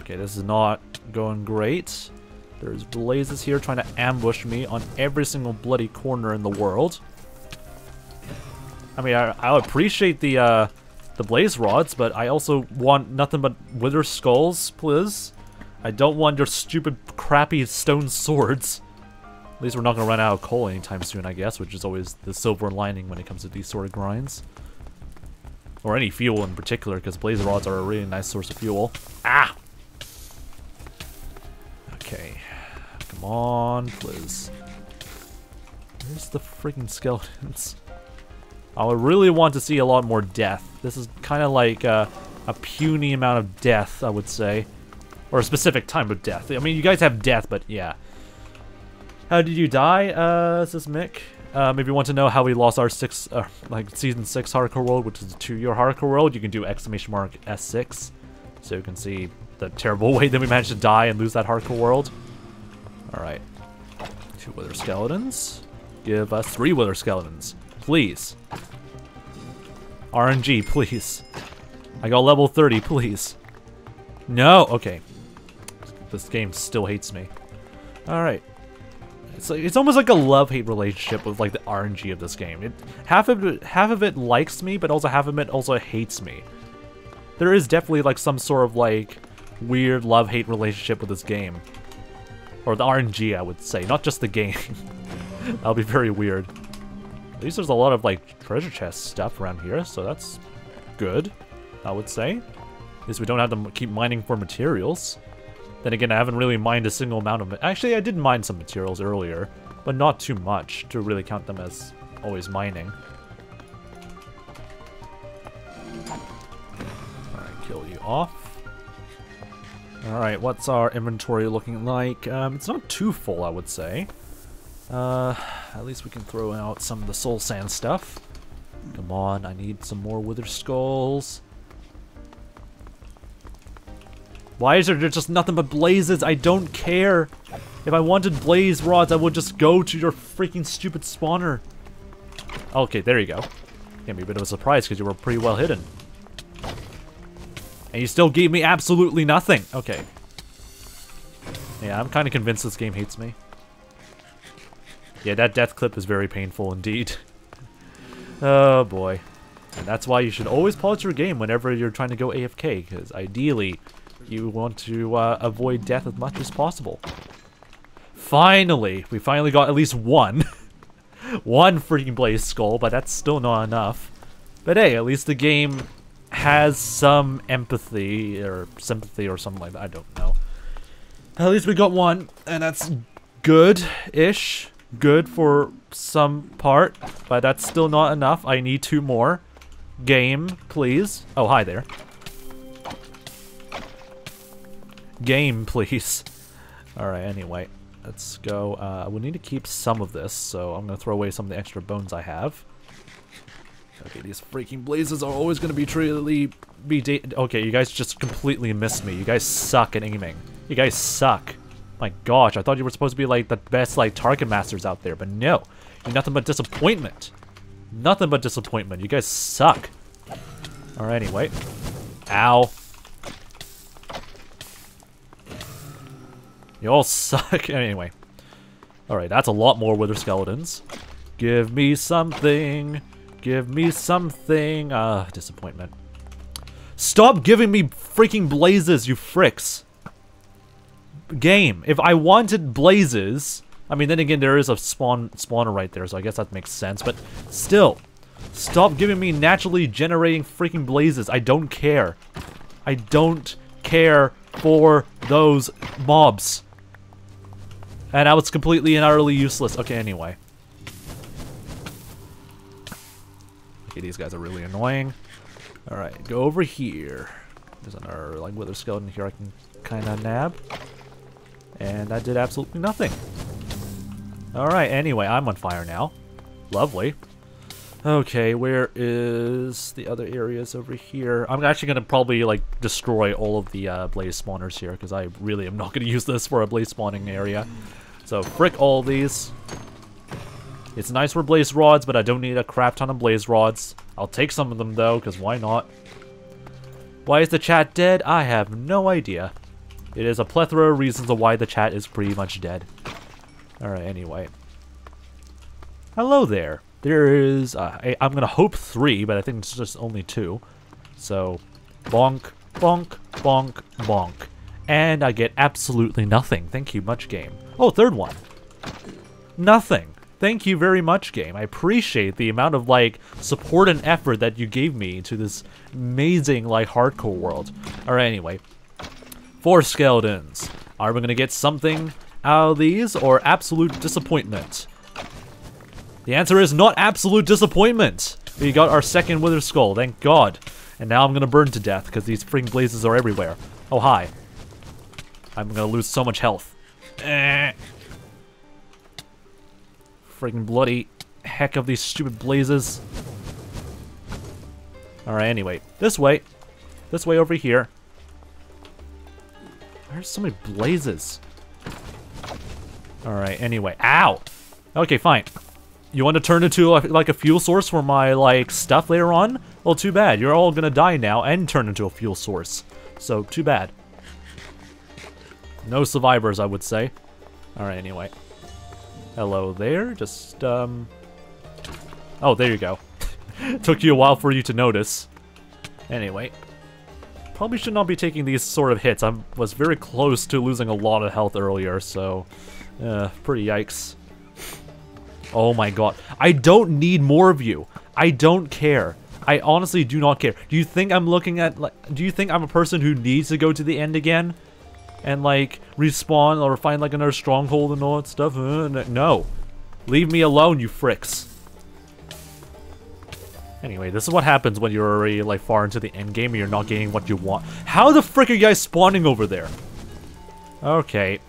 Okay, this is not going great. There's blazes here trying to ambush me on every single bloody corner in the world. I mean, I, I appreciate the uh, the blaze rods, but I also want nothing but wither skulls, please. I don't want your stupid, crappy stone swords. At least we're not gonna run out of coal anytime soon, I guess, which is always the silver lining when it comes to these sort of grinds. Or any fuel in particular, because blaze rods are a really nice source of fuel. Ah! Okay. Come on, please. Where's the freaking skeletons? I really want to see a lot more death. This is kind of like uh, a puny amount of death, I would say. Or a specific type of death. I mean, you guys have death, but yeah. How did you die? Uh, is this Mick? Um, if you want to know how we lost our six, uh, like season six hardcore world, which is a two-year hardcore world, you can do exclamation mark S six. So you can see the terrible way that we managed to die and lose that hardcore world. Alright. Two wither skeletons. Give us three wither skeletons. Please. R N G, please. I got level thirty, please. No! Okay. This game still hates me. Alright. It's, like, it's almost like a love-hate relationship with like the R N G of this game. It, half of it, half of it likes me, but also half of it also hates me. There is definitely like some sort of like weird love-hate relationship with this game. Or the R N G, I would say. Not just the game. That'll be very weird. At least there's a lot of, like, treasure chest stuff around here, so that's good, I would say. At least we don't have to keep mining for materials. Then again, I haven't really mined a single amount of... Actually, I did mine some materials earlier, but not too much to really count them as always mining. Alright, kill you off. Alright, what's our inventory looking like? Um, it's not too full, I would say. Uh, at least we can throw out some of the soul sand stuff. Come on, I need some more wither skulls. Why is there just nothing but blazes? I don't care. If I wanted blaze rods, I would just go to your freaking stupid spawner. Okay, there you go. Gave me a bit of a surprise because you were pretty well hidden. And you still gave me absolutely nothing. Okay. Yeah, I'm kind of convinced this game hates me. Yeah, that death clip is very painful indeed. Oh boy. And that's why you should always pause your game whenever you're trying to go A F K, because ideally you want to uh, avoid death as much as possible. Finally! We finally got at least one. One freaking blaze skull, but that's still not enough. But hey, at least the game has some empathy or sympathy or something like that. I don't know. At least we got one, and that's good-ish. Good for some part, but that's still not enough. I need two more. Game, please. Oh, hi there. Game, please. Alright, anyway. Let's go. Uh, we need to keep some of this, so I'm going to throw away some of the extra bones I have. Okay, these freaking blazes are always going to be truly... be da- okay, you guys just completely missed me. You guys suck at aiming. You guys suck. My gosh, I thought you were supposed to be like the best like target masters out there, but no. You're nothing but disappointment. Nothing but disappointment. You guys suck. Alright, anyway. Ow. You all suck. Anyway. Alright, that's a lot more wither skeletons. Give me something. Give me something. Ah, uh, disappointment. Stop giving me freaking blazes, you fricks. Game. If I wanted blazes, I mean, then again, there is a spawn spawner right there, so I guess that makes sense, but still. Stop giving me naturally generating freaking blazes. I don't care. I don't care for those mobs. And now it's completely and utterly useless. Okay, anyway. Okay, these guys are really annoying. Alright, go over here. There's another, like, wither skeleton here I can kind of nab. And I did absolutely nothing. Alright, anyway, I'm on fire now. Lovely. Okay, where is the other areas over here? I'm actually going to probably, like, destroy all of the uh, blaze spawners here, because I really am not going to use this for a blaze spawning area. So, frick all these. It's nice for blaze rods, but I don't need a crap ton of blaze rods. I'll take some of them, though, because why not? Why is the chat dead? I have no idea. It is a plethora of reasons of why the chat is pretty much dead. Alright, anyway. Hello there. There is... Uh, I, I'm gonna hope three, but I think it's just only two. So, bonk, bonk, bonk, bonk. And I get absolutely nothing. Thank you much, game. Oh, third one. Nothing. Thank you very much, game. I appreciate the amount of, like, support and effort that you gave me to this amazing, like, hardcore world. Alright, anyway. Four skeletons. Are we gonna get something out of these or absolute disappointment? The answer is not absolute disappointment. We got our second wither skull, thank God. And now I'm gonna burn to death because these freaking blazes are everywhere. Oh hi. I'm gonna lose so much health. Eh. Freaking bloody heck of these stupid blazes. Alright, anyway. This way. This way over here. There's so many blazes. Alright, anyway. Ow! Okay, fine. You want to turn into, a, like, a fuel source for my, like, stuff later on? Well, too bad. You're all gonna die now and turn into a fuel source. So, too bad. No survivors, I would say. Alright, anyway. Hello there. Just, um... oh, there you go. Took you a while for you to notice. Anyway. Probably should not be taking these sort of hits. I was very close to losing a lot of health earlier, so... Uh, pretty yikes. Oh my god. I don't need more of you. I don't care. I honestly do not care. Do you think I'm looking at... like? Do you think I'm a person who needs to go to the end again? And, like, respawn or find, like, another stronghold and all that stuff? Uh, no. Leave me alone, you fricks. Anyway, this is what happens when you're already, like, far into the end game and you're not getting what you want. How the frick are you guys spawning over there? Okay.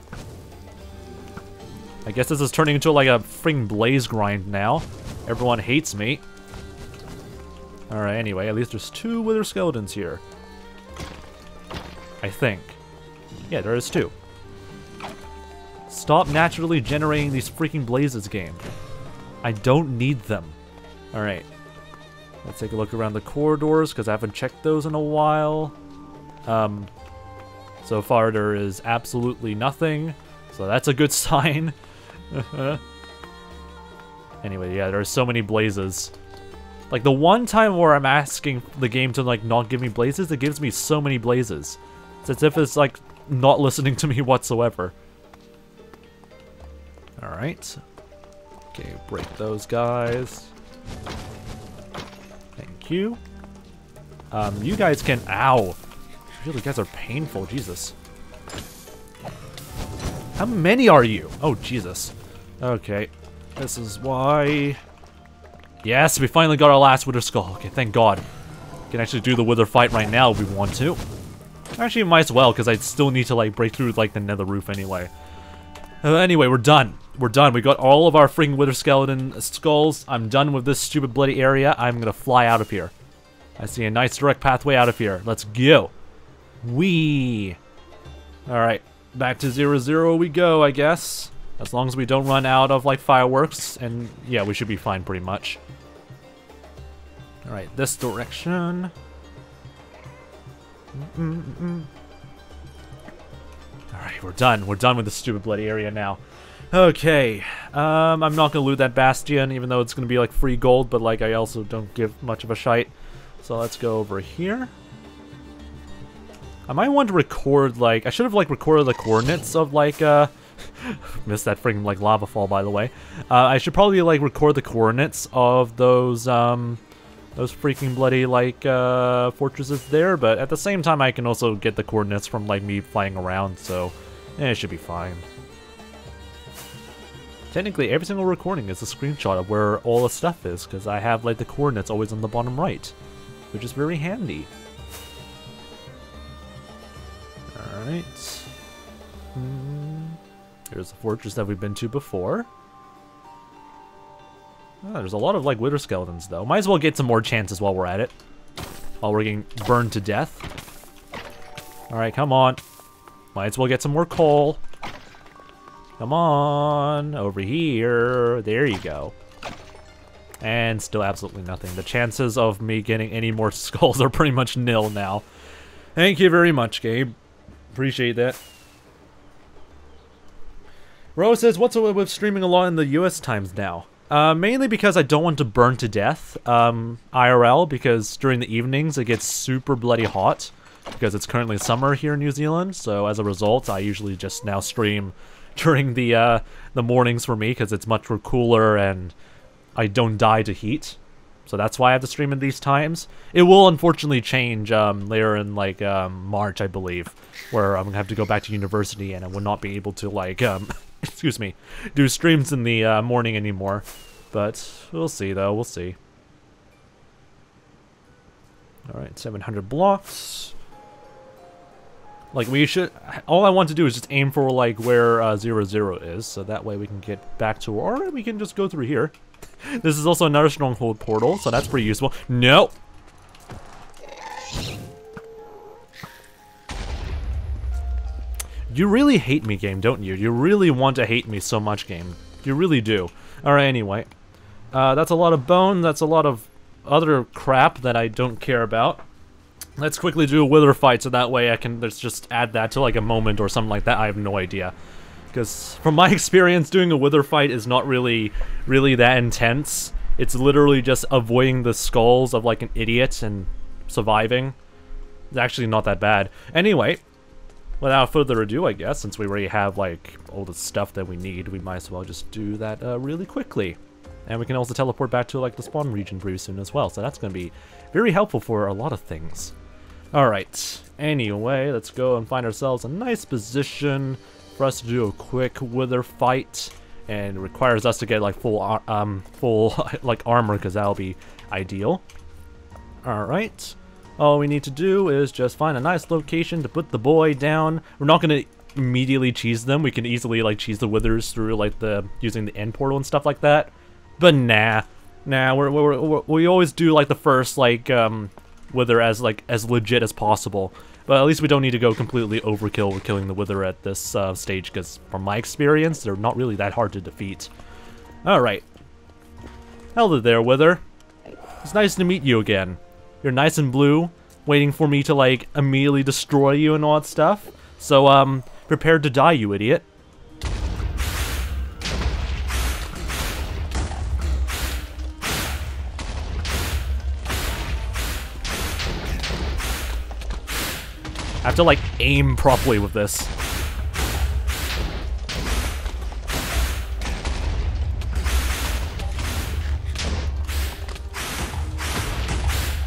I guess this is turning into, like, a freaking blaze grind now. Everyone hates me. Alright, anyway, at least there's two wither skeletons here. I think. Yeah, there is two. Stop naturally generating these freaking blazes, game. I don't need them. Alright. Let's take a look around the corridors, because I haven't checked those in a while. Um, so far there is absolutely nothing, so that's a good sign. Anyway, yeah, there are so many blazes. Like, the one time where I'm asking the game to, like, not give me blazes, it gives me so many blazes. It's as if it's, like, not listening to me whatsoever. Alright. Okay, break those guys. Thank you. Um, you guys can- ow! Really, guys are painful, Jesus. How many are you? Oh, Jesus. Okay. This is why... Yes, we finally got our last Wither Skull. Okay, thank God. We can actually do the Wither fight right now if we want to. Actually, might as well, because I still need to, like, break through, like, the nether roof anyway. Uh, anyway, we're done. We're done. We got all of our freaking Wither Skeleton skulls. I'm done with this stupid bloody area. I'm gonna fly out of here. I see a nice direct pathway out of here. Let's go. Wee. Alright. Back to zero zero we go, I guess. As long as we don't run out of, like, fireworks. And, yeah, we should be fine pretty much. Alright, this direction. Mm-mm-mm. Alright, we're done. We're done with this stupid bloody area now. Okay. Um, I'm not gonna loot that bastion, even though it's gonna be, like, free gold. But, like, I also don't give much of a shite. So let's go over here. I might want to record, like... I should have, like, recorded the coordinates of, like, uh... missed that freaking, like, lava fall, by the way. Uh, I should probably, like, record the coordinates of those, um... those freaking bloody, like, uh... fortresses there, but at the same time I can also get the coordinates from, like, me flying around, so... Eh, it should be fine. Technically, every single recording is a screenshot of where all the stuff is, because I have, like, the coordinates always on the bottom right. Which is very handy. Alright. Hmm. Here's the fortress that we've been to before. Oh, there's a lot of, like, Wither Skeletons, though. Might as well get some more chances while we're at it. While we're getting burned to death. Alright, come on. Might as well get some more coal. Come on. Over here. There you go. And still absolutely nothing. The chances of me getting any more skulls are pretty much nil now. Thank you very much, Gabe. Appreciate that. Rose says, what's up with streaming a lot in the U S times now? Uh, mainly because I don't want to burn to death, um, I R L, because during the evenings it gets super bloody hot, because it's currently summer here in New Zealand, so as a result I usually just now stream during the, uh, the mornings for me, because it's much cooler and I don't die to heat. So that's why I have to stream in these times. It will unfortunately change um, later in like um, March, I believe, where I'm gonna have to go back to university and I will not be able to like, um, excuse me, do streams in the uh, morning anymore. But we'll see though, we'll see. All right, seven hundred blocks. Like we should, all I want to do is just aim for like where uh, zero zero is, so that way we can get back to, or we can just go through here. This is also another stronghold portal, so that's pretty useful. No! You really hate me, game, don't you? You really want to hate me so much, game. You really do. Alright, anyway. Uh, that's a lot of bone, that's a lot of other crap that I don't care about. Let's quickly do a Wither fight, so that way I can let's just add that to like a moment or something like that. I have no idea. Because from my experience, doing a Wither fight is not really, really that intense. It's literally just avoiding the skulls of like an idiot and surviving. It's actually not that bad. Anyway, without further ado, I guess, since we already have like all the stuff that we need, we might as well just do that uh, really quickly. And we can also teleport back to like the spawn region pretty soon as well. So that's going to be very helpful for a lot of things. Alright, anyway, let's go and find ourselves a nice position for us to do a quick Wither fight, and requires us to get like full ar um full like armor, because that'll be ideal. All right, all we need to do is just find a nice location to put the boy down. We're not gonna immediately cheese them. We can easily like cheese the Withers through like the using the end portal and stuff like that. But nah, nah, we're, we're, we're we always do like the first like um Wither as like as legit as possible. But at least we don't need to go completely overkill with killing the Wither at this uh, stage, because from my experience, they're not really that hard to defeat. Alright. Hello there, Wither. It's nice to meet you again. You're nice and blue, waiting for me to, like, immediately destroy you and all that stuff. So, um, prepared to die, you idiot. I have to, like, aim properly with this.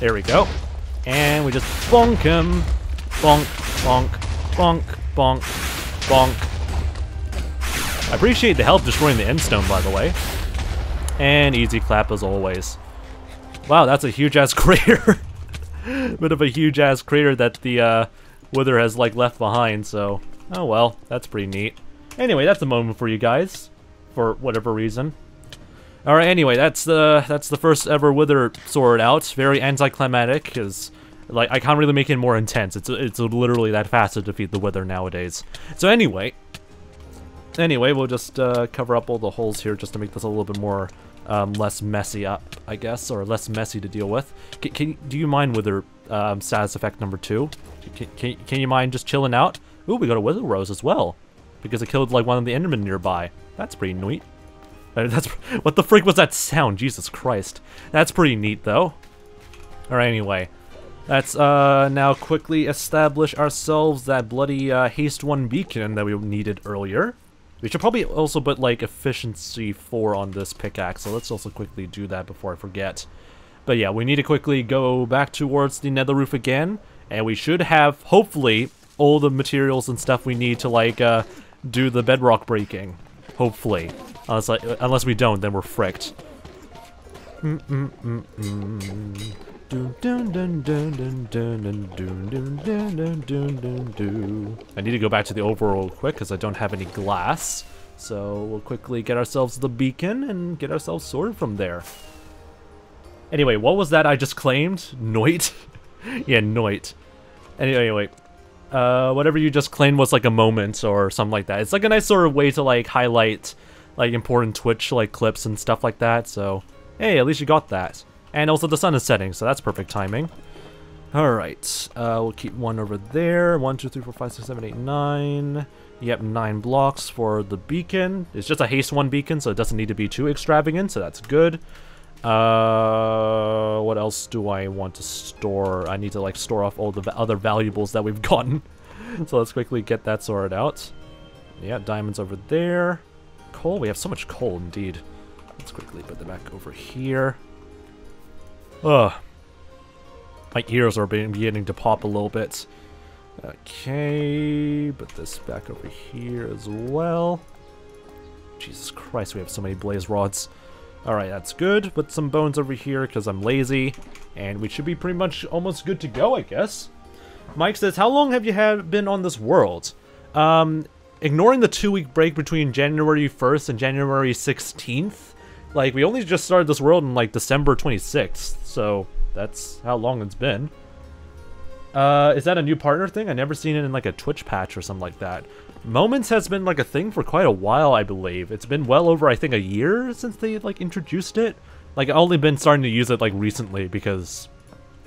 There we go. And we just bonk him. Bonk, bonk, bonk, bonk, bonk. I appreciate the help destroying the end stone, by the way. And easy clap as always. Wow, that's a huge-ass crater. Bit of a huge-ass crater that the, uh... Wither has, like, left behind, so... Oh well, that's pretty neat. Anyway, that's a moment for you guys. For whatever reason. Alright, anyway, that's the that's the first ever Wither sword out. Very anticlimactic, because... Like, I can't really make it more intense. It's, it's literally that fast to defeat the Wither nowadays. So anyway... Anyway, we'll just uh, cover up all the holes here just to make this a little bit more... Um, less messy up, I guess, or less messy to deal with. Can, can do you mind Wither um, status effect number two? Can, can, can you mind just chilling out? Ooh, we got a Wither Rose as well, because it killed like one of the Endermen nearby. That's pretty neat. Uh, that's what the freak was that sound? Jesus Christ, that's pretty neat though. All right, anyway, let's uh, now quickly establish ourselves that bloody uh, haste one beacon that we needed earlier. We should probably also put like efficiency four on this pickaxe, so let's also quickly do that before I forget. But yeah, we need to quickly go back towards the nether roof again. And we should have, hopefully, all the materials and stuff we need to, like, uh, do the bedrock breaking. Hopefully. Unless, like, unless we don't, then we're fricked. I need to go back to the overworld quick, because I don't have any glass. So we'll quickly get ourselves the beacon and get ourselves sorted from there. Anyway, what was that I just claimed? Noit? Yeah, Noit. Anyway, uh, whatever you just claimed was like a moment or something like that. It's like a nice sort of way to like highlight like important Twitch like clips and stuff like that. So, hey, at least you got that. And also the sun is setting, so that's perfect timing. All right, uh, we'll keep one over there. One, two, three, four, five, six, seven, eight, nine. Yep, nine blocks for the beacon. It's just a haste one beacon, so it doesn't need to be too extravagant. So that's good. Uh, what else do I want to store? I need to like store off all the other valuables that we've gotten. So let's quickly get that sorted out. Yeah, diamonds over there. Coal, we have so much coal indeed. Let's quickly put them back over here. Ugh. My ears are beginning to pop a little bit. Okay, put this back over here as well. Jesus Christ, we have so many blaze rods. Alright, that's good. Put some bones over here because I'm lazy. And we should be pretty much almost good to go, I guess. Mike says, how long have you have been on this world? Um, ignoring the two-week break between January first and January sixteenth. Like, we only just started this world in, like, December twenty-sixth. So, that's how long it's been. Uh, is that a new partner thing? I never seen it in, like, a Twitch patch or something like that. Moments has been like a thing for quite a while, I believe. It's been well over, I think, a year since they like introduced it. Like, I've only been starting to use it like recently because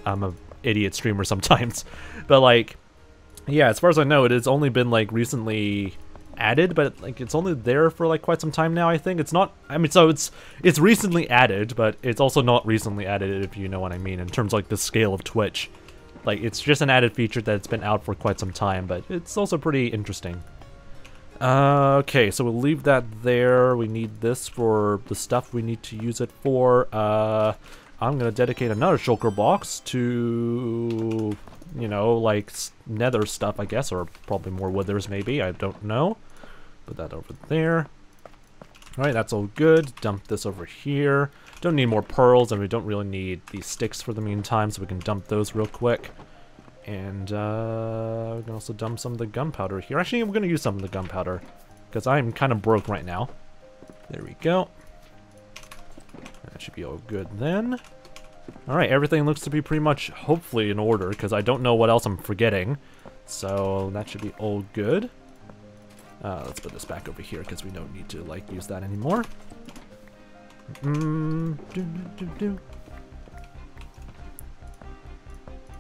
I'm an idiot streamer sometimes. But like, yeah, as far as I know, it has only been like recently added, but like it's only there for like quite some time now, I think. It's not, I mean, so it's it's recently added, but it's also not recently added, if you know what I mean, in terms of like the scale of Twitch. Like, it's just an added feature that's been out for quite some time, but it's also pretty interesting. Uh, okay, so we'll leave that there. We need this for the stuff we need to use it for. Uh, I'm gonna dedicate another shulker box to, you know, like, nether stuff, I guess, or probably more withers, maybe. I don't know. Put that over there. Alright, that's all good. Dump this over here. Don't need more pearls, and we don't really need these sticks for the meantime, so we can dump those real quick. And, uh, we can also dump some of the gunpowder here. Actually, I'm going to use some of the gunpowder, because I'm kind of broke right now. There we go. That should be all good then. Alright, everything looks to be pretty much, hopefully, in order, because I don't know what else I'm forgetting. So, that should be all good. Uh, let's put this back over here, because we don't need to, like, use that anymore. Mm-hmm.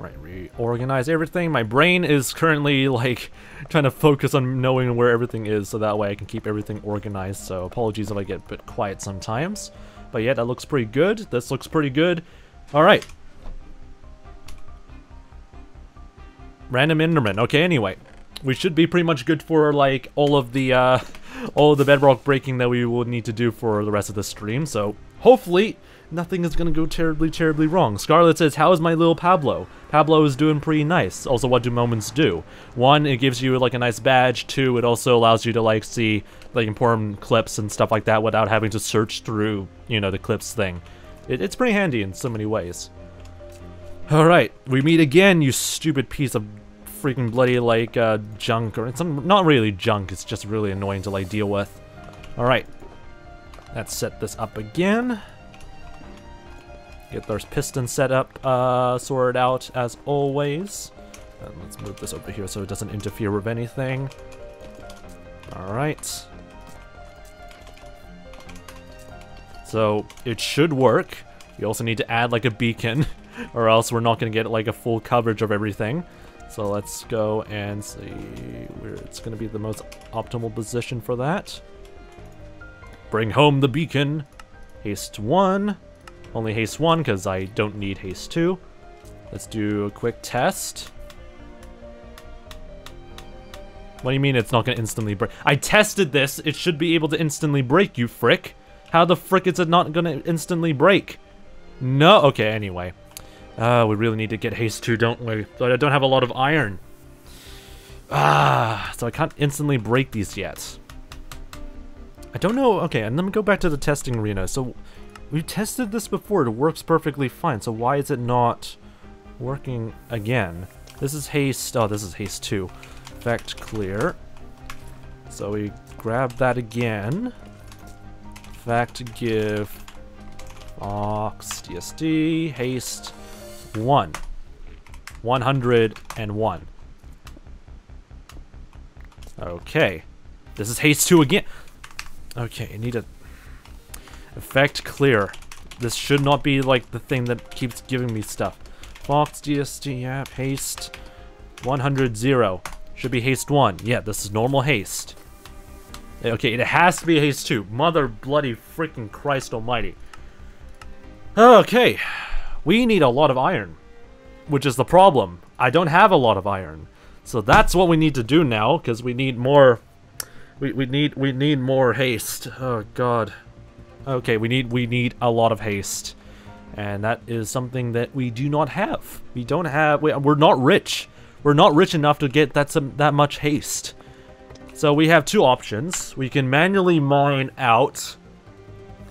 Right, reorganize everything. My brain is currently like trying to focus on knowing where everything is so that way I can keep everything organized, so apologies if I get a bit quiet sometimes. But yeah, that looks pretty good. This looks pretty good. Alright. Random Enderman. Okay, anyway. We should be pretty much good for like all of the uh, all of the bedrock breaking that we will need to do for the rest of the stream, so hopefully nothing is gonna go terribly, terribly wrong. Scarlet says, how is my little Pablo? Pablo is doing pretty nice. Also, what do moments do? One, it gives you like a nice badge. Two, it also allows you to like see like important clips and stuff like that without having to search through, you know, the clips thing. It, it's pretty handy in so many ways. Alright, we meet again, you stupid piece of freaking bloody like uh, junk. Or it's not really junk, it's just really annoying to like deal with. Alright, let's set this up again. Get those piston set up, uh, sorted out as always. And let's move this over here so it doesn't interfere with anything. Alright. So, it should work. You also need to add like a beacon, or else we're not gonna get like a full coverage of everything. So let's go and see where it's gonna be the most optimal position for that. Bring home the beacon. Haste one. Only haste one, because I don't need haste two. Let's do a quick test. What do you mean it's not going to instantly break? I tested this! It should be able to instantly break, you frick! How the frick is it not going to instantly break? No! Okay, anyway. Uh, we really need to get haste two, don't we? But I don't have a lot of iron. Ah, so I can't instantly break these yet. I don't know. Okay, and let me go back to the testing arena. So we tested this before, it works perfectly fine, so why is it not working again? This is haste, oh this is haste two. Effect clear. So we grab that again. Effect give Fox D S D, haste one. one hundred and one. Okay. This is haste two again. Okay, I need a effect clear. This should not be like the thing that keeps giving me stuff. Fox D S D app, haste one hundred zero. Should be haste one. Yeah, this is normal haste. Okay, it has to be haste two. Mother bloody freaking Christ almighty. Okay. We need a lot of iron, which is the problem. I don't have a lot of iron. So that's what we need to do now, because we need more we, we need we need more haste. Oh god. Okay, we need we need a lot of haste, and that is something that we do not have. We don't have. We, we're not rich. We're not rich enough to get that some that much haste. So we have two options. We can manually mine out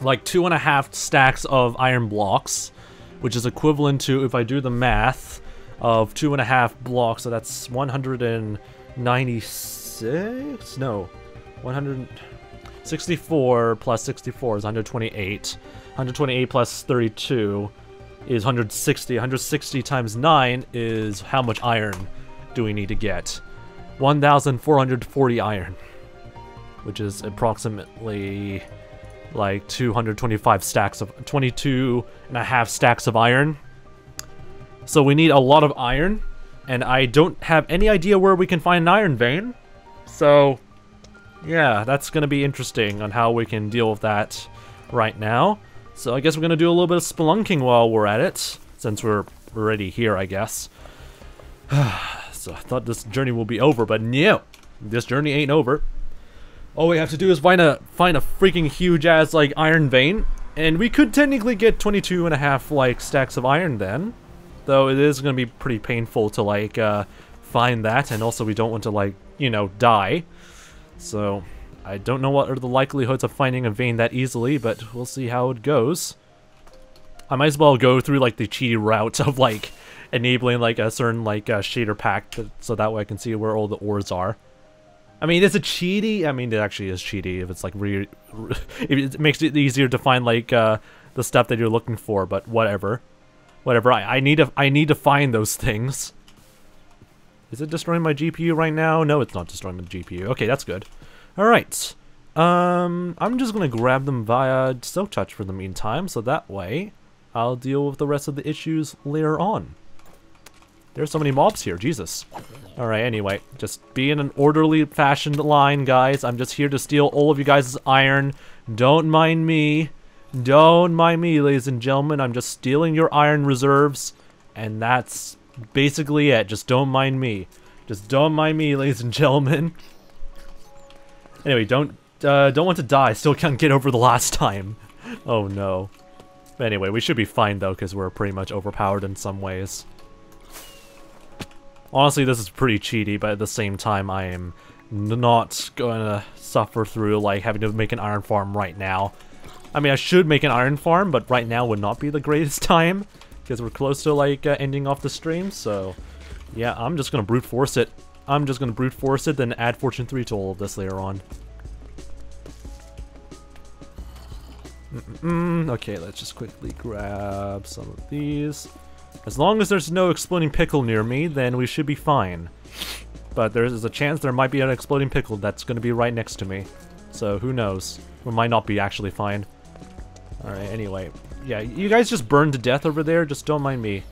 like two and a half stacks of iron blocks, which is equivalent to, if I do the math, of two and a half blocks. So that's one hundred ninety-six. No, one hundred. sixty-four plus sixty-four is one hundred twenty-eight. one hundred twenty-eight plus thirty-two is one hundred sixty. one hundred sixty times nine is how much iron do we need to get? one thousand four hundred forty iron, which is approximately like two hundred twenty-five stacks of twenty-two and a half stacks of iron. So we need a lot of iron, and I don't have any idea where we can find an iron vein. So yeah, that's going to be interesting on how we can deal with that right now. So I guess we're going to do a little bit of spelunking while we're at it, since we're already here, I guess. So I thought this journey will be over, but no! This journey ain't over. All we have to do is find a find a freaking huge-ass, like, iron vein, and we could technically get twenty-two and a half, like, stacks of iron then. Though it is going to be pretty painful to, like, uh, find that, and also we don't want to, like, you know, die. So, I don't know what are the likelihoods of finding a vein that easily, but we'll see how it goes. I might as well go through, like, the cheaty route of, like, enabling, like, a certain, like, uh, shader pack, that, so that way I can see where all the ores are. I mean, is it cheaty? I mean, it actually is cheaty if it's, like, re... re it makes it easier to find, like, uh, the stuff that you're looking for, but whatever. Whatever, I, I, need to, I need to find those things. Is it destroying my G P U right now? No, it's not destroying the G P U. Okay, that's good. Alright. Um, I'm just going to grab them via Silk Touch for the meantime, so that way I'll deal with the rest of the issues later on. There's so many mobs here, Jesus. Alright, anyway, just be in an orderly fashioned line, guys. I'm just here to steal all of you guys' iron. Don't mind me. Don't mind me, ladies and gentlemen. I'm just stealing your iron reserves. And that's basically it. Just don't mind me. Just don't mind me, ladies and gentlemen. Anyway, don't uh, don't want to die. Still can't get over the last time. Oh, no. But anyway, we should be fine, though, because we're pretty much overpowered in some ways. Honestly, this is pretty cheaty, but at the same time, I am not going to suffer through, like, having to make an iron farm right now. I mean, I should make an iron farm, but right now would not be the greatest time, because we're close to, like, uh, ending off the stream, so... Yeah, I'm just going to brute force it. I'm just going to brute force it, then add Fortune three to all of this later on. Mm-mm-mm. Okay, let's just quickly grab some of these. As long as there's no exploding pickle near me, then we should be fine. But there is a chance there might be an exploding pickle that's going to be right next to me. So who knows? We might not be actually fine. Alright, anyway. Yeah, you guys just burn to death over there. Just don't mind me.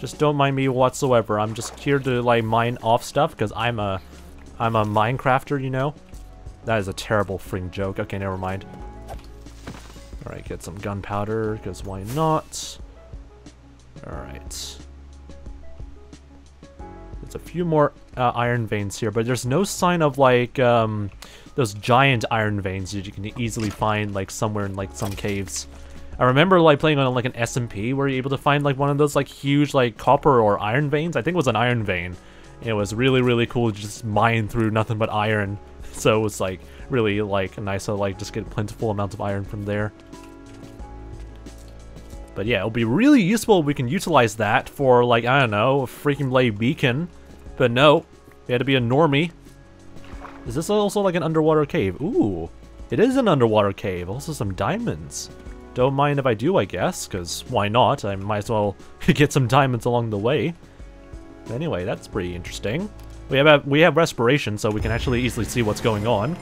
Just don't mind me whatsoever. I'm just here to, like, mine off stuff, because I'm a... I'm a Minecrafter, you know? That is a terrible freaking joke. Okay, never mind. Alright, get some gunpowder, because why not? Alright. There's a few more uh, iron veins here, but there's no sign of, like, um... those giant iron veins that you can easily find, like, somewhere in, like, some caves. I remember, like, playing on, like, an S M P where you're able to find, like, one of those, like, huge, like, copper or iron veins. I think it was an iron vein. It was really, really cool to just mine through nothing but iron. So it was, like, really, like, nice to, like, just get plentiful amounts of iron from there. But yeah, it'll be really useful if we can utilize that for, like, I don't know, a freaking, like, beacon. But no, we had to be a normie. Is this also, like, an underwater cave? Ooh, it is an underwater cave. Also some diamonds. Don't mind if I do, I guess, because why not? I might as well get some diamonds along the way. Anyway, that's pretty interesting. We have a, we have respiration, so we can actually easily see what's going on.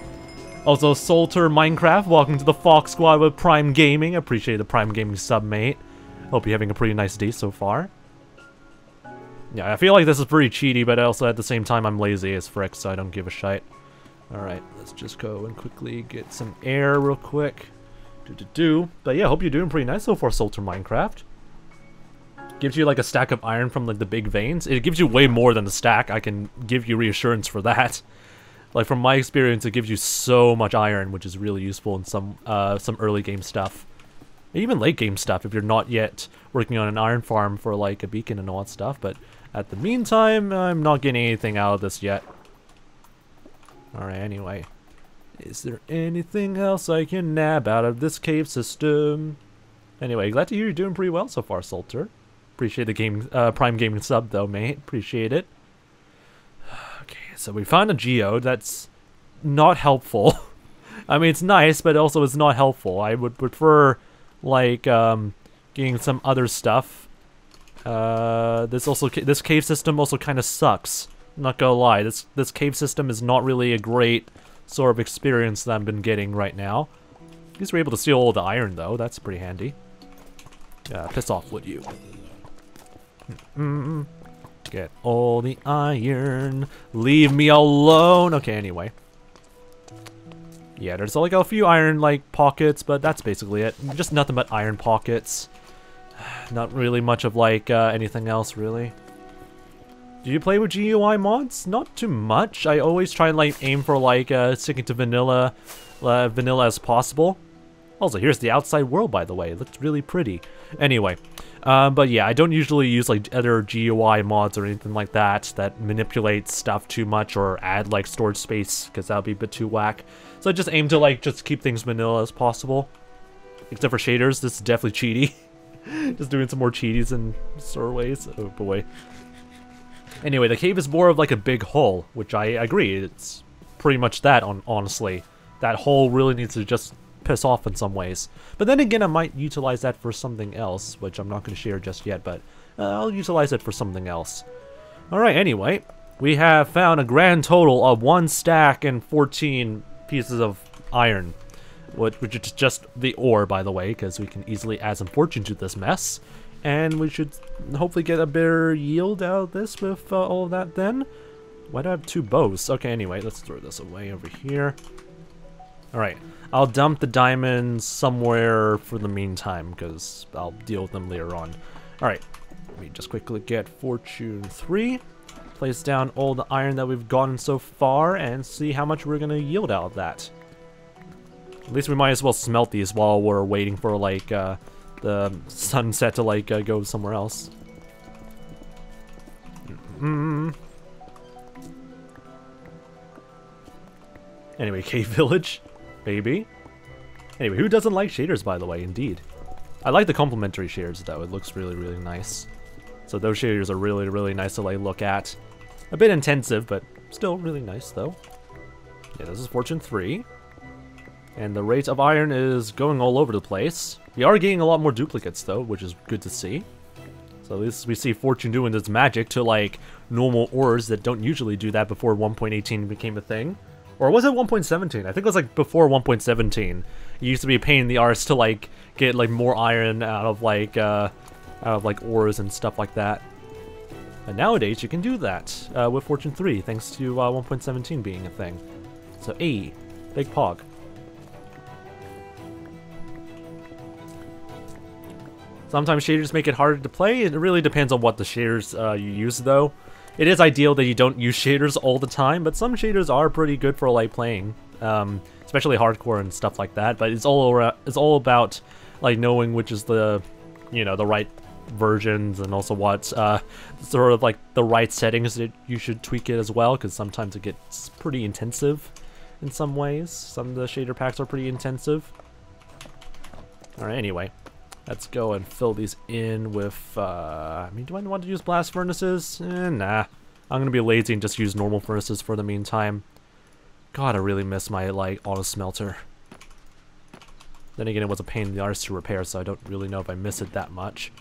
Also, Solter Minecraft, welcome to the Fox Squad with Prime Gaming. Appreciate the Prime Gaming sub, mate. Hope you're having a pretty nice day so far. Yeah, I feel like this is pretty cheaty, but also at the same time I'm lazy as frick, so I don't give a shite. Alright, let's just go and quickly get some air real quick. Do, do, do. But yeah, hope you're doing pretty nice so far, Solter Minecraft. Gives you like a stack of iron from like the big veins. It gives you way more than the stack. I can give you reassurance for that. Like from my experience, it gives you so much iron, which is really useful in some uh, some early game stuff, even late game stuff if you're not yet working on an iron farm for like a beacon and all that stuff. But at the meantime, I'm not getting anything out of this yet. All right, anyway. Is there anything else I can nab out of this cave system? Anyway, glad to hear you're doing pretty well so far, Solter. Appreciate the game, uh, Prime Gaming sub, though, mate. Appreciate it. Okay, so we found a geode that's not helpful. I mean, it's nice, but also it's not helpful. I would prefer, like, um, getting some other stuff. Uh, this also, this cave system also kind of sucks. I'm not gonna lie, this this cave system is not really a great sort of experience that I've been getting right now. At least we're able to steal all the iron, though. That's pretty handy. Uh, piss off, would you? Mm-mm. Get all the iron. Leave me alone. Okay, anyway. Yeah, there's like a few iron like pockets, but that's basically it. Just nothing but iron pockets. Not really much of like uh, anything else, really. Do you play with G U I mods? Not too much. I always try and like aim for like uh, sticking to vanilla, uh, vanilla as possible. Also, here's the outside world, by the way. It looks really pretty. Anyway, um, but yeah, I don't usually use like other G U I mods or anything like that that manipulates stuff too much or add like storage space because that would be a bit too whack. So I just aim to like just keep things vanilla as possible. Except for shaders, this is definitely cheaty. Just doing some more cheaties in sort of ways. Oh boy. Anyway, the cave is more of like a big hole, which I agree, it's pretty much that, on honestly. That hole really needs to just piss off in some ways. But then again, I might utilize that for something else, which I'm not going to share just yet, but uh, I'll utilize it for something else. Alright, anyway, we have found a grand total of one stack and fourteen pieces of iron. Which, which is just the ore, by the way, because we can easily add some fortune to this mess. and we should hopefully get a better yield out of this with uh, all of that then. Why do I have two bows? Okay, anyway, let's throw this away over here. Alright, I'll dump the diamonds somewhere for the meantime, because I'll deal with them later on. Alright, let me just quickly get Fortune three, place down all the iron that we've gotten so far, and see how much we're going to yield out of that. At least we might as well smelt these while we're waiting for, like, uh, the sunset to, like, uh, go somewhere else. Mm-hmm. Anyway, Cave Village, baby. Anyway, who doesn't like shaders, by the way? Indeed. I like the complementary shaders, though. It looks really, really nice. So those shaders are really, really nice to, like, look at. A bit intensive, but still really nice, though. Yeah, this is Fortune three. And the rate of iron is going all over the place. We are getting a lot more duplicates though, which is good to see. So at least we see Fortune doing its magic to like normal ores that don't usually do that before one point eighteen became a thing. Or was it one point seventeen? I think it was like before one point seventeen. It used to be a pain in the arse to like get like more iron out of like uh, out of like ores and stuff like that. And nowadays you can do that uh, with Fortune three thanks to uh, one point seventeen being a thing. So hey, big pog. Sometimes shaders make it harder to play. It really depends on what the shaders uh, you use, though. It is ideal that you don't use shaders all the time, but some shaders are pretty good for like playing, um, especially hardcore and stuff like that. But it's all around, it's all about like knowing which is the, you know, the right versions and also what uh, sort of like the right settings that you should tweak it as well, because sometimes it gets pretty intensive in some ways. Some of the shader packs are pretty intensive. All right, anyway. Let's go and fill these in with, uh, I mean, do I want to use blast furnaces? Eh, nah. I'm gonna be lazy and just use normal furnaces for the meantime. God, I really miss my, like, auto-smelter. Then again, it was a pain in the arse to repair, so I don't really know if I miss it that much.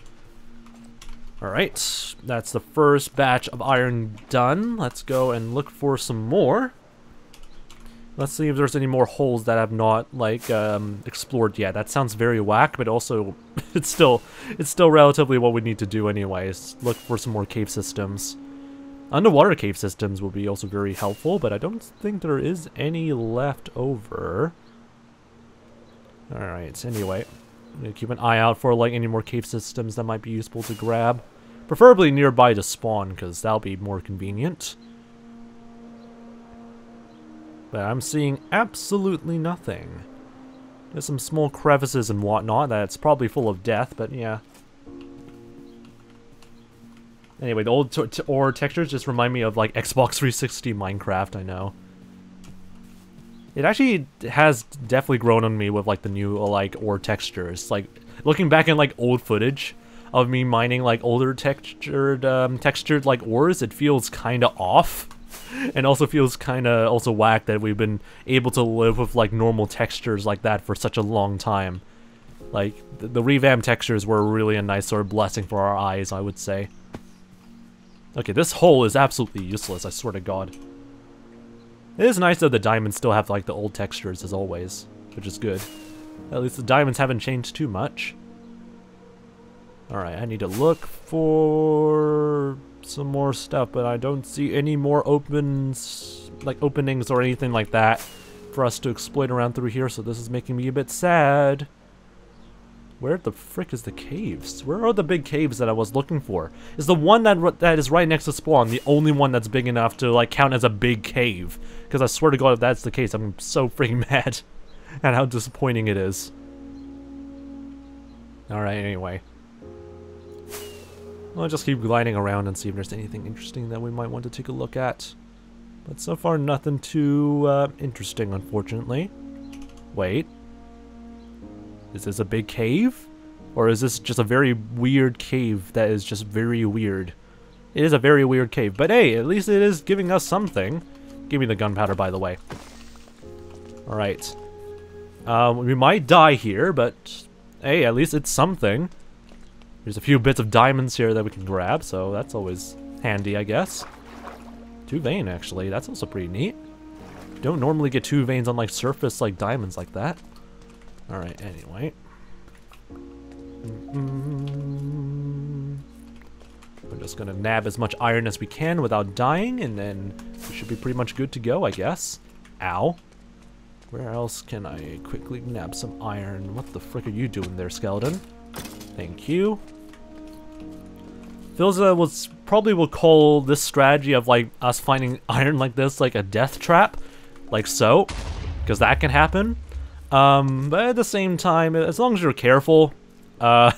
Alright, that's the first batch of iron done. Let's go and look for some more. Let's see if there's any more holes that I've not, like, um, explored yet. That sounds very whack, but also, it's still, it's still relatively what we need to do anyways. Look for some more cave systems. Underwater cave systems will be also very helpful, but I don't think there is any left over. Alright, anyway. I'm gonna keep an eye out for, like, any more cave systems that might be useful to grab. Preferably nearby to spawn, because that'll be more convenient. But I'm seeing absolutely nothing. There's some small crevices and whatnot that's probably full of death, but yeah. Anyway, the old t t ore textures just remind me of like Xbox three sixty Minecraft, I know. It actually has definitely grown on me with like the new like ore textures. Like looking back in like old footage of me mining like older textured um, textured like ores, it feels kind of off. And also feels kind of also whack that we've been able to live with like normal textures like that for such a long time. Like the, the revamp textures were really a nice sort of blessing for our eyes, I would say. Okay, this hole is absolutely useless, I swear to God. It is nice that the diamonds still have like the old textures as always, which is good. At least the diamonds haven't changed too much. Alright, I need to look for some more stuff, but I don't see any more opens, like openings or anything like that for us to exploit around through here, so this is making me a bit sad. Where the frick is the caves? Where are the big caves that I was looking for? Is the one that that is right next to spawn the only one that's big enough to like count as a big cave? Because I swear to God, if that's the case, I'm so freaking mad at how disappointing it is. Alright, anyway. I'll just keep gliding around and see if there's anything interesting that we might want to take a look at. But so far, nothing too uh, interesting, unfortunately. Wait. Is this a big cave? Or is this just a very weird cave that is just very weird? It is a very weird cave, but hey, at least it is giving us something. Give me the gunpowder, by the way. Alright. Um, we might die here, but hey, at least it's something. There's a few bits of diamonds here that we can grab, so that's always handy, I guess. Two vein, actually. That's also pretty neat. You don't normally get two veins on, like, surface, like, diamonds like that. Alright, anyway. Mm-hmm. We're just gonna nab as much iron as we can without dying, and then we should be pretty much good to go, I guess. Ow. Where else can I quickly nab some iron? What the frick are you doing there, skeleton? Thank you. Filza was probably will call this strategy of like us finding iron like this like a death trap, like so, because that can happen. Um, but at the same time, as long as you're careful, uh,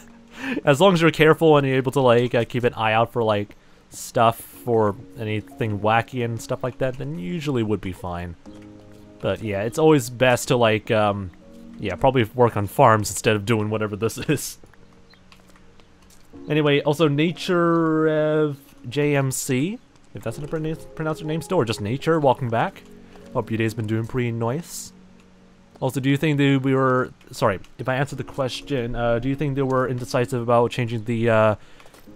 as long as you're careful and you're able to like uh, keep an eye out for like stuff for anything wacky and stuff like that, then usually would be fine. But yeah, it's always best to like, um, yeah, probably work on farms instead of doing whatever this is. Anyway, also Nature uh, J M C, if that's how to pronounce your name still, or just Nature, welcome back. Hope your day's been doing pretty nice. Also, do you think that we were, sorry, if I answered the question, uh, do you think they were indecisive about changing the uh,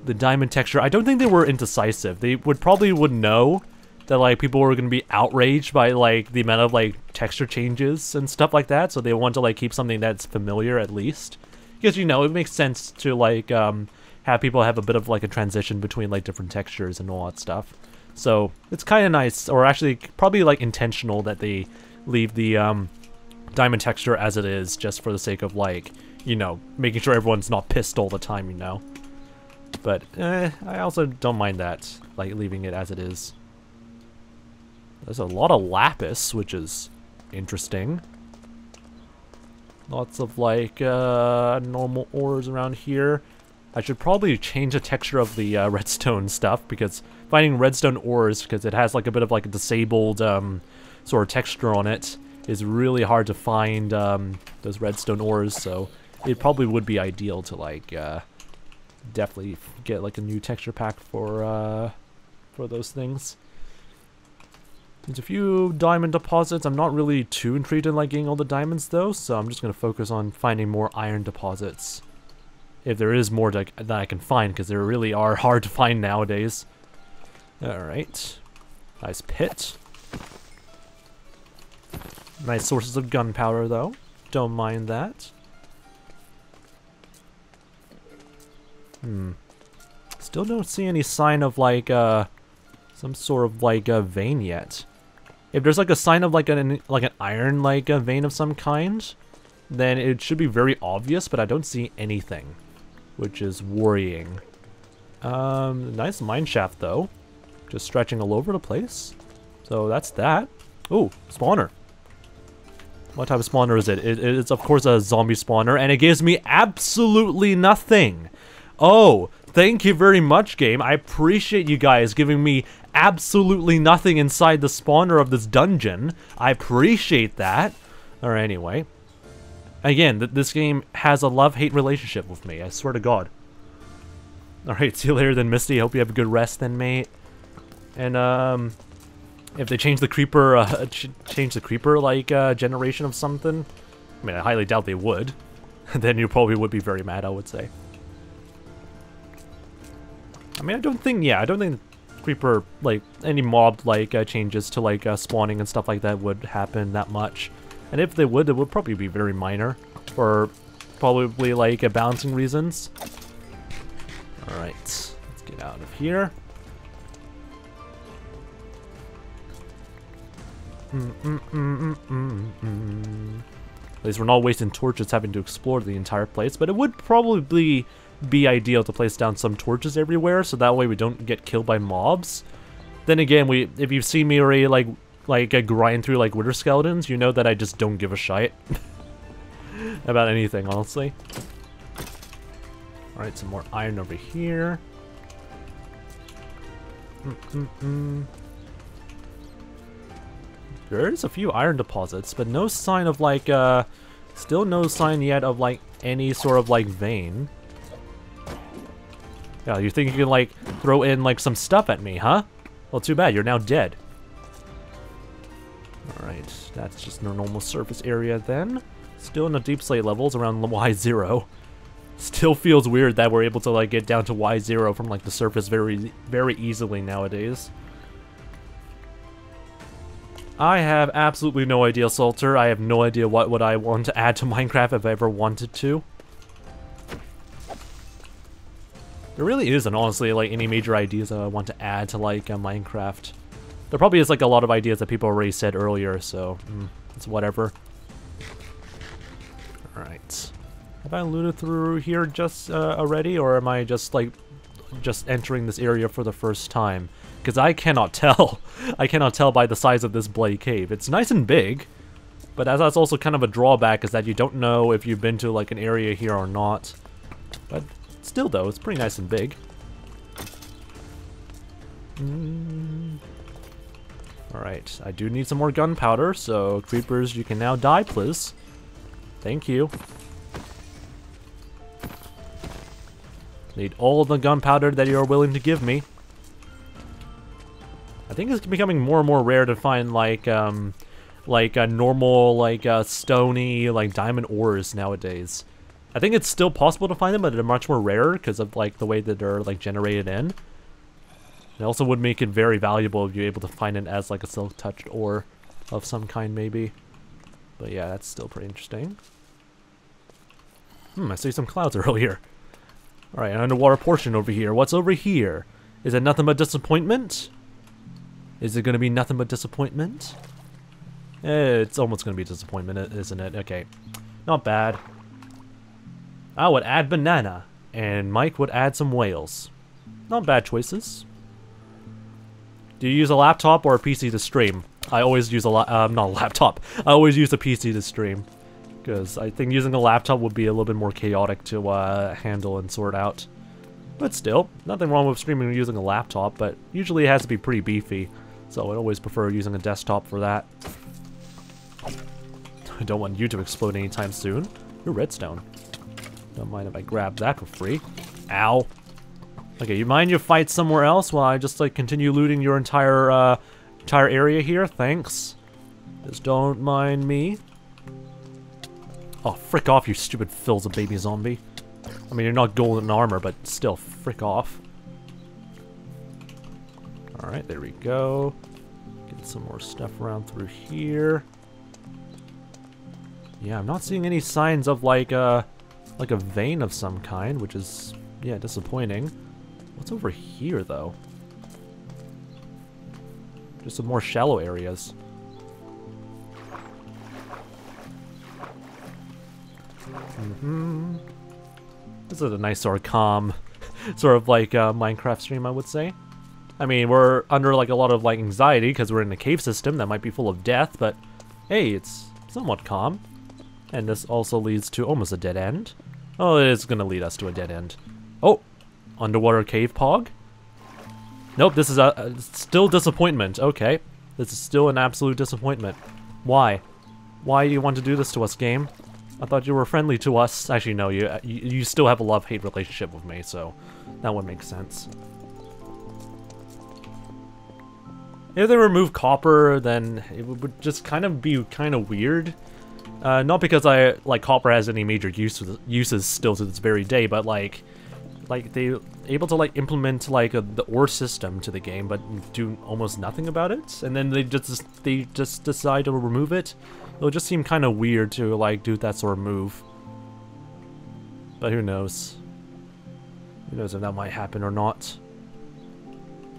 the diamond texture? I don't think they were indecisive. They would probably would know that like people were going to be outraged by like the amount of like texture changes and stuff like that, so they want to like keep something that's familiar at least. Because, you know, it makes sense to like um, have people have a bit of like a transition between like different textures and all that stuff. So it's kind of nice, or actually probably like intentional, that they leave the um, diamond texture as it is, just for the sake of like, you know, making sure everyone's not pissed all the time, you know. But eh, I also don't mind that, like leaving it as it is. There's a lot of lapis, which is interesting. Lots of like uh, normal ores around here. I should probably change the texture of the uh, redstone stuff, because finding redstone ores, because it has like a bit of like a disabled um, sort of texture on it, is really hard to find um, those redstone ores. So it probably would be ideal to like uh, definitely get like a new texture pack for uh, for those things. There's a few diamond deposits. I'm not really too intrigued in like getting all the diamonds though, so I'm just gonna focus on finding more iron deposits, if there is more to, that I can find, because they really are hard to find nowadays. All right, nice pit. Nice sources of gunpowder though. Don't mind that. Hmm. Still don't see any sign of like uh, some sort of like a vein yet. If there's like a sign of like an like an iron like a vein of some kind, then it should be very obvious, but I don't see anything, which is worrying. Um, nice mine shaft though, just stretching all over the place. So that's that. Ooh, spawner. What type of spawner is it? it? It's of course a zombie spawner, and it gives me absolutely nothing. Oh, thank you very much, game. I appreciate you guys giving me absolutely nothing inside the spawner of this dungeon. I appreciate that. Or anyway, again, th this game has a love-hate relationship with me. I swear to God. All right, see you later then, Misty. Hope you have a good rest then, mate. And um, if they change the creeper, uh, ch change the creeper like uh, generation of something, I mean, I highly doubt they would. Then you probably would be very mad, I would say. I mean, I don't think, yeah, I don't think creeper, like, any mob, like, uh, changes to, like, uh, spawning and stuff like that would happen that much. And if they would, it would probably be very minor, for probably, like, uh, balancing reasons. Alright, let's get out of here. Mm -mm -mm -mm -mm -mm. At least we're not wasting torches having to explore the entire place, but it would probably be ideal to place down some torches everywhere, so that way we don't get killed by mobs. Then again, we if you've seen me already like like uh, grind through like wither skeletons, you know that I just don't give a shite about anything, honestly. All right, some more iron over here. Mm -mm -mm. There is a few iron deposits, but no sign of like uh, still no sign yet of like any sort of like vein. Yeah, you think you can, like, throw in, like, some stuff at me, huh? Well, too bad. You're now dead. Alright, that's just your normal surface area then. Still in the deep slate levels around Y zero. Still feels weird that we're able to, like, get down to Y zero from, like, the surface very, very easily nowadays. I have absolutely no idea, Salter. I have no idea what would I want to add to Minecraft if I ever wanted to. There really isn't, honestly, like any major ideas I want to add to like uh, Minecraft. There probably is like a lot of ideas that people already said earlier, so mm, it's whatever. All right. Have I looted through here just uh, already, or am I just like just entering this area for the first time? Because I cannot tell. I cannot tell by the size of this Blade Cave. It's nice and big, but as that's also kind of a drawback is that you don't know if you've been to like an area here or not. But still though, it's pretty nice and big. Mm. Alright, I do need some more gunpowder, so creepers, you can now die, please. Thank you. Need all the gunpowder that you're willing to give me. I think it's becoming more and more rare to find like, um, like a normal, like uh, stony, like diamond ores nowadays. I think it's still possible to find them, but they're much more rare because of like the way that they're like generated in. It also would make it very valuable if you're able to find it as like a silk-touched ore of some kind, maybe. But yeah, that's still pretty interesting. Hmm, I see some clouds earlier. All right, an underwater portion over here. What's over here? Is it nothing but disappointment? Is it going to be nothing but disappointment? Eh, it's almost going to be disappointment, isn't it? Okay, not bad. I would add banana, and Mike would add some whales. Not bad choices. Do you use a laptop or a P C to stream? I always use a la um, not a laptop. I always use a P C to stream, because I think using a laptop would be a little bit more chaotic to uh, handle and sort out. But still, nothing wrong with streaming using a laptop, but usually it has to be pretty beefy, so I always prefer using a desktop for that. I don't want you to explode anytime soon. You're redstone. Don't mind if I grab that for free. Ow. Okay, you mind you fight somewhere else while I just like continue looting your entire uh, entire area here? Thanks. Just don't mind me. Oh, frick off, you stupid Phil's a baby zombie. I mean, you're not golden armor, but still, frick off. All right, there we go. Get some more stuff around through here. Yeah, I'm not seeing any signs of like a like a vein of some kind, which is yeah disappointing. What's over here though? Just some more shallow areas. Mm-hmm. This is a nice sort of calm, sort of like uh, Minecraft stream, I would say. I mean, we're under like a lot of like anxiety because we're in a cave system that might be full of death, but hey, it's somewhat calm. And this also leads to almost a dead end. Oh, it is going to lead us to a dead end. Oh, underwater cave pog? Nope, this is a, a still disappointment. Okay, this is still an absolute disappointment. Why? Why do you want to do this to us, game? I thought you were friendly to us. Actually, no, you you still have a love-hate relationship with me, so that would make sense. If they remove copper, then it would just kind of be kind of weird. Uh, not because I like copper has any major use uses still to this very day, but like, like they able to like implement like a, the ore system to the game, but do almost nothing about it, and then they just they just decide to remove it. It'll just seem kind of weird to, like, do that sort of move. But who knows? Who knows if that might happen or not.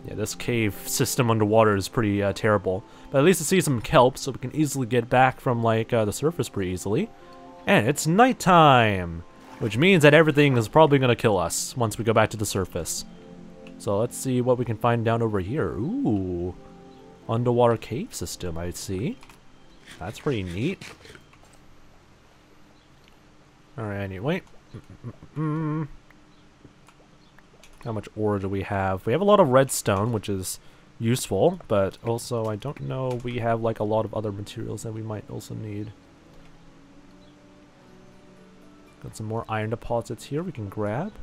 Yeah, this cave system underwater is pretty uh, terrible. But at least I see some kelp, so we can easily get back from, like, uh, the surface pretty easily. And it's nighttime! Which means that everything is probably going to kill us once we go back to the surface. So let's see what we can find down over here. Ooh. Underwater cave system, I see. That's pretty neat. Alright, anyway. Mm-mm-mm. How much ore do we have? We have a lot of redstone, which is useful, but also I don't know, we have like a lot of other materials that we might also need. Got some more iron deposits here we can grab.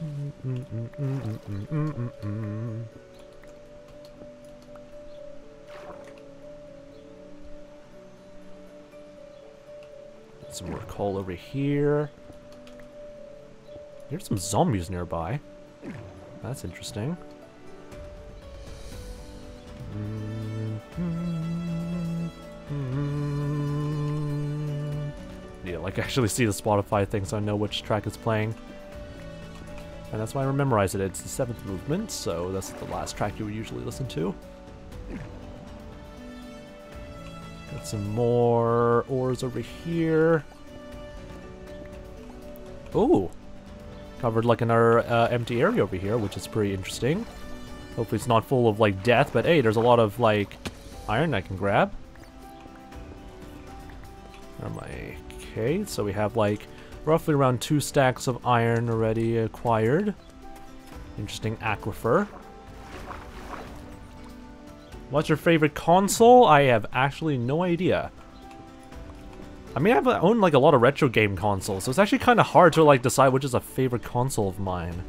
Mm-mm-mm-mm-mm-mm-mm-mm-mm. Some more coal over here. There's some zombies nearby. That's interesting. Mm-hmm. Mm-hmm. Need like like actually see the Spotify thing so I know which track it's playing. And that's why I memorized it. It's the seventh movement, so that's the last track you would usually listen to. Got some more ores over here. Ooh! Covered like another uh, empty area over here, which is pretty interesting. Hopefully it's not full of like death, but hey, there's a lot of like iron I can grab. I'm like, okay, so we have like roughly around two stacks of iron already acquired. Interesting aquifer. What's your favorite console? I have actually no idea. I mean, I've owned like a lot of retro game consoles, so it's actually kind of hard to like decide which is a favorite console of mine.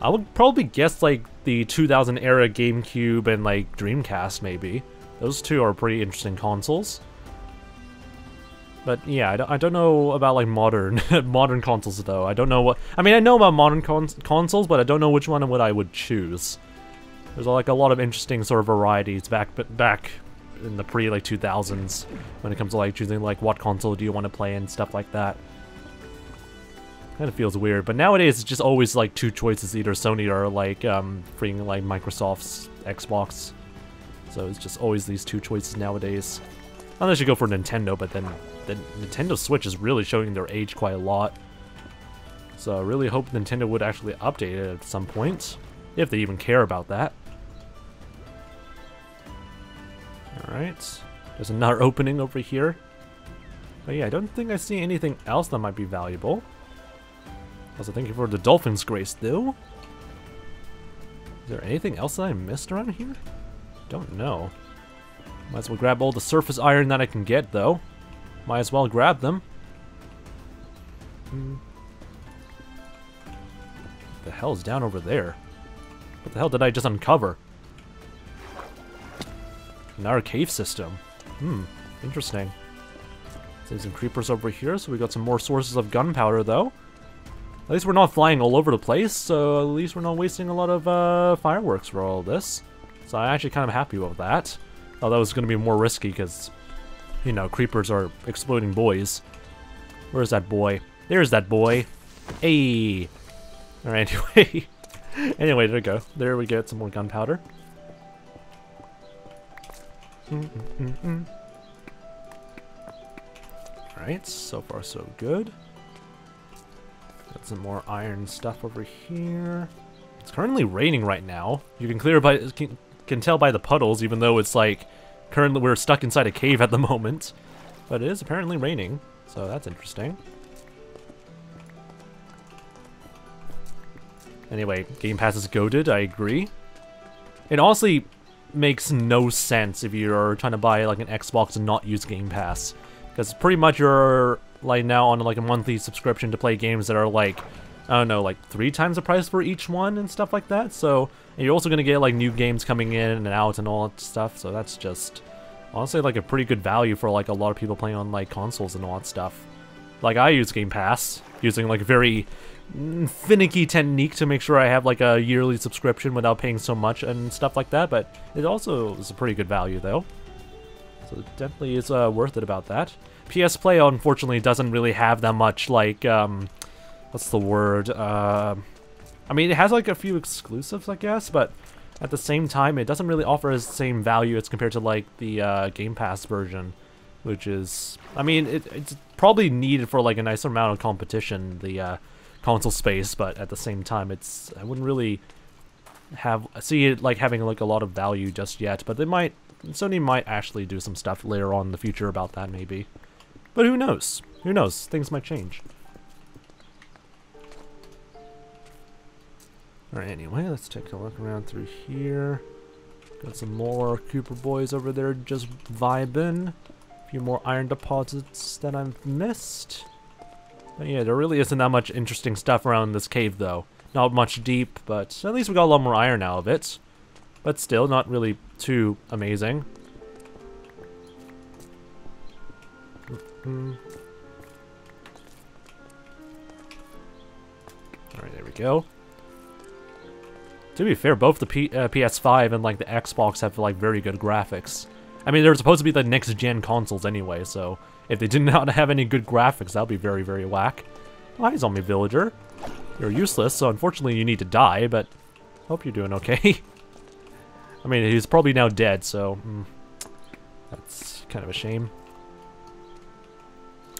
I would probably guess like the two thousand era GameCube and like Dreamcast maybe. Those two are pretty interesting consoles. But yeah, I don't, I don't know about like modern modern consoles though. I don't know what I mean. I know about modern cons consoles, but I don't know which one what I would choose. There's like a lot of interesting sort of varieties back back in the pre like two thousands when it comes to like choosing like what console do you want to play and stuff like that. Kind of feels weird, but nowadays it's just always like two choices: either Sony or like um, freaking like Microsoft's Xbox. So it's just always these two choices nowadays. Unless you go for Nintendo, but then the Nintendo Switch is really showing their age quite a lot. So I really hope Nintendo would actually update it at some point, if they even care about that. Alright, there's another opening over here. But yeah, I don't think I see anything else that might be valuable. Also, thank you for the Dolphin's Grace, though. Is there anything else that I missed around here? Don't know. Might as well grab all the surface iron that I can get, though. Might as well grab them. Hmm. What the hell is down over there? What the hell did I just uncover? Another cave system. Hmm, interesting. There's some creepers over here, so we got some more sources of gunpowder, though. At least we're not flying all over the place, so at least we're not wasting a lot of uh, fireworks for all of this. So I'm actually kind of happy with that. Although it's going to be more risky because, you know, creepers are exploding boys. Where's that boy? There's that boy. Hey. All right. Anyway, anyway, there we go. There we get some more gunpowder. Mm -mm -mm -mm. All right. So far, so good. Got some more iron stuff over here. It's currently raining right now. You can clear by. Can, can tell by the puddles, even though it's like currently we're stuck inside a cave at the moment, but it is apparently raining, so that's interesting. Anyway, Game Pass is goated, I agree. It honestly makes no sense if you're trying to buy like an Xbox and not use Game Pass, because pretty much you're like now on like a monthly subscription to play games that are like, I don't know, like three times the price for each one and stuff like that. So, and you're also going to get like new games coming in and out and all that stuff. So that's just honestly like a pretty good value for like a lot of people playing on like consoles and all that stuff. Like I use Game Pass using like a very finicky technique to make sure I have like a yearly subscription without paying so much and stuff like that. But it also is a pretty good value though. So it definitely is uh, worth it about that. P S Play unfortunately doesn't really have that much like... um. What's the word? Uh, I mean, it has like a few exclusives, I guess, but at the same time, it doesn't really offer the same value as compared to like the uh, Game Pass version, which is, I mean, it, it's probably needed for like a nicer amount of competition, the uh, console space, but at the same time, it's, I wouldn't really have, see it like having like a lot of value just yet, but they might, Sony might actually do some stuff later on in the future about that maybe, but who knows? Who knows? Things might change. Alright, anyway, let's take a look around through here. Got some more Cooper boys over there just vibing. A few more iron deposits that I've missed. But yeah, there really isn't that much interesting stuff around this cave, though. Not much deep, but at least we got a lot more iron out of it. But still, not really too amazing. Mm-mm. Alright, there we go. To be fair, both the P uh, P S five and like the Xbox have like very good graphics. I mean, they're supposed to be the next gen consoles anyway, so If they did not have any good graphics, that would be very, very whack. Hi, zombie villager. You're useless, so unfortunately you need to die, but hope you're doing okay. I mean, he's probably now dead, so mm, that's kind of a shame.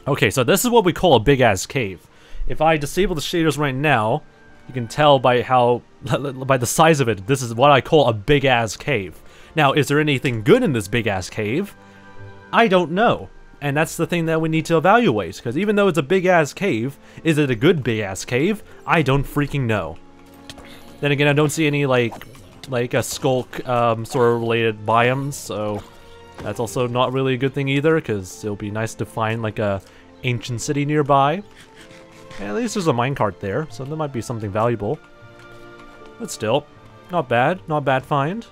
Okay, so this is what we call a big-ass cave. If I disable the shaders right now, you can tell by how, by the size of it, this is what I call a big-ass cave. Now, is there anything good in this big-ass cave? I don't know. And that's the thing that we need to evaluate, because even though it's a big-ass cave, is it a good big-ass cave? I don't freaking know. Then again, I don't see any, like, like a skulk um, sort of related biomes, so that's also not really a good thing either, because it'll be nice to find, like, a ancient city nearby. And at least there's a minecart there, so that might be something valuable. But still, not bad, not bad find.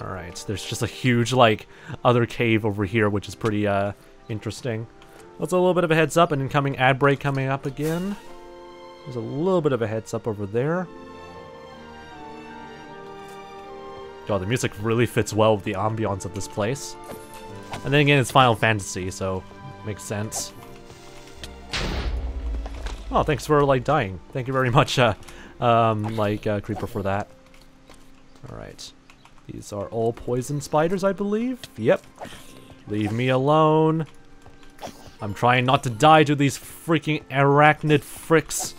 Alright, so there's just a huge, like, other cave over here, which is pretty, uh, interesting. That's a little bit of a heads up, an incoming ad break coming up again. There's a little bit of a heads up over there. God, the music really fits well with the ambiance of this place. And then again, it's Final Fantasy, so makes sense. Oh, thanks for, like, dying. Thank you very much, uh, um, like, uh, Creeper for that. Alright. These are all poison spiders, I believe. Yep. Leave me alone. I'm trying not to die to these freaking arachnid fricks.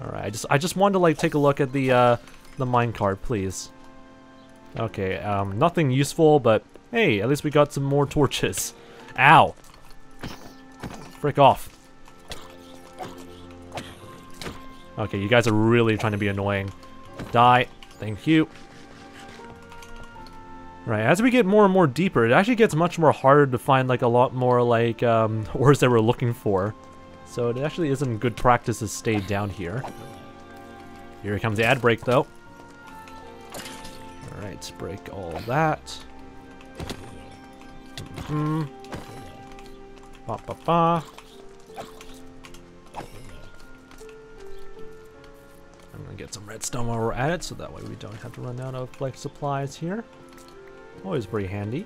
Alright, I just I just wanted to like take a look at the uh the minecart, please. Okay, um nothing useful, but hey, at least we got some more torches. Ow. Frick off. Okay, you guys are really trying to be annoying. Die. Thank you. Right, as we get more and more deeper, it actually gets much more harder to find, like, a lot more, like, um, ores that we're looking for. So it actually isn't good practice to stay down here. Here comes the ad break, though. Alright, break all that. Mm-hmm. Ba ba ba. I'm gonna get some redstone while we're at it, so that way we don't have to run out of, like, supplies here. Always pretty handy.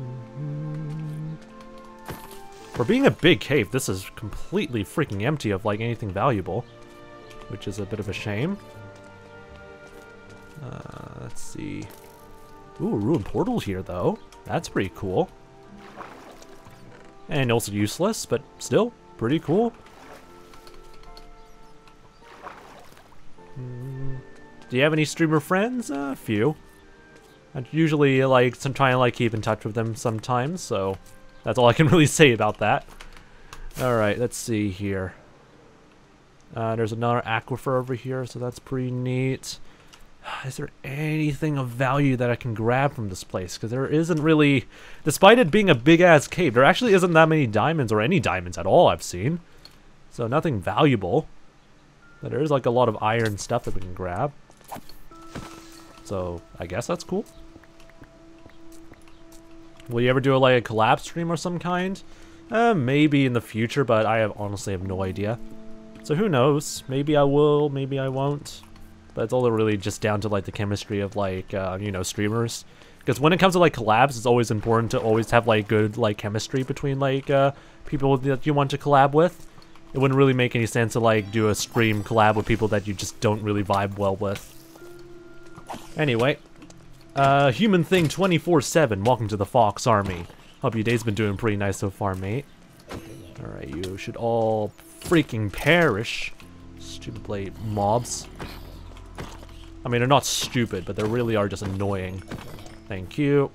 Mm-hmm. For being a big cave, this is completely freaking empty of like anything valuable, which is a bit of a shame. Uh, let's see. Ooh, ruined portal here though. That's pretty cool. And also useless, but still pretty cool. Mm. Do you have any streamer friends? A uh, few. I usually like some try and like keep in touch with them sometimes, so that's all I can really say about that. All right, let's see here. Uh, there's another aquifer over here, so that's pretty neat. Is there anything of value that I can grab from this place? Because there isn't really, despite it being a big ass cave, there actually isn't that many diamonds or any diamonds at all I've seen. So nothing valuable. But there is like a lot of iron stuff that we can grab. So, I guess that's cool. Will you ever do a, like a collab stream or some kind? Uh, maybe in the future, but I have, honestly have no idea. So who knows? Maybe I will, maybe I won't. But it's all really just down to like the chemistry of like, uh, you know, streamers. Because when it comes to like collabs, it's always important to always have like good like chemistry between like uh, people that you want to collab with. It wouldn't really make any sense to like do a stream collab with people that you just don't really vibe well with. Anyway, uh, human thing twenty-four seven, welcome to the Fox Army. Hope your day's been doing pretty nice so far, mate. Alright, you should all freaking perish. Stupid blade mobs. I mean, they're not stupid, but they really are just annoying. Thank you.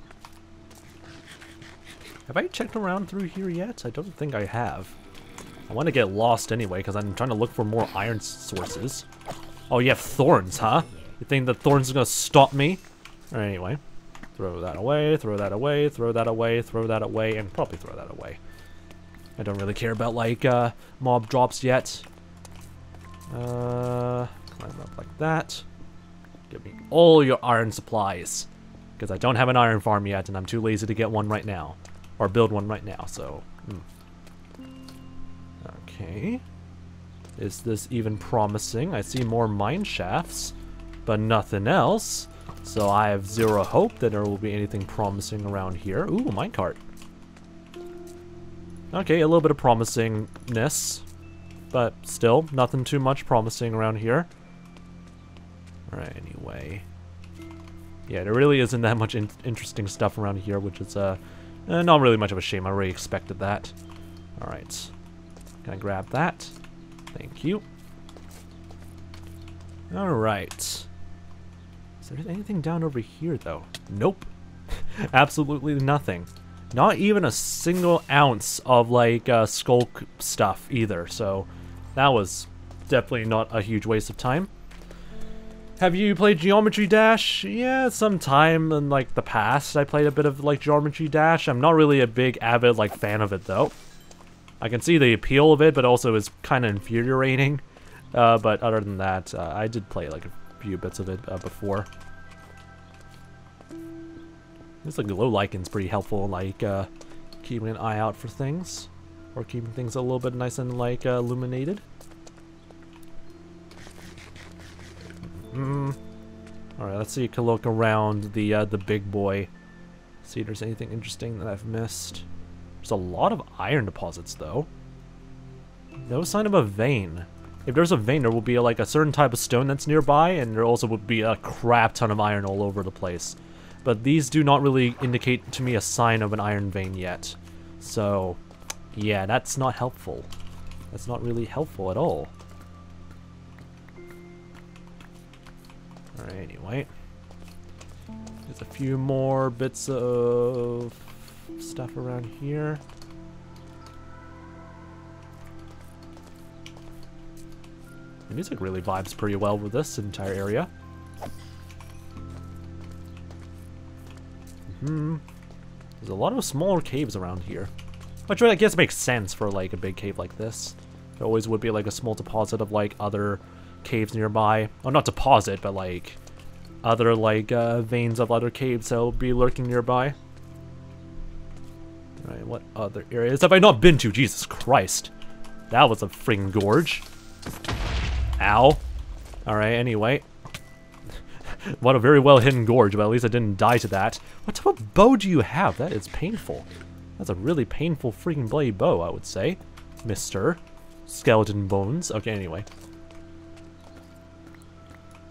Have I checked around through here yet? I don't think I have. I want to get lost anyway, because I'm trying to look for more iron sources. Oh, you have thorns, huh? You think the thorns are gonna stop me? All right, anyway, throw that away, throw that away, throw that away, throw that away, and probably throw that away. I don't really care about like uh, mob drops yet. Uh, climb up like that. Give me all your iron supplies, because I don't have an iron farm yet, and I'm too lazy to get one right now, or build one right now. So, mm. Okay, is this even promising? I see more mine shafts. But nothing else. So I have zero hope that there will be anything promising around here. Ooh, minecart. Okay, a little bit of promisingness, but still, nothing too much promising around here. Alright, anyway. Yeah, there really isn't that much in interesting stuff around here, which is uh, eh, not really much of a shame. I already expected that. Alright. Can I grab that? Thank you. Alright. Is there anything down over here, though? Nope. Absolutely nothing. Not even a single ounce of, like, uh, skulk stuff either, so that was definitely not a huge waste of time. Have you played Geometry Dash? Yeah, sometime in, like, the past I played a bit of, like, Geometry Dash. I'm not really a big avid, like, fan of it, though. I can see the appeal of it, but also it's kind of infuriating. Uh, but other than that, uh, I did play, like, a few bits of it uh, before. It's like the low lichen's pretty helpful, like, uh, keeping an eye out for things. Or keeping things a little bit nice and, like, uh, illuminated. Mm. Alright, let's see. You can look around the uh, the big boy. See if there's anything interesting that I've missed. There's a lot of iron deposits, though. No sign of a vein. If there's a vein, there will be like a certain type of stone that's nearby, and there also would be a crap ton of iron all over the place. But these do not really indicate to me a sign of an iron vein yet. So, yeah, that's not helpful. That's not really helpful at all. Alright, anyway. There's a few more bits of stuff around here. The music really vibes pretty well with this entire area. Mm-hmm. There's a lot of smaller caves around here. Which I guess makes sense for like a big cave like this. There always would be like a small deposit of like other caves nearby. Oh, not deposit, but like other like uh, veins of other caves that'll be lurking nearby. Alright, what other areas have I not been to? Jesus Christ. That was a friggin' gorge. Ow. Alright, anyway. What a very well hidden gorge, but at least I didn't die to that. What type of bow do you have? That is painful. That's a really painful freaking blade bow, I would say. Mister Skeleton Bones. Okay, anyway.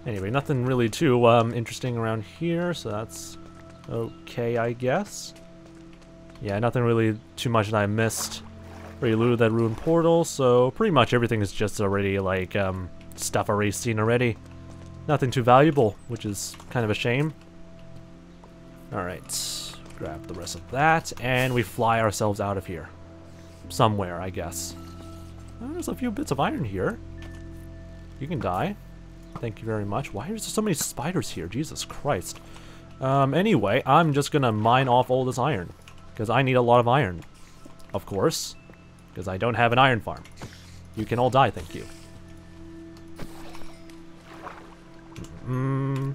Anyway, nothing really too um, interesting around here, so that's okay, I guess. Yeah, nothing really too much that I missed. Already looted that ruined portal, so pretty much everything is just already like um, stuff already seen already. Nothing too valuable, which is kind of a shame. Alright, grab the rest of that, and we fly ourselves out of here. Somewhere, I guess. Oh, there's a few bits of iron here. You can die. Thank you very much. Why are there so many spiders here? Jesus Christ. Um, anyway, I'm just gonna mine off all this iron. Because I need a lot of iron. Of course. Because I don't have an iron farm. You can all die, thank you. Mm.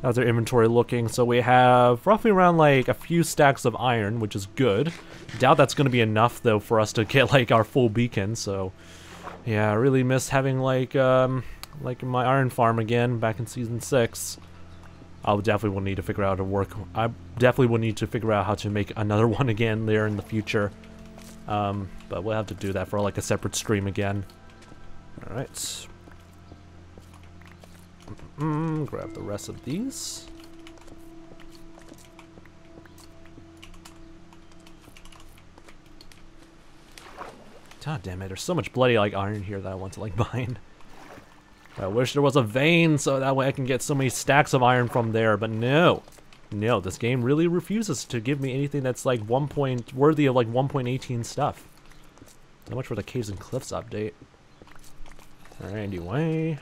How's our inventory looking? So we have roughly around like a few stacks of iron, which is good. Doubt that's going to be enough though for us to get like our full beacon. So yeah, I really miss having like um, like my iron farm again back in season six. I definitely will need to figure out a work. I definitely will need to figure out how to make another one again there in the future. Um, but we'll have to do that for like a separate stream again. All right. Mm, grab the rest of these. God damn it, there's so much bloody like iron here that I want to like mine. I wish there was a vein so that way I can get so many stacks of iron from there, but no. No, this game really refuses to give me anything that's like one point worthy of like one point eighteen stuff. So much for the Caves and Cliffs update. Alright, anyway.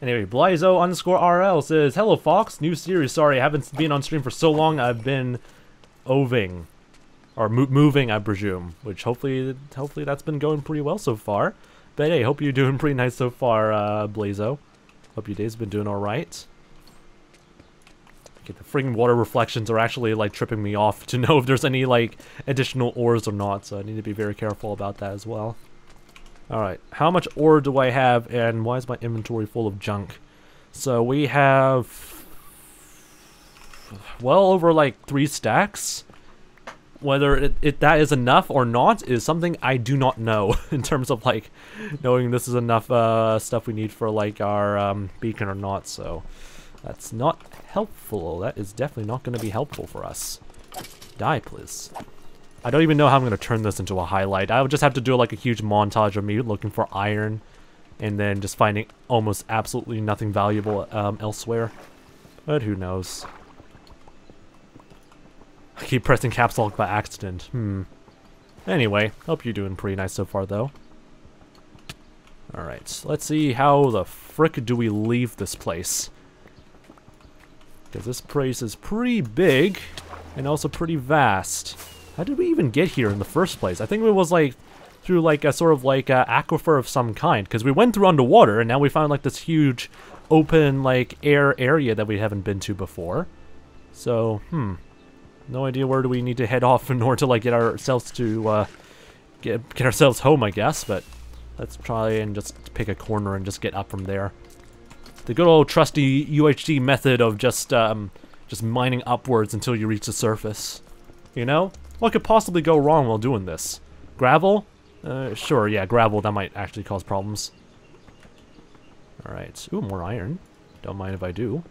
Anyway, Blizo underscore R L says, hello Fox, new series, sorry, I haven't been on stream for so long, I've been oving, or mo moving, I presume, which hopefully hopefully that's been going pretty well so far. But hey, hope you're doing pretty nice so far, uh, Blizo. Hope your day's been doing alright. Okay, the freaking water reflections are actually, like, tripping me off to know if there's any, like, additional ores or not, so I need to be very careful about that as well. Alright, how much ore do I have, and why is my inventory full of junk? So we have well over like three stacks. Whether it, it that is enough or not is something I do not know in terms of like knowing this is enough uh, stuff we need for like our um, beacon or not. So that's not helpful. That is definitely not going to be helpful for us. Die, please. I don't even know how I'm going to turn this into a highlight. I would just have to do like a huge montage of me looking for iron and then just finding almost absolutely nothing valuable um, elsewhere. But who knows. I keep pressing caps lock by accident. Hmm. Anyway, hope you're doing pretty nice so far though. Alright, let's see how the frick do we leave this place. Because this place is pretty big and also pretty vast. How did we even get here in the first place? I think it was like through like a sort of like a aquifer of some kind, because we went through underwater and now we found like this huge open like air area that we haven't been to before. So, hmm. No idea where do we need to head off in order to like get ourselves to uh, get, get ourselves home, I guess, but let's try and just pick a corner and just get up from there. The good old trusty U H D method of just um, just mining upwards until you reach the surface. You know? What could possibly go wrong while doing this? Gravel? Uh, sure, yeah, gravel, that might actually cause problems. Alright, ooh, more iron. Don't mind if I do.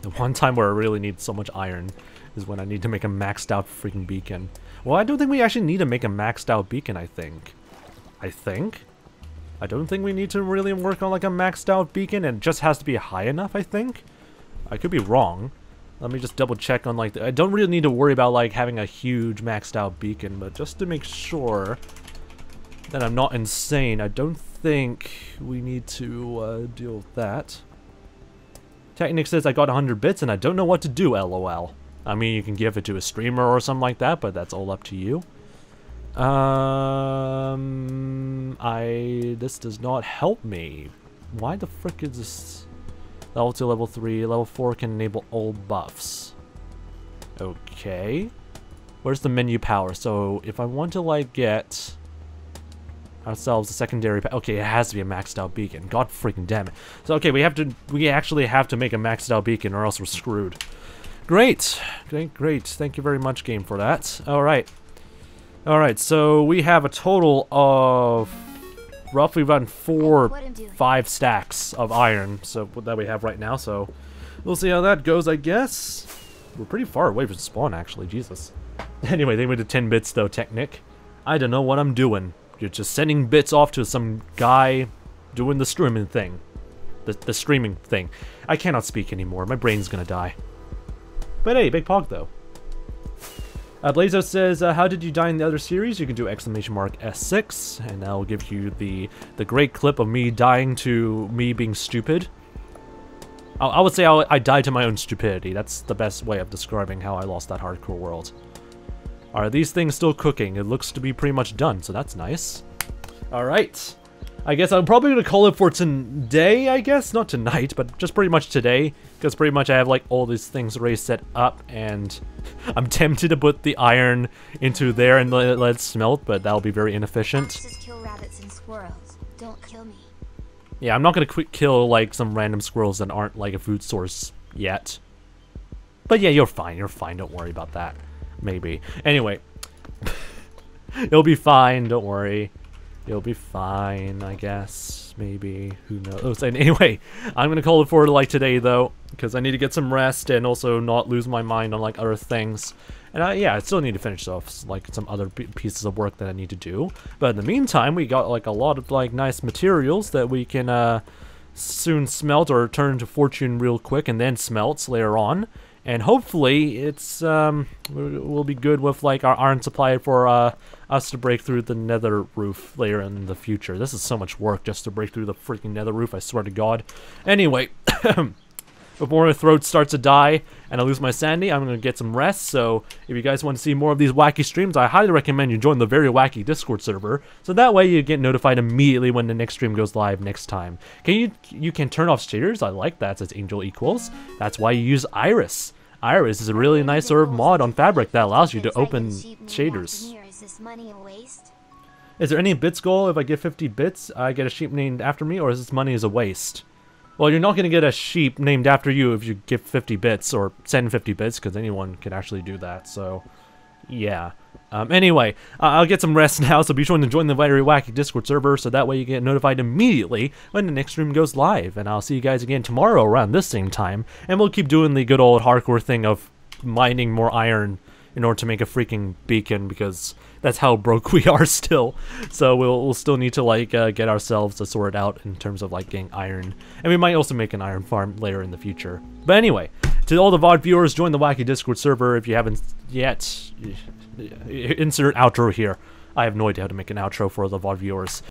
The one time where I really need so much iron is when I need to make a maxed out freaking beacon. Well, I don't think we actually need to make a maxed out beacon, I think. I think? I don't think we need to really work on like a maxed out beacon, and it just has to be high enough, I think? I could be wrong. Let me just double check on like, the, I don't really need to worry about like having a huge maxed out beacon, but just to make sure that I'm not insane, I don't think we need to uh, deal with that. Technic says I got one hundred bits and I don't know what to do, lol. I mean, you can give it to a streamer or something like that, but that's all up to you. Um, I, this does not help me. Why the frick is this? Level two, level three, level four can enable all buffs. Okay. Where's the menu power? So if I want to like get ourselves a secondary power, okay, it has to be a maxed out beacon. God freaking damn it. So okay, we have to, we actually have to make a maxed out beacon or else we're screwed. Great, great, great. Thank you very much, game, for that. All right. All right, so we have a total of roughly about four, five stacks of iron so that we have right now, so we'll see how that goes, I guess. We're pretty far away from spawn, actually, Jesus. Anyway, they went to ten bits, though, Technic. I don't know what I'm doing. You're just sending bits off to some guy doing the streaming thing. The, the streaming thing. I cannot speak anymore. My brain's gonna die. But hey, big pog, though. Uh, Blazo says, uh, how did you die in the other series? You can do exclamation mark S six, and that'll give you the the great clip of me dying to me being stupid. I, I would say I, I died to my own stupidity. That's the best way of describing how I lost that hardcore world. Are these things still cooking? It looks to be pretty much done, so that's nice. Alright. I guess I'm probably going to call it for today, I guess. Not tonight, but just pretty much today. Because pretty much I have like all these things already set up, and I'm tempted to put the iron into there and let it, let it smelt, but that'll be very inefficient. Kill rabbits and squirrels. Don't kill me. Yeah, I'm not going to quick kill like some random squirrels that aren't like a food source yet. But yeah, you're fine, you're fine, don't worry about that. Maybe. Anyway. It'll be fine, don't worry. It'll be fine, I guess. Maybe. Who knows? Anyway, I'm going to call it for like today, though, because I need to get some rest and also not lose my mind on like other things. And I, yeah, I still need to finish off like some other pieces of work that I need to do. But in the meantime, we got like a lot of like nice materials that we can uh, soon smelt or turn to fortune real quick and then smelt later on. And hopefully it's um we'll be good with like our iron supply for uh us to break through the nether roof later in the future. This is so much work just to break through the freaking nether roof, I swear to God. Anyway, before my throat starts to die and I lose my sanity, I'm gonna get some rest. So if you guys want to see more of these wacky streams, I highly recommend you join the very wacky Discord server. So that way you get notified immediately when the next stream goes live next time. Can you you can turn off shaders? I like that. Says Angel Equals. That's why you use Iris. Iris is a really nice sort of mod on Fabric that allows you to open shaders. Is there any bits goal? If I get fifty bits, I get a sheep named after me, or is this money is a waste? Well, you're not going to get a sheep named after you if you give fifty bits, or send fifty bits, because anyone can actually do that, so... yeah. Um, anyway, uh, I'll get some rest now, so be sure to join the Very Wacky Discord server, so that way you get notified immediately when the next stream goes live, and I'll see you guys again tomorrow around this same time, and we'll keep doing the good old hardcore thing of mining more iron in order to make a freaking beacon, because that's how broke we are still. So we'll, we'll still need to like uh, get ourselves to sort out in terms of like getting iron. And we might also make an iron farm later in the future. But anyway, to all the V O D viewers, join the Wacky Discord server if you haven't yet. Insert outro here. I have no idea how to make an outro for the V O D viewers.